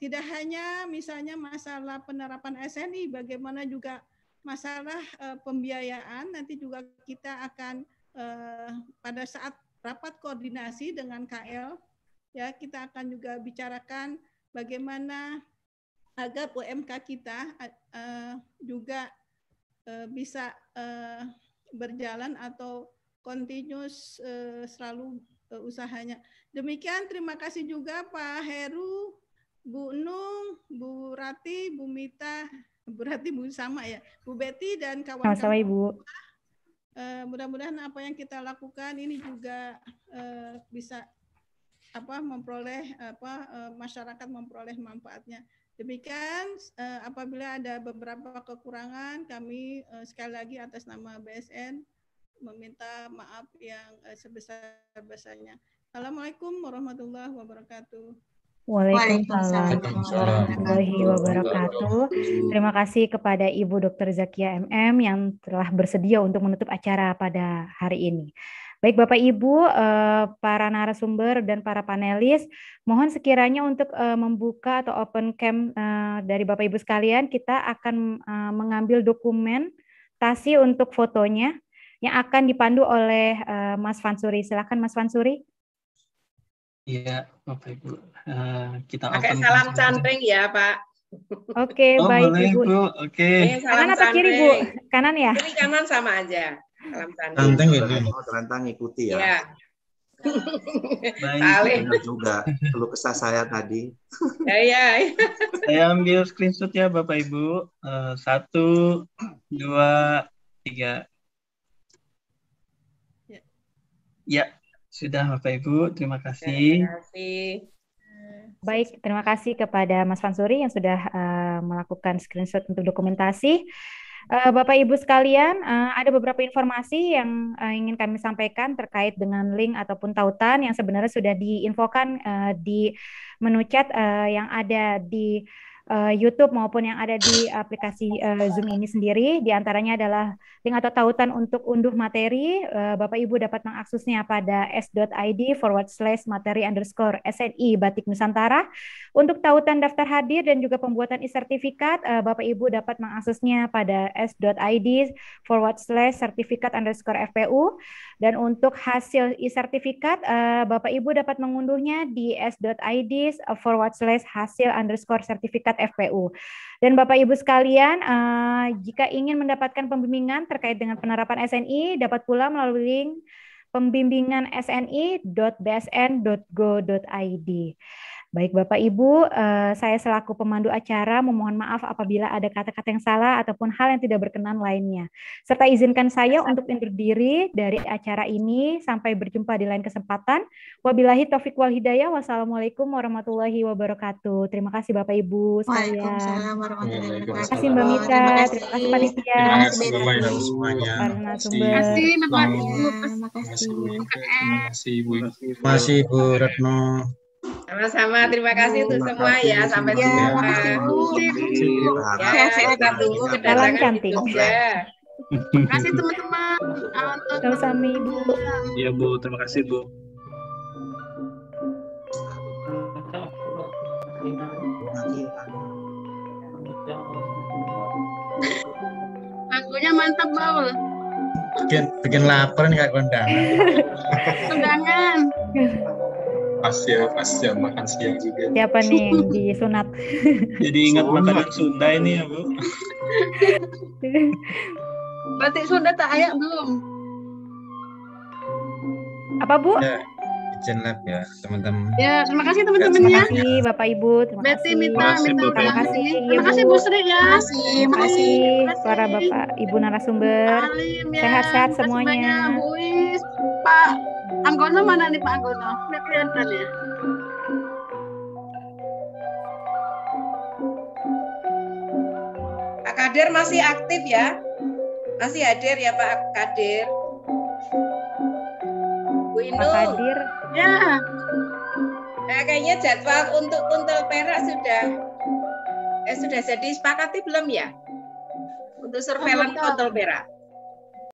tidak hanya misalnya masalah penerapan S N I, bagaimana juga masalah pembiayaan. Nanti juga kita akan pada saat rapat koordinasi dengan K L, ya kita akan juga bicarakan bagaimana agar U M K kita juga bisa berjalan atau continuous selalu uh, usahanya. Demikian, terima kasih juga Pak Heru, Bu Nung, Bu Ratih, Bu Mita, Bu Ratih, Bu sama ya, Bu Betty dan kawan-kawan. Ibu. Uh, mudah-mudahan apa yang kita lakukan ini juga uh, bisa apa memperoleh apa uh, masyarakat memperoleh manfaatnya. Demikian, uh, apabila ada beberapa kekurangan, kami uh, sekali lagi atas nama B S N meminta maaf yang uh, sebesar-besarnya. Assalamualaikum warahmatullahi wabarakatuh. Waalaikumsalam warahmatullahi wabarakatuh. Terima kasih kepada Ibu Dokter Zakiyah M M yang telah bersedia untuk menutup acara pada hari ini. Baik Bapak Ibu, para narasumber dan para panelis, mohon sekiranya untuk membuka atau open cam dari Bapak Ibu sekalian, kita akan mengambil dokumentasi untuk fotonya yang akan dipandu oleh Mas Fansuri. Silakan Mas Fansuri. Iya, Bapak Ibu. Uh, kita pakai salam cantring ya, Pak. Oke, okay, oh, baik boleh, Ibu. Oke. Okay. Eh, kanan atau kiri, Bu? Kanan ya? Kiri kanan sama aja. Salam cantring. Terantang ikuti ya. Iya. Baik. Benar juga. Perlu kesah saya tadi. Ya, ya. Saya ambil screenshot ya, Bapak Ibu. Uh, satu, dua, tiga. Ya. Ya. Sudah Bapak Ibu, terima kasih. Terima kasih. Baik, terima kasih kepada Mas Fansuri yang sudah uh, melakukan screenshot untuk dokumentasi. Uh, Bapak Ibu sekalian, uh, ada beberapa informasi yang uh, ingin kami sampaikan terkait dengan link ataupun tautan yang sebenarnya sudah diinfokan uh, di menu chat uh, yang ada di uh, YouTube maupun yang ada di aplikasi uh, Zoom ini sendiri. Di antaranya adalah link atau tautan untuk unduh materi, Bapak Ibu dapat mengaksesnya pada s dot i d forward slash materi underscore S N I Batik Nusantara. Untuk tautan daftar hadir dan juga pembuatan e-sertifikat, Bapak Ibu dapat mengaksesnya pada s dot i d forward slash sertifikat underscore F P U. Dan untuk hasil e-sertifikat, Bapak Ibu dapat mengunduhnya di s dot i d forward slash hasil underscore sertifikat F P U. Dan Bapak Ibu sekalian, uh, jika ingin mendapatkan pembimbingan terkait dengan penerapan S N I, dapat pula melalui link pembimbingan s n i dot b s n dot go dot i d. Baik Bapak Ibu, uh, saya selaku pemandu acara memohon maaf apabila ada kata-kata yang salah ataupun hal yang tidak berkenan lainnya. Serta izinkan saya untuk undur diri dari acara ini sampai berjumpa di lain kesempatan. Wabillahi taufiq wal hidayah. Wassalamualaikum warahmatullahi wabarakatuh. Terima kasih Bapak Ibu sekalian. Waalaikumsalam warahmatullahi wabarakatuh. Terima kasih Mbak Mita. Terima kasih Panitia. Terima kasih semuanya. Terima kasih Bapak Ibu. Terima kasih. Terima kasih Ibu. Terima kasih Ibu Retno. Sama-sama, terima kasih untuk semua ya, sampai jumpa. Ya, kita tunggu kedatangan cantik. Terima kasih teman-teman. Sama-sama Ibu. Iya Bu, terima kasih Bu. Lagunya mantap Baul. Bikin, bikin lapar nih kak kondangan. Kondangan. Pas ya, pas ya, makan siang juga. Siapa nih di sunat? Jadi ingat makanan Sunda ini ya, Bu. Batik Sunda tak ayak belum? Apa, Bu? Ya, kitchen lab ya, teman-teman. Ya, terima kasih teman-temannya. Terima kasih, Bapak Ibu. Terima kasih. Terima kasih, terima kasih. Terima kasih, Bu Sri ya. Terima kasih, para Bapak, Ibu narasumber. Sehat-sehat semuanya. Bu Is, Pak. Anggono mana nih Pak Anggono? Nggak kelihatan ya? Pak Kadir masih aktif ya? Masih hadir ya Pak Kadir? Bu Inu? Pak Kadir? Ya. Nah, kayaknya jadwal untuk Kuntul Perak sudah eh, sudah jadi sepakati belum ya? Untuk surveillance Kuntul Perak.